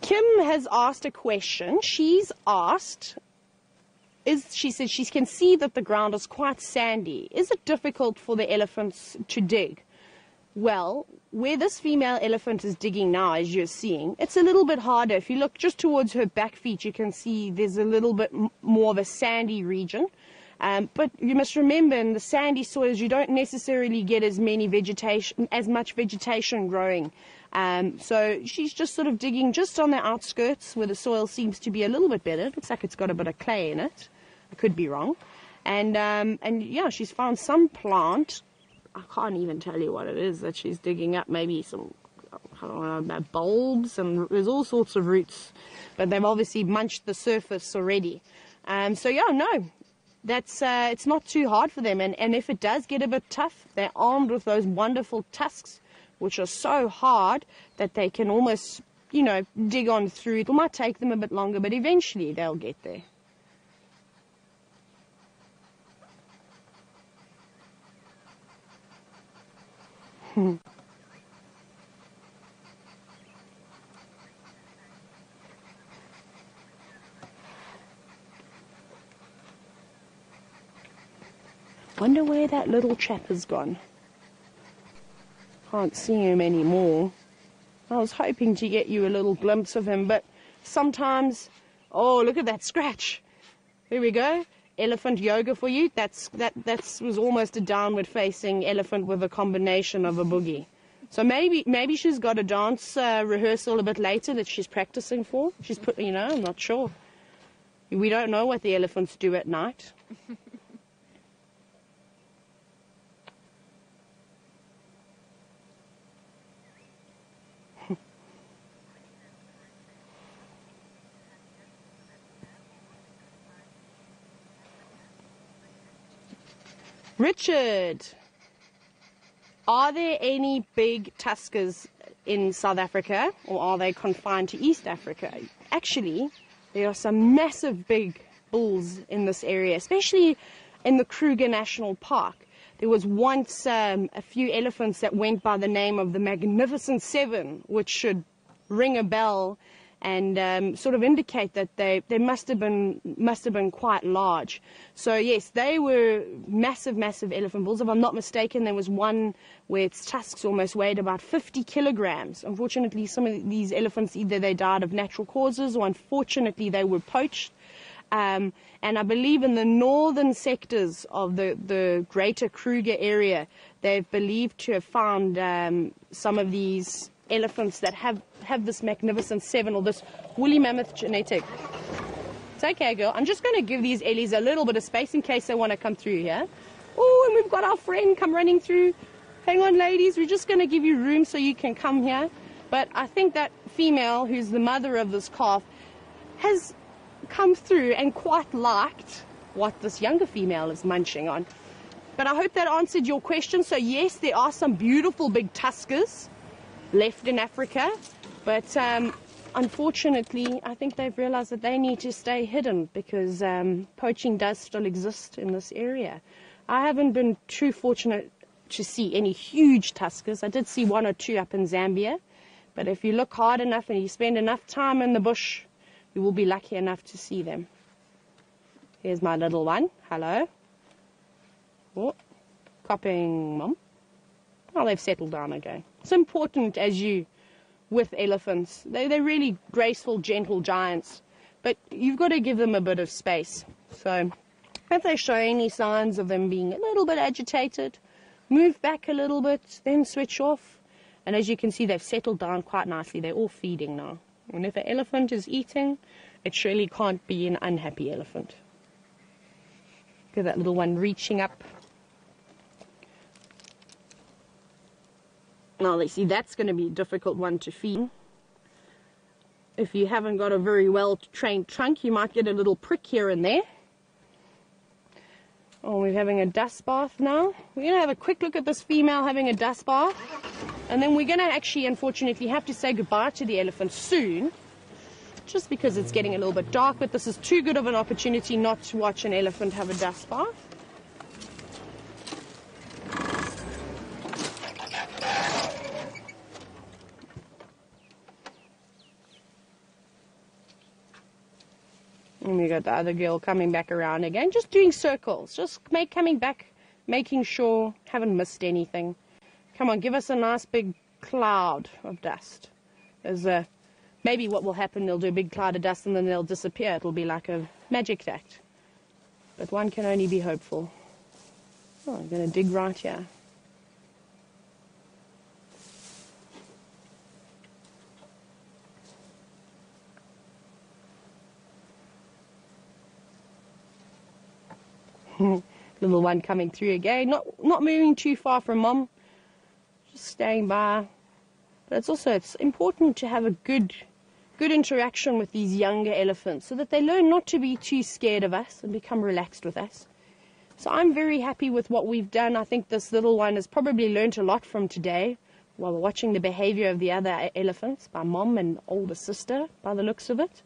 Kim has asked a question. She's asked, is, she says she can see that the ground is quite sandy. Is it difficult for the elephants to dig? Well, where this female elephant is digging now, as you're seeing, it's a little bit harder. If you look just towards her back feet, you can see there's a little bit more of a sandy region. Um, but you must remember, in the sandy soils, you don't necessarily get as many vegetation, as much vegetation growing. Um, so she's just sort of digging just on the outskirts where the soil seems to be a little bit better. It looks like it's got a bit of clay in it. I could be wrong. And, um, and yeah, she's found some plant. I can't even tell you what it is that she's digging up. Maybe some, I don't know, bulbs, and there's all sorts of roots. But they've obviously munched the surface already. Um, so yeah, no. That's uh, it's not too hard for them, and, and if it does get a bit tough, they're armed with those wonderful tusks, which are so hard that they can almost, you know, dig on through. It might take them a bit longer, but eventually they'll get there. Wonder where that little chap has gone. Can't see him anymore. I was hoping to get you a little glimpse of him, but sometimes... Oh, look at that scratch. There we go. Elephant yoga for you. That's that that's was almost a downward facing elephant with a combination of a boogie. So maybe maybe she's got a dance uh, rehearsal a bit later that she's practicing for. She's put, you know, I'm not sure. We don't know what the elephants do at night. Richard, are there any big tuskers in South Africa, or are they confined to East Africa? Actually, there are some massive big bulls in this area, especially in the Kruger National Park. There was once um, a few elephants that went by the name of the Magnificent Seven, which should ring a bell and um, sort of indicate that they, they must have been must have been quite large. So yes, they were massive, massive elephant bulls. If I'm not mistaken, there was one where its tusks almost weighed about fifty kilograms. Unfortunately, some of these elephants, either they died of natural causes or unfortunately they were poached. Um, and I believe in the northern sectors of the, the greater Kruger area, they've believed to have found um, some of these elephants that have, have this Magnificent Seven or this woolly mammoth genetic. It's okay, girl. I'm just going to give these ellies a little bit of space in case they want to come through here. Oh, and we've got our friend come running through. Hang on, ladies. We're just going to give you room so you can come here. But I think that female, who's the mother of this calf, has come through and quite liked what this younger female is munching on. But I hope that answered your question. So, yes, there are some beautiful big tuskers left in Africa, but um, unfortunately I think they've realized that they need to stay hidden because um, poaching does still exist in this area. I haven't been too fortunate to see any huge tuskers. I did see one or two up in Zambia, but if you look hard enough and you spend enough time in the bush, you will be lucky enough to see them. Here's my little one. Hello. Oh, copying mum. Well, they've settled down again. It's important as you with elephants. They, they're really graceful, gentle giants, but you've got to give them a bit of space. So if they show any signs of them being a little bit agitated, move back a little bit, then switch off. And as you can see, they've settled down quite nicely. They're all feeding now. And if an elephant is eating, it surely can't be an unhappy elephant. Look at that little one reaching up. Now, let's see, that's going to be a difficult one to feed. If you haven't got a very well-trained trunk, you might get a little prick here and there. Oh, we're having a dust bath now. We're going to have a quick look at this female having a dust bath. And then we're going to actually, unfortunately, have to say goodbye to the elephant soon, just because it's getting a little bit dark, but this is too good of an opportunity not to watch an elephant have a dust bath. And we got the other girl coming back around again, just doing circles, just make, coming back, making sure, haven't missed anything. Come on, give us a nice big cloud of dust. There's a, maybe what will happen, they'll do a big cloud of dust and then they'll disappear. It'll be like a magic act. But one can only be hopeful. Oh, I'm going to dig right here. Little one coming through again, not not moving too far from mum, just staying by. But it's also it's important to have a good good interaction with these younger elephants so that they learn not to be too scared of us and become relaxed with us. So I'm very happy with what we've done. I think this little one has probably learnt a lot from today while watching the behavior of the other elephants by mum and older sister by the looks of it.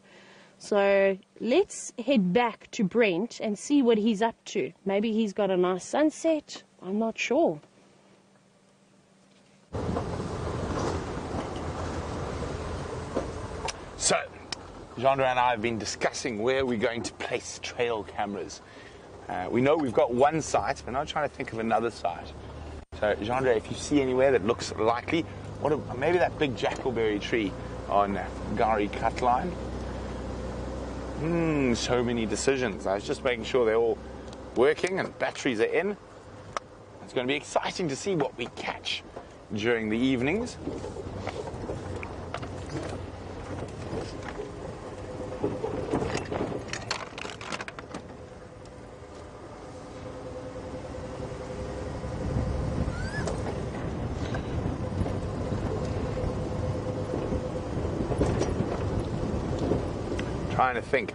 So let's head back to Brent and see what he's up to. Maybe he's got a nice sunset. I'm not sure. So, Jandre and I have been discussing where we're going to place trail cameras. Uh, we know we've got one site, but now I'm trying to think of another site. So, Jandre, if you see anywhere that looks likely, what a, maybe that big jackalberry tree on Gowrie Cutline. Hmm, so many decisions. I was just making sure they're all working and batteries are in. It's going to be exciting to see what we catch during the evenings. Trying to think.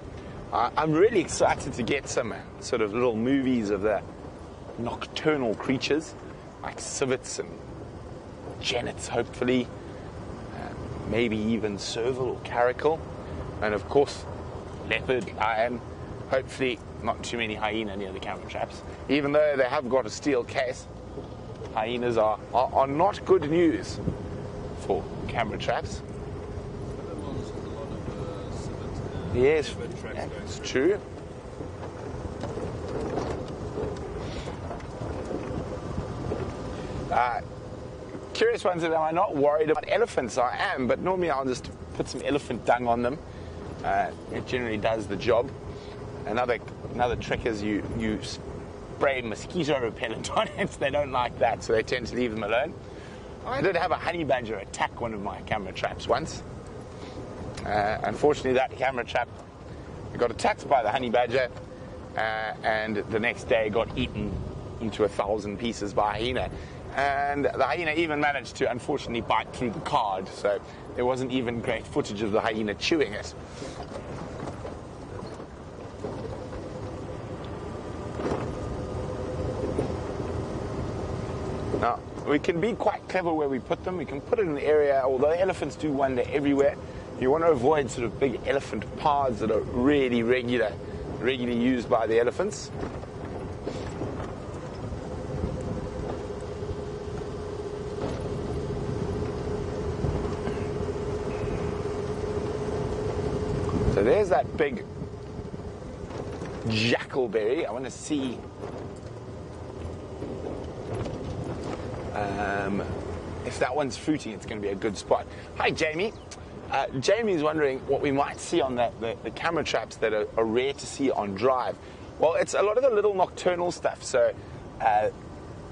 I, I'm really excited to get some sort of little movies of the nocturnal creatures, like civets and jennets, hopefully, uh, maybe even serval or caracal, and of course, leopard, lion, hopefully not too many hyena near the camera traps, even though they have got a steel case. Hyenas are, are, are not good news for camera traps. Yes, that's true. Uh, curious ones that I'm not worried about elephants. I am, but normally I'll just put some elephant dung on them. Uh, it generally does the job. Another another trick is you you spray mosquito repellent on it. They don't like that, so they tend to leave them alone. I did have a honey badger attack one of my camera traps once. Uh, unfortunately, that camera trap got attacked by the honey badger, uh, and the next day got eaten into a thousand pieces by a hyena. And the hyena even managed to, unfortunately, bite through the card, so there wasn't even great footage of the hyena chewing it. Now, we can be quite clever where we put them. We can put it in an area, although elephants do wander everywhere. You want to avoid sort of big elephant paths that are really regular, regularly used by the elephants. So there's that big jackalberry. I want to see um, if that one's fruiting, it's going to be a good spot. Hi, Jamie. Uh, Jamie's wondering what we might see on the, the, the camera traps that are, are rare to see on drive. Well, it's a lot of the little nocturnal stuff, so uh,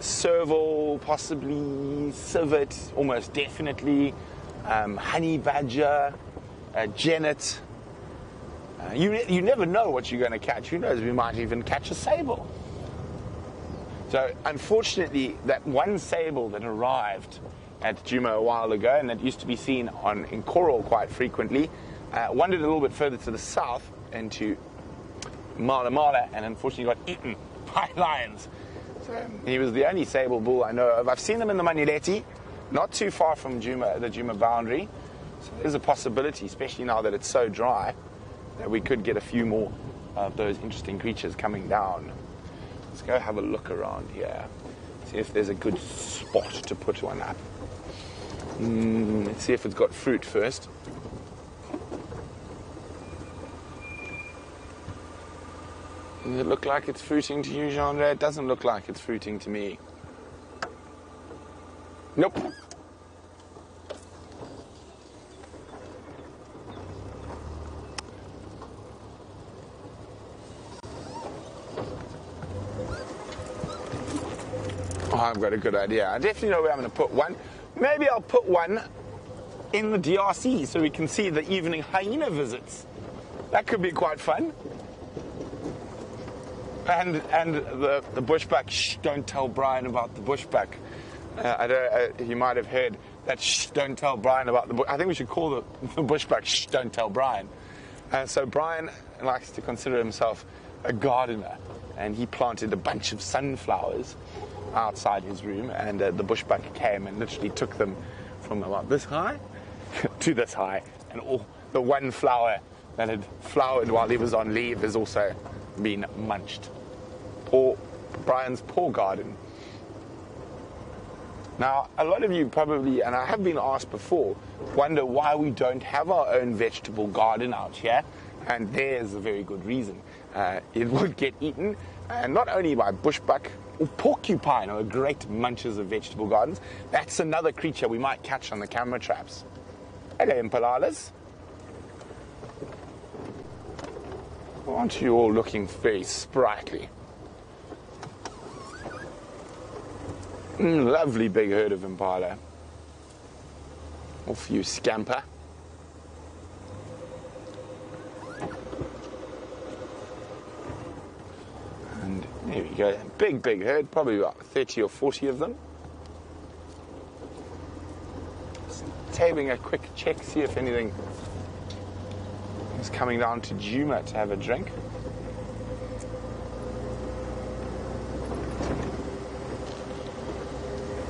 serval, possibly, civet, almost definitely, um, honey badger, uh, jennet. Uh, you, you never know what you're going to catch. Who knows, we might even catch a sable. So, unfortunately, that one sable that arrived at Djuma a while ago, and that used to be seen on in Coral quite frequently, uh, wandered a little bit further to the south into Malamala, and unfortunately got eaten by lions. So he was the only sable bull I know of. I've seen them in the Manyeleti, not too far from Djuma, the Djuma boundary. So there's a possibility, especially now that it's so dry, that we could get a few more of those interesting creatures coming down. Let's go have a look around here, see if there's a good spot to put one up. Mm, let's see if it's got fruit first. Does it look like it's fruiting to you, Jandre? It doesn't look like it's fruiting to me. Nope. Oh, I've got a good idea. I definitely know where I'm going to put one. Maybe I'll put one in the D R C so we can see the evening hyena visits. That could be quite fun. And and the, the bushbuck, shh, don't tell Brian about the bushbuck. Uh, I don't, uh, you might have heard that, shh, don't tell Brian about the bushbuck. I think we should call the, the bushbuck, shh, don't tell Brian. Uh, so Brian likes to consider himself a gardener, and he planted a bunch of sunflowers outside his room, and uh, the bushbuck came and literally took them from about this high to this high, and all the one flower that had flowered while he was on leave has also been munched. Poor Brian's poor garden. Now, a lot of you probably, and I have been asked before, wonder why we don't have our own vegetable garden out here. And there's a very good reason. Uh, it would get eaten, and not only by bushbuck, or porcupine are great munchers of vegetable gardens. That's another creature we might catch on the camera traps. Hello, Impalalas. Aren't you all looking very sprightly? Mm, lovely big herd of impala. Off you scamper. And there we go. Big, big herd. Probably about thirty or forty of them. Just taking a quick check, see if anything is coming down to Djuma to have a drink.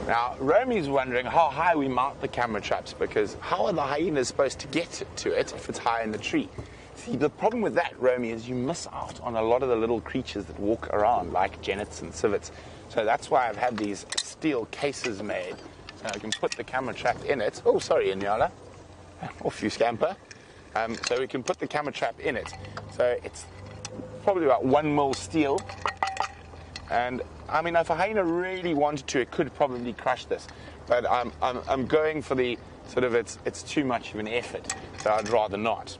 Now, Romy's wondering how high we mount the camera traps, because how are the hyenas supposed to get to it if it's high in the tree? See, the problem with that, Romy, is you miss out on a lot of the little creatures that walk around, like jennets and civets. So that's why I've had these steel cases made, so I can put the camera trap in it. Oh, sorry, Inyala. Off you scamper. Um, so we can put the camera trap in it. So it's probably about one mil steel. And I mean, if a hyena really wanted to, it could probably crush this. But I'm, I'm, I'm going for the sort of it's, it's too much of an effort, so I'd rather not.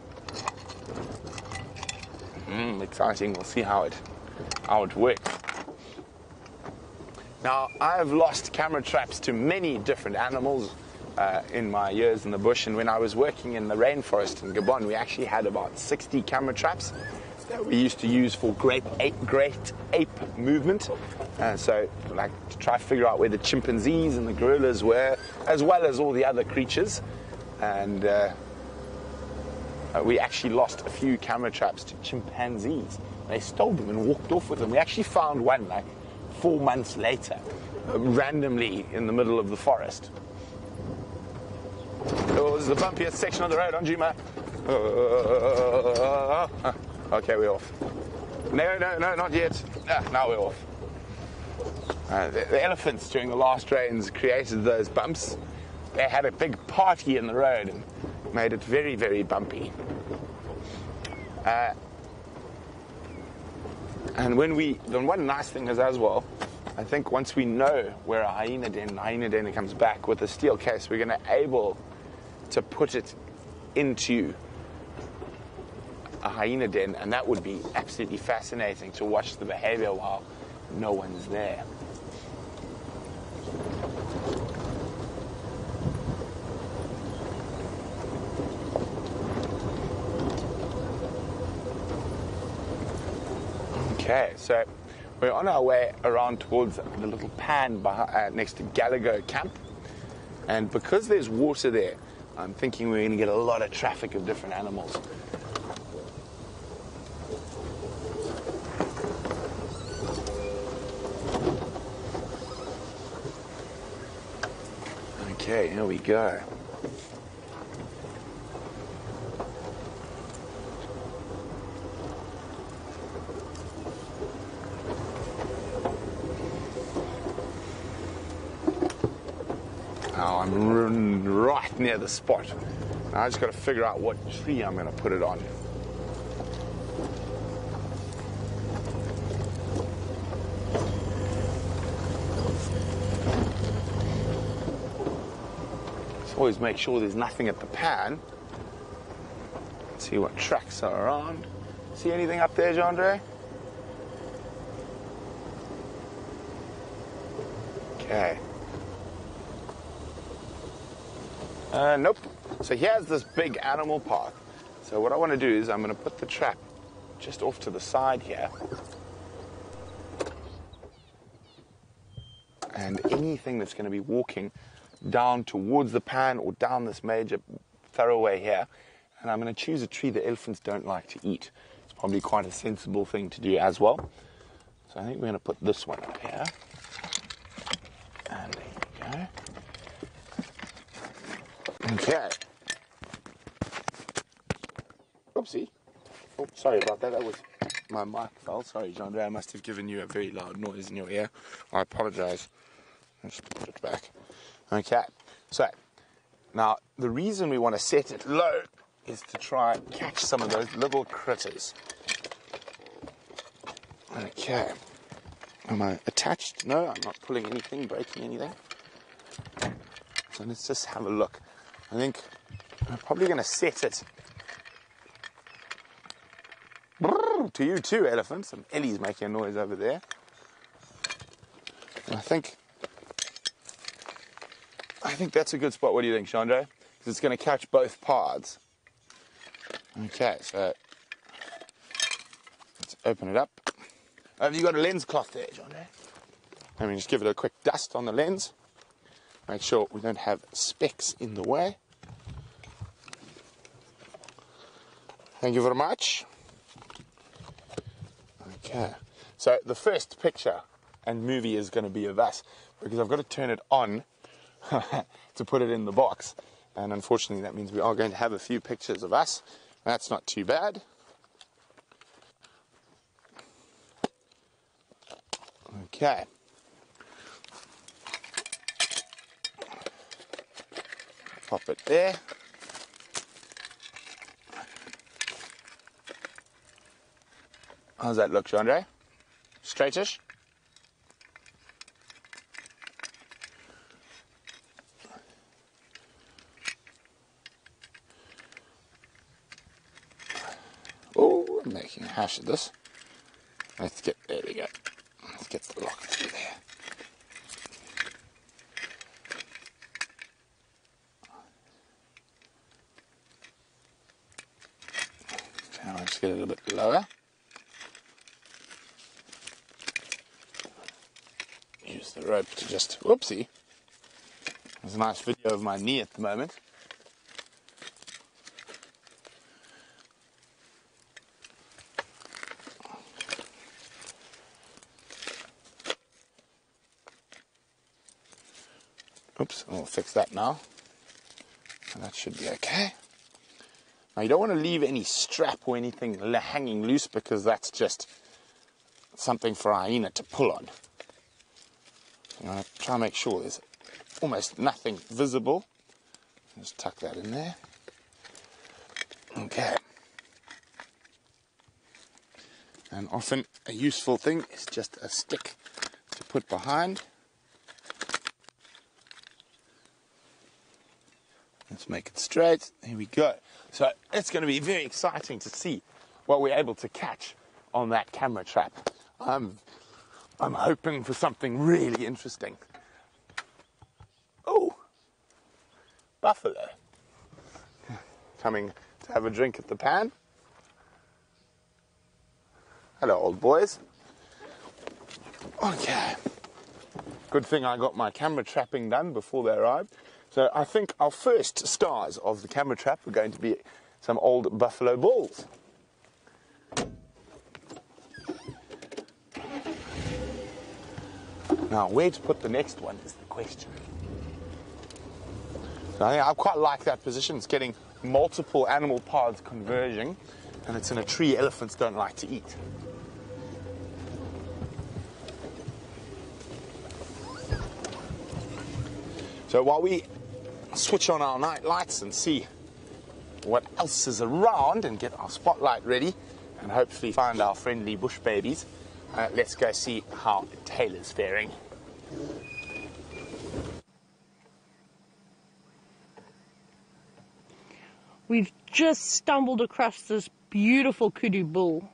Mm, exciting. We'll see how it, how it works. Now, I've lost camera traps to many different animals uh, in my years in the bush. And when I was working in the rainforest in Gabon, we actually had about sixty camera traps that we used to use for great ape, great ape movement. Uh, so, like, to try to figure out where the chimpanzees and the gorillas were, as well as all the other creatures. And uh, we actually lost a few camera traps to chimpanzees. They stole them and walked off with them. We actually found one, like, four months later, uh, randomly in the middle of the forest. Oh, this is the bumpiest section of the road on Djuma. Uh, uh, Okay, we're off. No, no, no, not yet. Ah, now we're off. Uh, the, the elephants during the last rains created those bumps. They had a big party in the road and made it very, very bumpy. Uh, and when we, the one nice thing is as well, I think once we know where a hyena den, hyena den comes back with a steel case, we're going to able to put it into a hyena den, and that would be absolutely fascinating to watch the behavior while no one's there. Okay, so we're on our way around towards the little pan behind, uh, next to Galago camp, and because there's water there, I'm thinking we're going to get a lot of traffic of different animals. Okay, here we go. Now I'm right near the spot. Now I just got to figure out what tree I'm going to put it on. Always make sure there's nothing at the pan. See what tracks are around. See anything up there, Jandre? Okay. Uh, nope. So here's this big animal path. So what I want to do is I'm going to put the trap just off to the side here. And anything that's going to be walking down towards the pan or down this major thoroughway here, and I'm going to choose a tree that elephants don't like to eat. It's probably quite a sensible thing to do as well. So I think we're going to put this one up here, and there you go. Okay. Oopsie. Oh, sorry about that. That was my mic fell. Sorry, Jandre. I must have given you a very loud noise in your ear. I apologize. I'll just put it back. Okay, so now the reason we want to set it low is to try and catch some of those little critters. Okay, am I attached? No, I'm not pulling anything, breaking anything. So let's just have a look. I think I'm probably going to set it to you too, elephants. And Ellie's making a noise over there. And I think I think that's a good spot. What do you think, Jandre? Because it's going to catch both pods. Okay, so let's open it up. Have you got a lens cloth there, Jandre? Let me just give it a quick dust on the lens. Make sure we don't have specks in the way. Thank you very much. Okay, so the first picture and movie is going to be of us, because I've got to turn it on to put it in the box, and unfortunately that means we are going to have a few pictures of us. That's not too bad. Okay. Pop it there. How's that look, Jandre? Straightish? Oh, I'm making a hash of this. Let's get, there we go. Let's get the lock through there. Now let's get it a little bit lower. Use the rope to just, whoopsie. There's a nice video of my knee at the moment. Oops, I'll fix that now. And that should be okay. Now you don't want to leave any strap or anything hanging loose, because that's just something for a hyena to pull on. You want to try and make sure there's almost nothing visible. Just tuck that in there. Okay. And often a useful thing is just a stick to put behind. Let's make it straight. Here we go. So it's going to be very exciting to see what we're able to catch on that camera trap. I'm I'm hoping for something really interesting. Oh, buffalo. Coming to have a drink at the pan. Hello, old boys. Okay. Good thing I got my camera trapping done before they arrived. So I think our first stars of the camera trap are going to be some old buffalo balls. Now, where to put the next one is the question. So I, think I quite like that position. It's getting multiple animal pods converging, and it's in a tree elephants don't like to eat. So while we switch on our night lights and see what else is around and get our spotlight ready and hopefully find our friendly bush babies, Uh, let's go see how Taylor's faring. We've just stumbled across this beautiful kudu bull,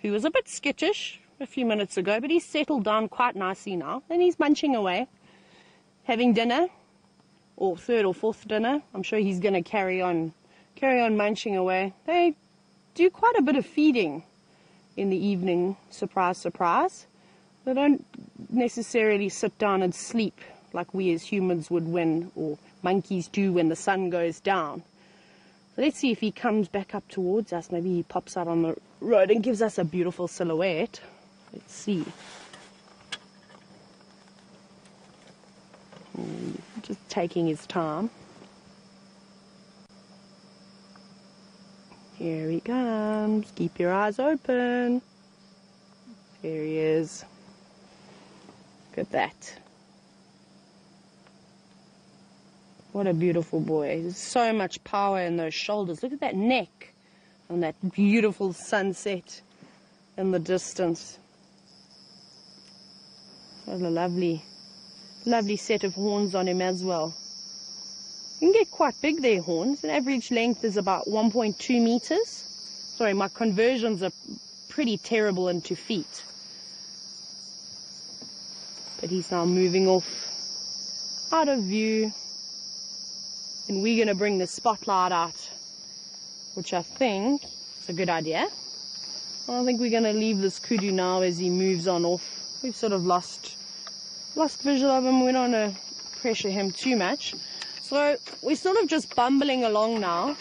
who was a bit skittish a few minutes ago, but he's settled down quite nicely now, and he's munching away, having dinner, or third or fourth dinner. I'm sure he's going to carry on, carry on munching away. They do quite a bit of feeding in the evening, surprise, surprise. They don't necessarily sit down and sleep like we as humans would when, or monkeys do when the sun goes down. So let's see if he comes back up towards us. Maybe he pops out on the road and gives us a beautiful silhouette. Let's see. Just taking his time. Here he comes. Keep your eyes open. There he is. Look at that. What a beautiful boy. There's so much power in those shoulders. Look at that neck and that beautiful sunset in the distance. What a lovely, lovely set of horns on him as well. You can get quite big there, horns. An average length is about one point two meters. Sorry, my conversions are pretty terrible into feet. But he's now moving off out of view. And we're going to bring the spotlight out, which I think is a good idea. I think we're going to leave this kudu now as he moves on off. We've sort of lost, lost visual of him. We don't want to pressure him too much. So we're sort of just bumbling along now.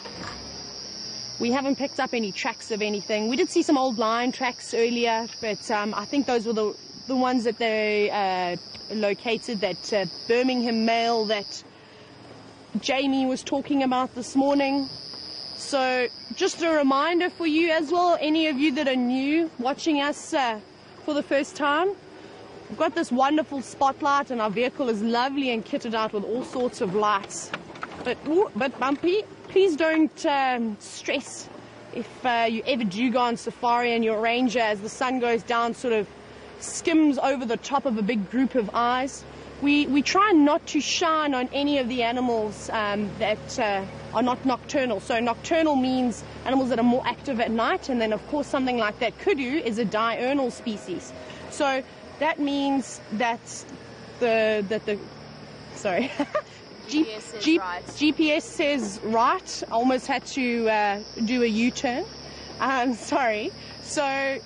We haven't picked up any tracks of anything. We did see some old lion tracks earlier, but um, I think those were the, the ones that they uh, located, that uh, Birmingham mail that Jamie was talking about this morning. So just a reminder for you as well, any of you that are new watching us uh, for the first time, we've got this wonderful spotlight and our vehicle is lovely and kitted out with all sorts of lights. But ooh, but bumpy. Please don't um, stress if uh, you ever do go on safari and your ranger, as the sun goes down, sort of skims over the top of a big group of eyes. We, we try not to shine on any of the animals um, that uh, are not nocturnal. So nocturnal means animals that are more active at night, and then of course something like that kudu is a diurnal species. So that means that the, that the, sorry, G P S says right, I almost had to uh, do a U-turn, um, sorry. So.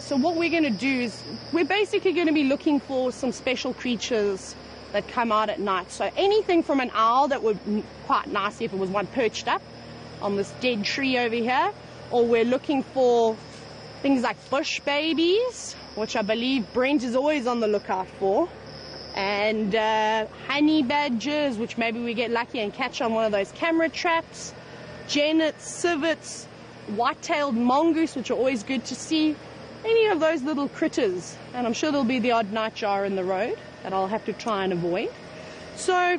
So what we're going to do is we're basically going to be looking for some special creatures that come out at night. So anything from an owl, that would be quite nice if it was one perched up on this dead tree over here, or we're looking for things like bush babies, which I believe Brent is always on the lookout for, and uh, honey badgers, which maybe we get lucky and catch on one of those camera traps, jennets, civets, white-tailed mongoose, which are always good to see. Any of those little critters, and I'm sure there'll be the odd nightjar in the road that I'll have to try and avoid. So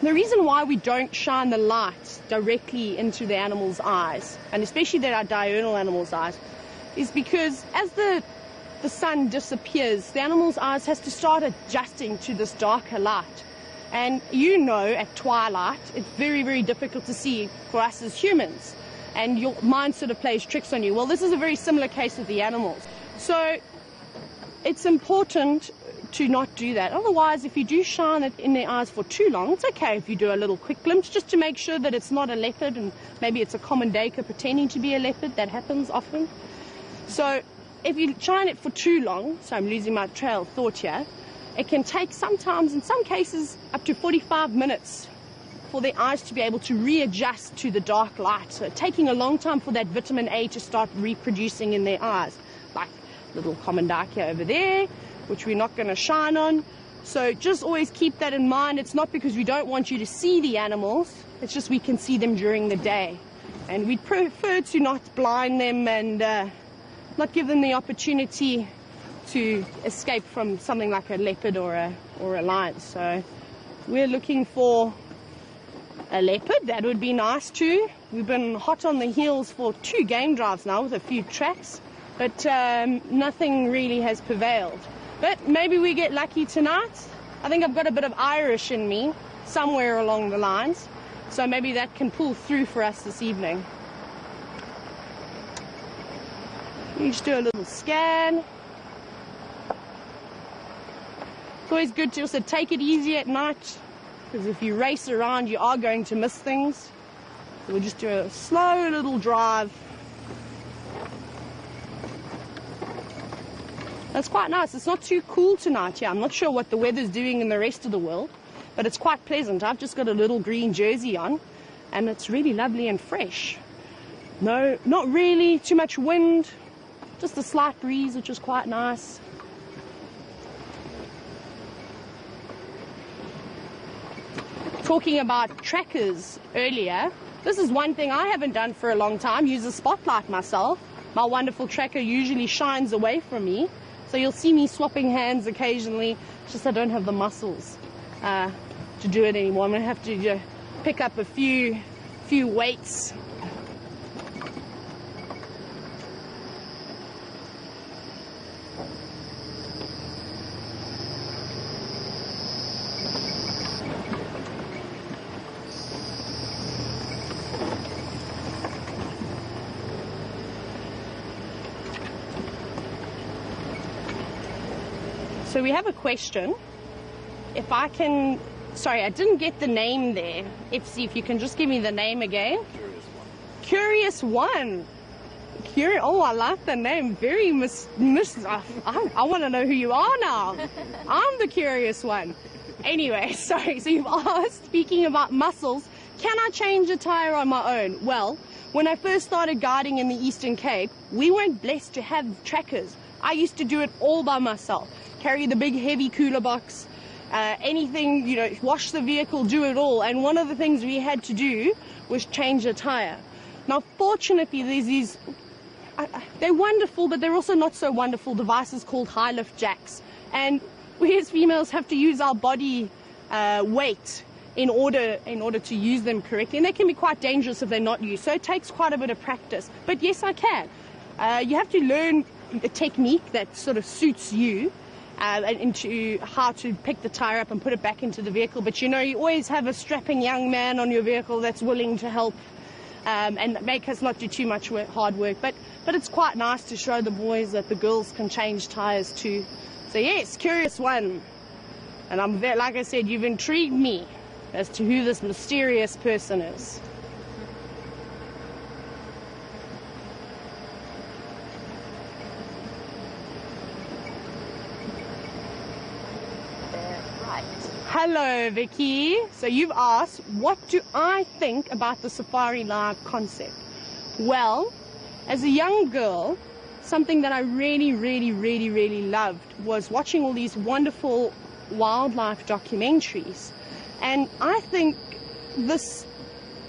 the reason why we don't shine the light directly into the animal's eyes, and especially that our diurnal animal's eyes, is because as the, the sun disappears, the animal's eyes has to start adjusting to this darker light. And you know, at twilight, it's very, very difficult to see for us as humans. And your mind sort of plays tricks on you. Well, this is a very similar case with the animals. So it's important to not do that. Otherwise, if you do shine it in their eyes for too long, it's okay if you do a little quick glimpse, just to make sure that it's not a leopard, and maybe it's a common daker pretending to be a leopard. That happens often. So if you shine it for too long, so I'm losing my trail of thought here, it can take sometimes, in some cases, up to forty-five minutes for their eyes to be able to readjust to the dark light. So taking a long time for that vitamin A to start reproducing in their eyes, like little common dakia over there, which we're not going to shine on. So just always keep that in mind. It's not because we don't want you to see the animals, it's just we can see them during the day. And we prefer to not blind them and uh, not give them the opportunity to escape from something like a leopard or a, or a lion. So we're looking for a leopard, that would be nice too. We've been hot on the heels for two game drives now with a few tracks, but um, nothing really has prevailed. But maybe we get lucky tonight. I think I've got a bit of Irish in me somewhere along the lines, so maybe that can pull through for us this evening. You just do a little scan. It's always good to also take it easy at night, because if you race around, you are going to miss things. So we'll just do a slow little drive. That's quite nice. It's not too cool tonight here. I'm not sure what the weather's doing in the rest of the world, but it's quite pleasant. I've just got a little green jersey on, and it's really lovely and fresh. No, not really too much wind, just a slight breeze, which is quite nice. Talking about trackers earlier, this is one thing I haven't done for a long time, use a spotlight myself. My wonderful tracker usually shines away from me, so you'll see me swapping hands occasionally, just I don't have the muscles. Uh, to do it anymore. I'm going to have to you know, pick up a few, few weights. So we have a question. If I can, sorry, I didn't get the name there. F C, if you can just give me the name again. Curious One. Curious One. Curi oh, I like the name. Very mis... mis I, I, I want to know who you are now. I'm the Curious One. Anyway, sorry. So you've asked, speaking about muscles, can I change a tire on my own? Well, when I first started guiding in the Eastern Cape, we weren't blessed to have trackers. I used to do it all by myself. Carry the big heavy cooler box, uh, anything, you know, wash the vehicle, do it all. And one of the things we had to do was change a tire. Now, fortunately, there's these, uh, they're wonderful, but they're also not so wonderful devices called high lift jacks. And we as females have to use our body uh, weight in order, in order to use them correctly. And they can be quite dangerous if they're not used. So it takes quite a bit of practice. But yes, I can. Uh, you have to learn a technique that sort of suits you. Uh, into how to pick the tire up and put it back into the vehicle. But you know, you always have a strapping young man on your vehicle that's willing to help um, and make us not do too much work, hard work. But but it's quite nice to show the boys that the girls can change tires too. So yes, Curious One. And I'm very, like I said, you've intrigued me as to who this mysterious person is. Hello, Vicky. So you've asked, what do I think about the Safari Live concept? Well, as a young girl, something that I really, really, really, really loved was watching all these wonderful wildlife documentaries. And I think this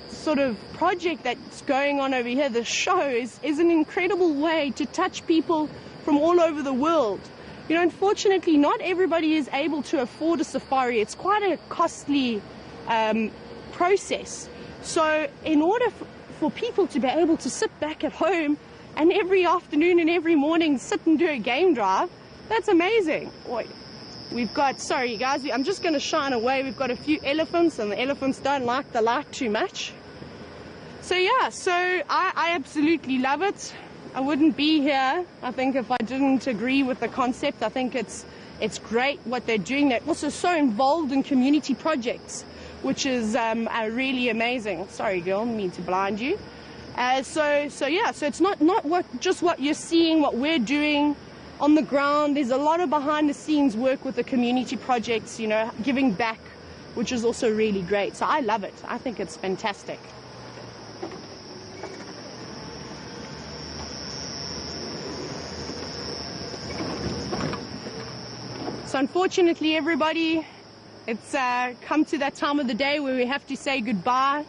sort of project that's going on over here, the show, is, is an incredible way to touch people from all over the world. You know, unfortunately, not everybody is able to afford a safari. It's quite a costly um, process. So in order f for people to be able to sit back at home and every afternoon and every morning sit and do a game drive, that's amazing. Oi, we've got, sorry guys, I'm just going to shine away. We've got a few elephants and the elephants don't like the light too much. So yeah, so I, I absolutely love it. I wouldn't be here, I think, if I didn't agree with the concept. I think it's it's great what they're doing. They're also so involved in community projects, which is um, uh, really amazing. Sorry, girl, I didn't mean to blind you. Uh, so, so yeah, so it's not, not what, just what you're seeing, what we're doing on the ground. There's a lot of behind-the-scenes work with the community projects, you know, giving back, which is also really great. So I love it. I think it's fantastic. So unfortunately, everybody, it's uh, come to that time of the day where we have to say goodbye.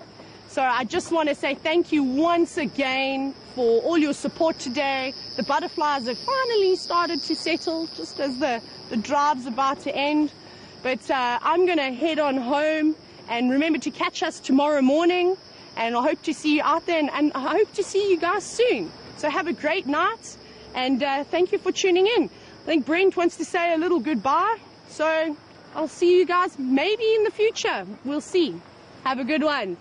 So I just want to say thank you once again for all your support today. The butterflies have finally started to settle just as the, the drive's about to end. But uh, I'm going to head on home, and remember to catch us tomorrow morning. And I hope to see you out there, and, and I hope to see you guys soon. So have a great night, and uh, thank you for tuning in. I think Brent wants to say a little goodbye, so I'll see you guys maybe in the future. We'll see. Have a good one.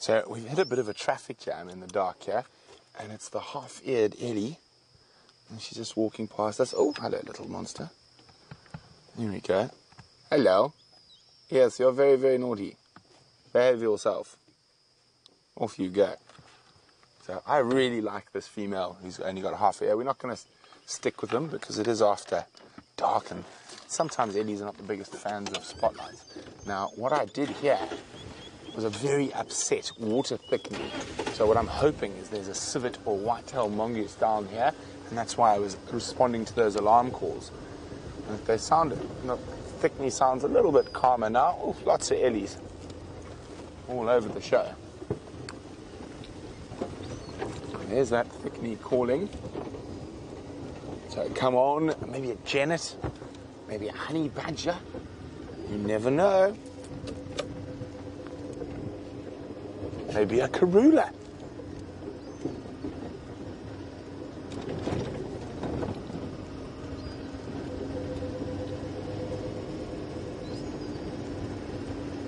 So we've hit a bit of a traffic jam in the dark here, and it's the half-eared Ellie, and she's just walking past us. Oh, hello, little monster. Here we go. Hello. Yes, you're very, very naughty. Behave yourself. Off you go. So I really like this female who's only got half a ear. We're not going to stick with them because it is after dark, and sometimes Ellies are not the biggest fans of spotlights. Now, what I did here was a very upset water thickening. So what I'm hoping is there's a civet or whitetail mongoose down here, and that's why I was responding to those alarm calls. And if they sounded, you know, thickening sounds a little bit calmer now. Ooh, lots of Ellies all over the show. There's that thickney calling. So come on, maybe a jennet, maybe a honey badger. You never know. Maybe a Karula.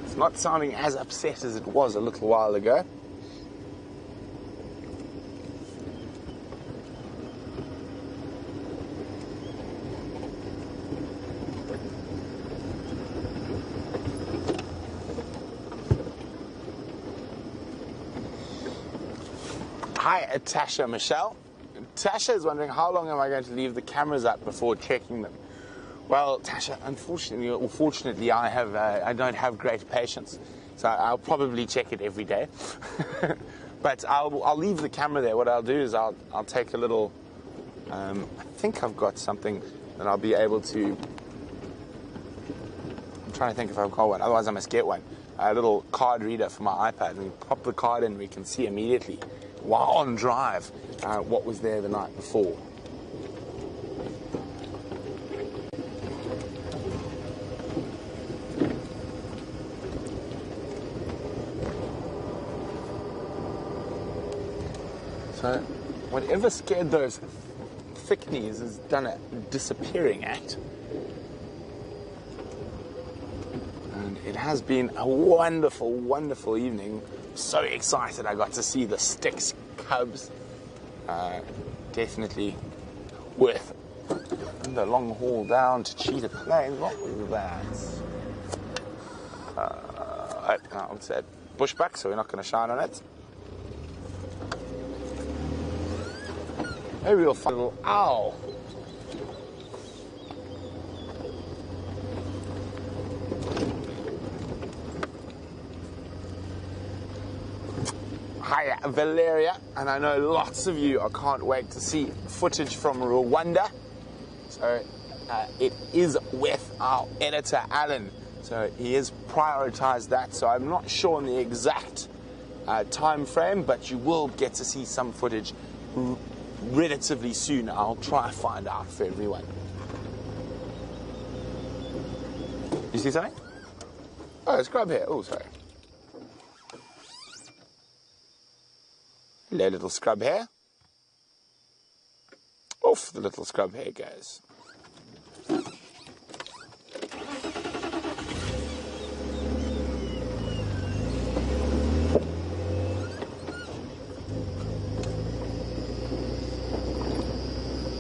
It's not sounding as upset as it was a little while ago. Tasha Michelle. Tasha is wondering, how long am I going to leave the cameras up before checking them? Well, Tasha, unfortunately, or fortunately, I have uh, I don't have great patience, so I'll probably check it every day. But I'll, I'll leave the camera there. What I'll do is I'll, I'll take a little... Um, I think I've got something that I'll be able to... I'm trying to think if I've got one, otherwise I must get one. A little card reader for my iPad, and pop the card in, we can see immediately, while on drive, uh, what was there the night before. So whatever scared those thick knees has done a disappearing act. And it has been a wonderful, wonderful evening. So excited I got to see the Styx cubs. Uh, definitely worth the long haul down to Cheetah Plains. What was that? Uh, oh, no, it's a bushbuck, so we're not going to shine on it. Maybe we'll find a little owl. Hi, Valeria, and I know lots of you, I can't wait to see footage from Rwanda. So uh, it is with our editor, Alan, so he has prioritized that. So I'm not sure on the exact uh, time frame, but you will get to see some footage r relatively soon. I'll try and find out for everyone. You see something? Oh, it's grub here. Oh, sorry. Hello, little scrub hair. Off the little scrub hair goes.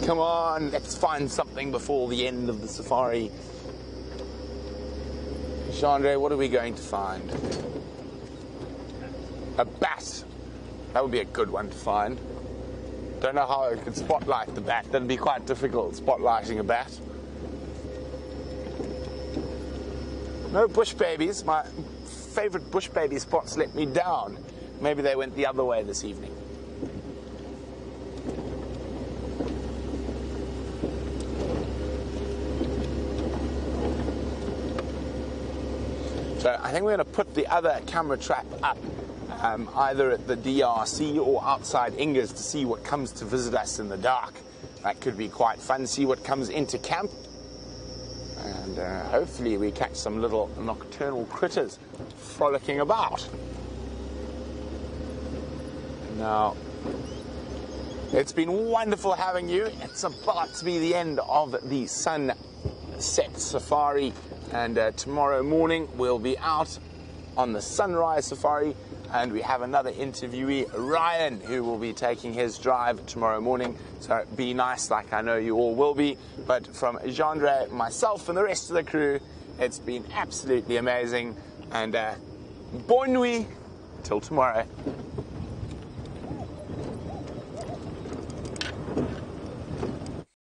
Come on, let's find something before the end of the safari. Jandre, what are we going to find? A bat. That would be a good one to find. Don't know how I could spotlight the bat. That'd be quite difficult, spotlighting a bat. No bush babies. My favorite bush baby spots let me down. Maybe they went the other way this evening. So I think we're gonna put the other camera trap up. Um, either at the D R C or outside Ingers to see what comes to visit us in the dark. That could be quite fun, see what comes into camp. And uh, hopefully we catch some little nocturnal critters frolicking about. Now, it's been wonderful having you. It's about to be the end of the sunset safari. And uh, tomorrow morning we'll be out on the sunrise safari. And we have another interviewee, Ryan, who will be taking his drive tomorrow morning. So be nice, like I know you all will be. But from Jandre, myself, and the rest of the crew, it's been absolutely amazing. And uh, bonne nuit till tomorrow.